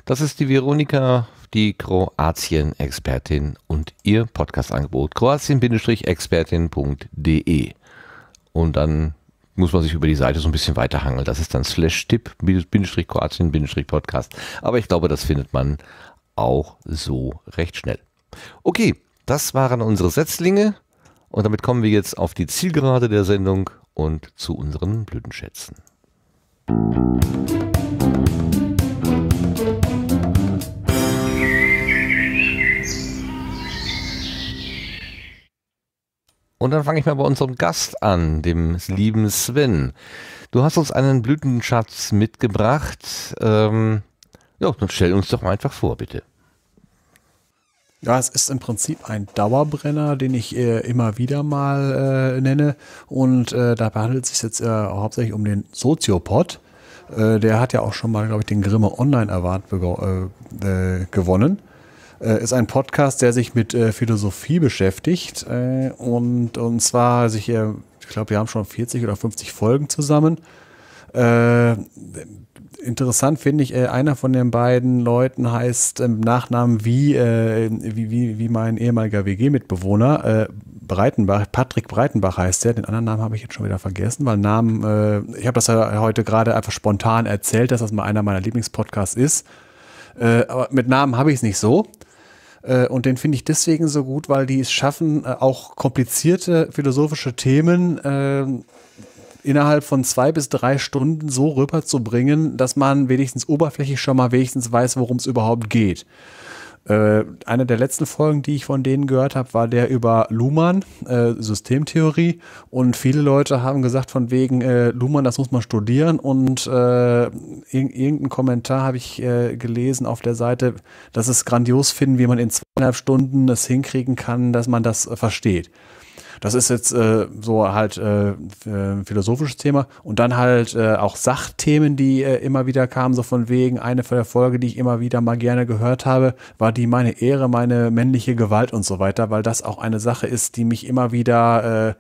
Das ist die Veronika, die Kroatien-Expertin und ihr Podcast-Angebot kroatien-expertin.de. Und dann muss man sich über die Seite so ein bisschen weiterhangeln. Das ist dann /tipp-kroatien-podcast. Aber ich glaube, das findet man auch so recht schnell. Okay, das waren unsere Setzlinge und damit kommen wir jetzt auf die Zielgerade der Sendung und zu unseren Blütenschätzen. Und dann fange ich mal bei unserem Gast an, dem lieben Sven. Du hast uns einen Blütenschatz mitgebracht. Ja, dann stell uns doch mal einfach vor, bitte. Ja, es ist im Prinzip ein Dauerbrenner, den ich immer wieder mal nenne. Und dabei handelt es sich jetzt hauptsächlich um den Soziopod. Der hat ja auch schon mal, glaube ich, den Grimme Online Award gewonnen. Ist ein Podcast, der sich mit Philosophie beschäftigt. Und zwar sich, ich glaube, wir haben schon 40 oder 50 Folgen zusammen. Interessant finde ich, einer von den beiden Leuten heißt im Nachnamen wie mein ehemaliger WG-Mitbewohner, Breitenbach, Patrick Breitenbach heißt der. Den anderen Namen habe ich jetzt schon wieder vergessen, weil Namen, ich habe das ja heute gerade einfach spontan erzählt, dass das mal einer meiner Lieblingspodcasts ist, aber mit Namen habe ich es nicht so. Und den finde ich deswegen so gut, weil die es schaffen, auch komplizierte philosophische Themen innerhalb von 2 bis 3 Stunden so rüberzubringen, dass man wenigstens oberflächlich schon mal weiß, worum es überhaupt geht. Eine der letzten Folgen, die ich von denen gehört habe, war der über Luhmann, Systemtheorie. Und viele Leute haben gesagt von wegen Luhmann, das muss man studieren. Und irgendeinen Kommentar habe ich gelesen auf der Seite, dass es grandios finden, wie man in 2,5 Stunden das hinkriegen kann, dass man das versteht. Das ist jetzt so halt philosophisches Thema. Und dann halt auch Sachthemen, die immer wieder kamen, so von wegen. Eine von der Folge, die ich immer wieder mal gerne gehört habe, war die meine Ehre, meine männliche Gewalt und so weiter, weil das auch eine Sache ist, die mich immer wieder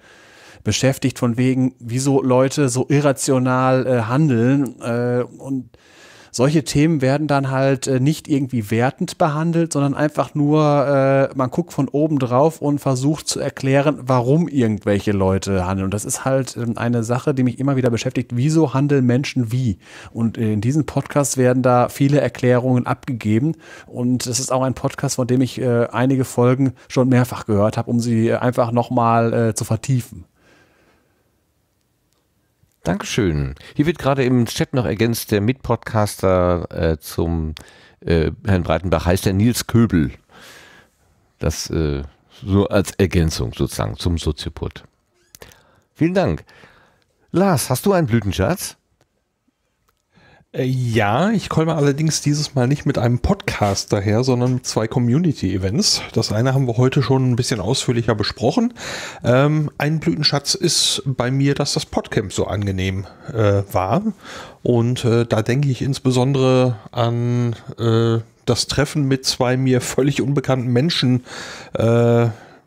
beschäftigt, von wegen, wieso Leute so irrational handeln. Und solche Themen werden dann halt nicht irgendwie wertend behandelt, sondern einfach nur, man guckt von oben drauf und versucht zu erklären, warum irgendwelche Leute handeln. Und das ist halt eine Sache, die mich immer wieder beschäftigt. Wieso handeln Menschen wie? Und in diesem Podcast werden da viele Erklärungen abgegeben. Und es ist auch ein Podcast, von dem ich einige Folgen schon mehrfach gehört habe, um sie einfach nochmal zu vertiefen. Dankeschön. Hier wird gerade im Chat noch ergänzt, der Mitpodcaster zum Herrn Breitenbach heißt der Nils Köbel. Das so als Ergänzung sozusagen zum Soziopod. Vielen Dank. Lars, hast du einen Blütenschatz? Ja, ich komme allerdings dieses Mal nicht mit einem Podcast daher, sondern mit 2 Community-Events. Das eine haben wir heute schon ein bisschen ausführlicher besprochen. Ein Blütenschatz ist bei mir, dass das Podcamp so angenehm war. Und da denke ich insbesondere an das Treffen mit 2 mir völlig unbekannten Menschen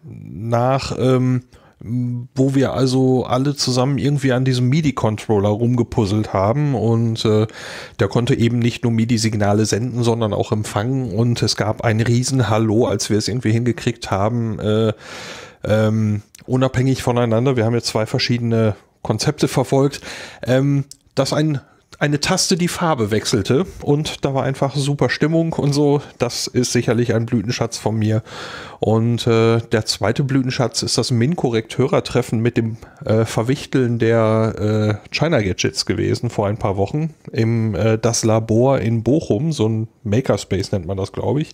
nach... wo wir also alle zusammen irgendwie an diesem MIDI-Controller rumgepuzzelt haben und der konnte eben nicht nur MIDI-Signale senden, sondern auch empfangen und es gab ein Riesen-Hallo, als wir es irgendwie hingekriegt haben, unabhängig voneinander, wir haben jetzt 2 verschiedene Konzepte verfolgt, dass eine Taste die Farbe wechselte und da war einfach super Stimmung und so. Das ist sicherlich ein Blütenschatz von mir. Und der zweite Blütenschatz ist das Min-Korrekteurertreffen mit dem Verwichteln der China-Gadgets gewesen vor ein paar Wochen im Das Labor in Bochum, so ein Makerspace nennt man das, glaube ich.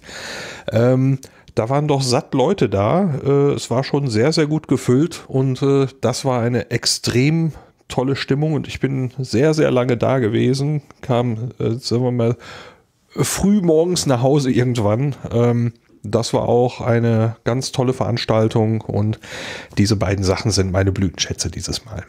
Da waren doch satt Leute da. Es war schon sehr, sehr gut gefüllt und das war eine extrem tolle Stimmung und ich bin sehr, sehr lange da gewesen, kam, sagen wir mal, früh morgens nach Hause irgendwann. Das war auch eine ganz tolle Veranstaltung und diese beiden Sachen sind meine Blütenschätze dieses Mal.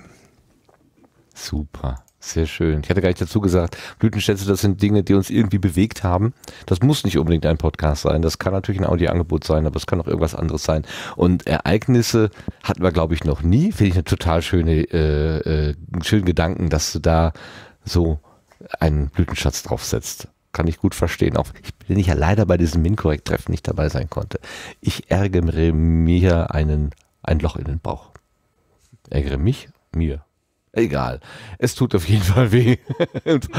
Super, sehr schön. Ich hatte gar nicht dazu gesagt, Blütenschätze, das sind Dinge, die uns irgendwie bewegt haben. Das muss nicht unbedingt ein Podcast sein, das kann natürlich ein Audioangebot sein, aber es kann auch irgendwas anderes sein. Und Ereignisse hatten wir, glaube ich, noch nie. Finde ich eine total schöne, schönen Gedanken, dass du da so einen Blütenschatz draufsetzt. Kann ich gut verstehen. Auch ich bin ja leider bei diesem MINT-Korrekt-Treffen nicht dabei sein konnte. Ich ärgere mir ein Loch in den Bauch. Ärgere mich? Mir. Egal, es tut auf jeden Fall weh,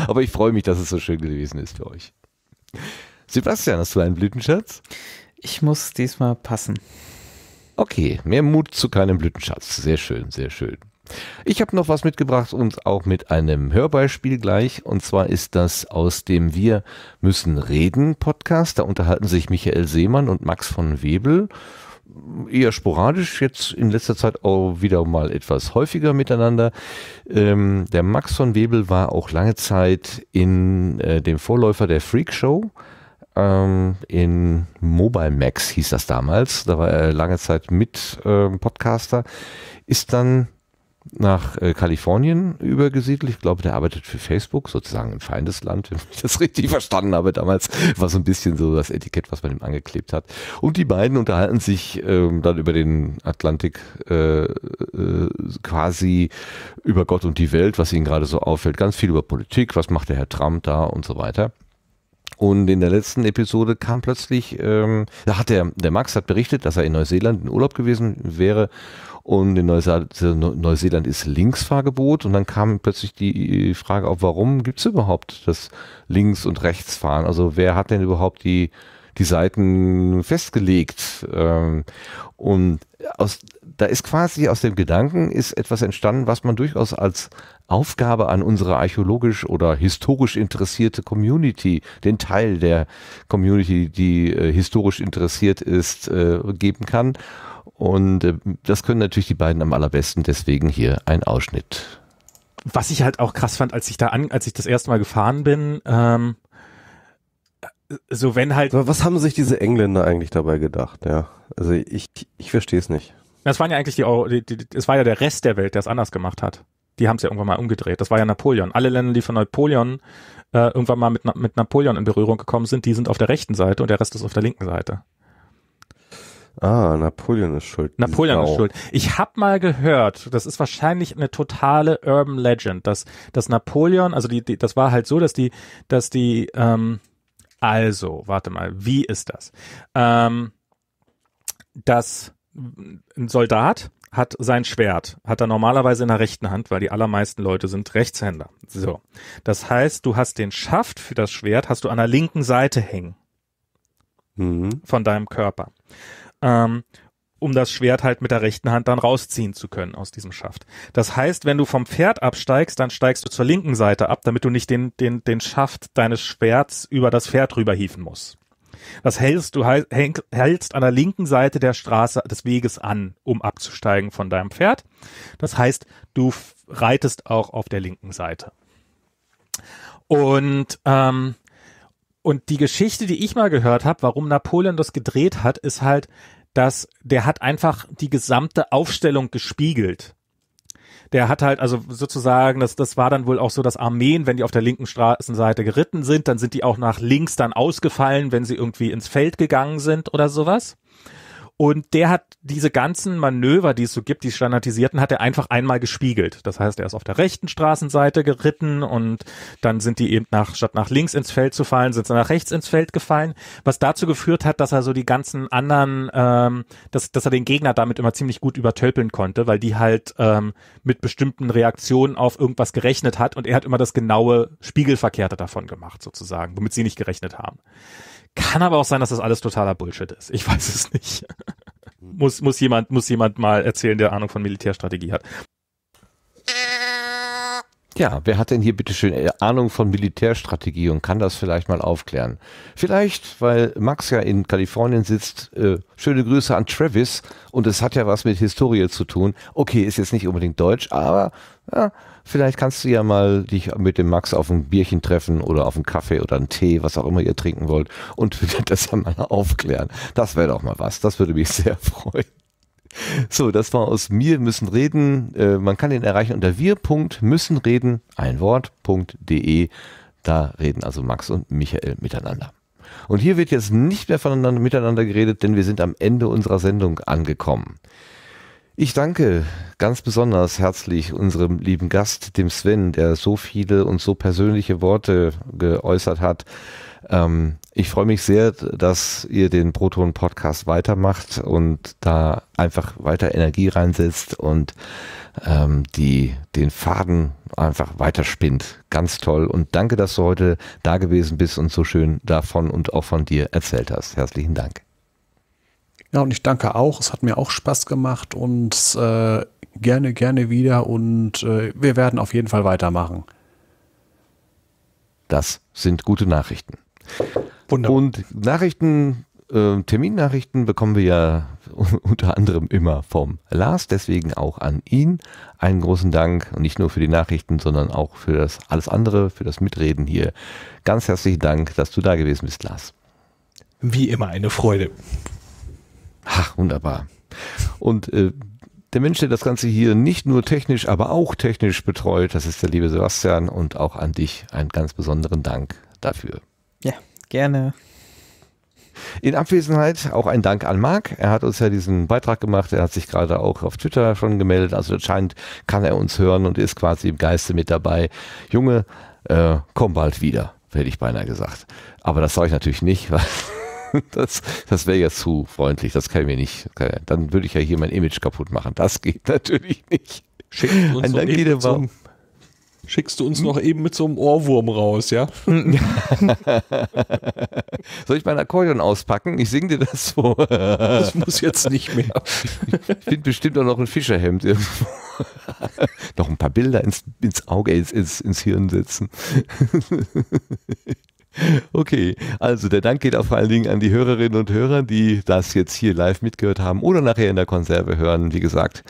aber ich freue mich, dass es so schön gewesen ist für euch. Sebastian, hast du einen Blütenschatz? Ich muss diesmal passen. Okay, mehr Mut zu keinem Blütenschatz, sehr schön, sehr schön. Ich habe noch was mitgebracht und auch mit einem Hörbeispiel gleich und zwar ist das aus dem Wir müssen reden Podcast, da unterhalten sich Michael Seemann und Max von Webel. Eher sporadisch, jetzt in letzter Zeit auch wieder mal etwas häufiger miteinander. Der Max von Webel war auch lange Zeit in dem Vorläufer der Freak Show. In Mobile Max hieß das damals. Da war er lange Zeit mit Podcaster. Ist dann nach Kalifornien übergesiedelt. Ich glaube, der arbeitet für Facebook, sozusagen im Feindesland, wenn ich das richtig verstanden habe damals. War so ein bisschen so das Etikett, was man ihm angeklebt hat. Und die beiden unterhalten sich dann über den Atlantik quasi über Gott und die Welt, was ihnen gerade so auffällt. Ganz viel über Politik, was macht der Herr Trump da und so weiter. Und in der letzten Episode kam plötzlich, da hat der Max hat berichtet, dass er in Neuseeland in Urlaub gewesen wäre. Und in Neuseeland ist Linksfahrgebot und dann kam plötzlich die Frage auf, warum gibt es überhaupt das Links- und Rechtsfahren? Also wer hat denn überhaupt die die Seiten festgelegt. Und da ist quasi aus dem Gedanken ist etwas entstanden, was man durchaus als Aufgabe an unsere archäologisch oder historisch interessierte Community, den Teil der Community, die historisch interessiert ist, geben kann. Und das können natürlich die beiden am allerbesten, deswegen hier ein Ausschnitt. Was ich halt auch krass fand, als ich das erste Mal gefahren bin, so wenn halt... Was haben sich diese Engländer eigentlich dabei gedacht? Ja, also ich verstehe es nicht. Das waren ja eigentlich es war ja der Rest der Welt, der es anders gemacht hat. Die haben es ja irgendwann mal umgedreht. Das war ja Napoleon. Alle Länder, die von Napoleon irgendwann mal mit Napoleon in Berührung gekommen sind, die sind auf der rechten Seite und der Rest ist auf der linken Seite. Ah, Napoleon ist schuld. Napoleon ist schuld. Ich habe mal gehört, das ist wahrscheinlich eine totale Urban Legend, dass Napoleon, also das war halt so, also, warte mal, wie ist das? Dass ein Soldat hat sein Schwert, hat er normalerweise in der rechten Hand, weil die allermeisten Leute sind Rechtshänder. So, das heißt, du hast den Schaft für das Schwert, hast du an der linken Seite hängen. Mhm. Von deinem Körper. Um das Schwert halt mit der rechten Hand dann rausziehen zu können aus diesem Schaft. Das heißt, wenn du vom Pferd absteigst, dann steigst du zur linken Seite ab, damit du nicht den Schaft deines Schwerts über das Pferd rüberhieven musst. Das hältst an der linken Seite der Straße des Weges an, um abzusteigen von deinem Pferd. Das heißt, du reitest auch auf der linken Seite. Und die Geschichte, die ich mal gehört habe, warum Napoleon das gedreht hat, ist halt, dass der hat einfach die gesamte Aufstellung gespiegelt. Der hat halt, also sozusagen, das war dann wohl auch so, dass Armeen, wenn die auf der linken Straßenseite geritten sind, dann sind die auch nach links dann ausgefallen, wenn sie irgendwie ins Feld gegangen sind oder sowas. Und der hat diese ganzen Manöver, die es so gibt, die standardisierten, hat er einfach einmal gespiegelt. Das heißt, er ist auf der rechten Straßenseite geritten und dann sind die eben statt nach links ins Feld zu fallen, sind sie nach rechts ins Feld gefallen. Was dazu geführt hat, dass er so die ganzen anderen, dass er den Gegner damit immer ziemlich gut übertölpeln konnte, weil die halt mit bestimmten Reaktionen auf irgendwas gerechnet hat und er hat immer das genaue Spiegelverkehrte davon gemacht sozusagen, womit sie nicht gerechnet haben. Kann aber auch sein, dass das alles totaler Bullshit ist. Ich weiß es nicht. muss jemand mal erzählen, der Ahnung von Militärstrategie hat. Ja, wer hat denn hier bitteschön Ahnung von Militärstrategie und kann das vielleicht mal aufklären? Vielleicht, weil Max ja in Kalifornien sitzt, schöne Grüße an Travis und es hat ja was mit Historie zu tun. Okay, ist jetzt nicht unbedingt deutsch, aber ja, vielleicht kannst du ja mal dich mit dem Max auf ein Bierchen treffen oder auf einen Kaffee oder einen Tee, was auch immer ihr trinken wollt und das dann mal aufklären. Das wäre doch mal was, das würde mich sehr freuen. So, das war aus mir müssen reden. Man kann den erreichen unter wir.müssenreden.de. Da reden also Max und Michael miteinander. Und hier wird jetzt nicht mehr voneinander miteinander geredet, denn wir sind am Ende unserer Sendung angekommen. Ich danke ganz besonders herzlich unserem lieben Gast, dem Sven, der so viele und so persönliche Worte geäußert hat. Ich freue mich sehr, dass ihr den Proton-Podcast weitermacht und da einfach weiter Energie reinsetzt und den Faden einfach weiterspinnt. Ganz toll und danke, dass du heute da gewesen bist und so schön davon und auch von dir erzählt hast. Herzlichen Dank. Ja, und ich danke auch. Es hat mir auch Spaß gemacht und gerne wieder und wir werden auf jeden Fall weitermachen. Das sind gute Nachrichten. Wunderbar. Und Nachrichten, Terminnachrichten bekommen wir ja unter anderem immer vom Lars, deswegen auch an ihn einen großen Dank und nicht nur für die Nachrichten, sondern auch für das alles andere, für das Mitreden hier. Ganz herzlichen Dank, dass du da gewesen bist, Lars. Wie immer eine Freude. Ach, wunderbar. Und der Mensch, der das Ganze hier nicht nur technisch, aber auch technisch betreut, das ist der liebe Sebastian und auch an dich einen ganz besonderen Dank dafür. Ja, gerne. In Abwesenheit auch ein Dank an Marc. Er hat uns ja diesen Beitrag gemacht, er hat sich gerade auch auf Twitter schon gemeldet, also anscheinend kann er uns hören und ist quasi im Geiste mit dabei. Junge, komm bald wieder, hätte ich beinahe gesagt. Aber das sage ich natürlich nicht, weil... Das wäre ja zu freundlich, das kann ich mir nicht. Dann würde ich ja hier mein Image kaputt machen. Das geht natürlich nicht. Schickt uns ein Dank, so schickst du uns noch eben mit so einem Ohrwurm raus, ja? Soll ich mein Akkordeon auspacken? Ich singe dir das so. Das muss jetzt nicht mehr. Ich finde bestimmt auch noch ein Fischerhemd irgendwo. Noch ein paar Bilder ins Auge, ins Hirn setzen. Okay, also der Dank geht auch vor allen Dingen an die Hörerinnen und Hörer, die das jetzt hier live mitgehört haben oder nachher in der Konserve hören. Wie gesagt,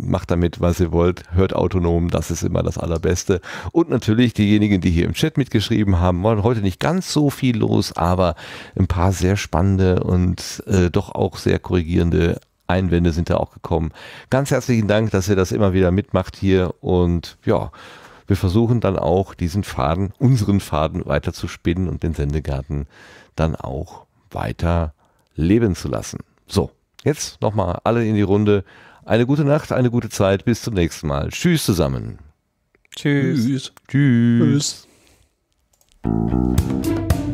macht damit, was ihr wollt, hört autonom, das ist immer das Allerbeste. Und natürlich diejenigen, die hier im Chat mitgeschrieben haben, waren heute nicht ganz so viel los, aber ein paar sehr spannende und doch auch sehr korrigierende Einwände sind da auch gekommen. Ganz herzlichen Dank, dass ihr das immer wieder mitmacht hier, und ja, wir versuchen dann auch diesen Faden, unseren Faden weiter zu spinnen und den Sendegarten dann auch weiter leben zu lassen. So, jetzt nochmal alle in die Runde. Eine gute Nacht, eine gute Zeit, bis zum nächsten Mal. Tschüss zusammen. Tschüss. Tschüss. Tschüss. Tschüss.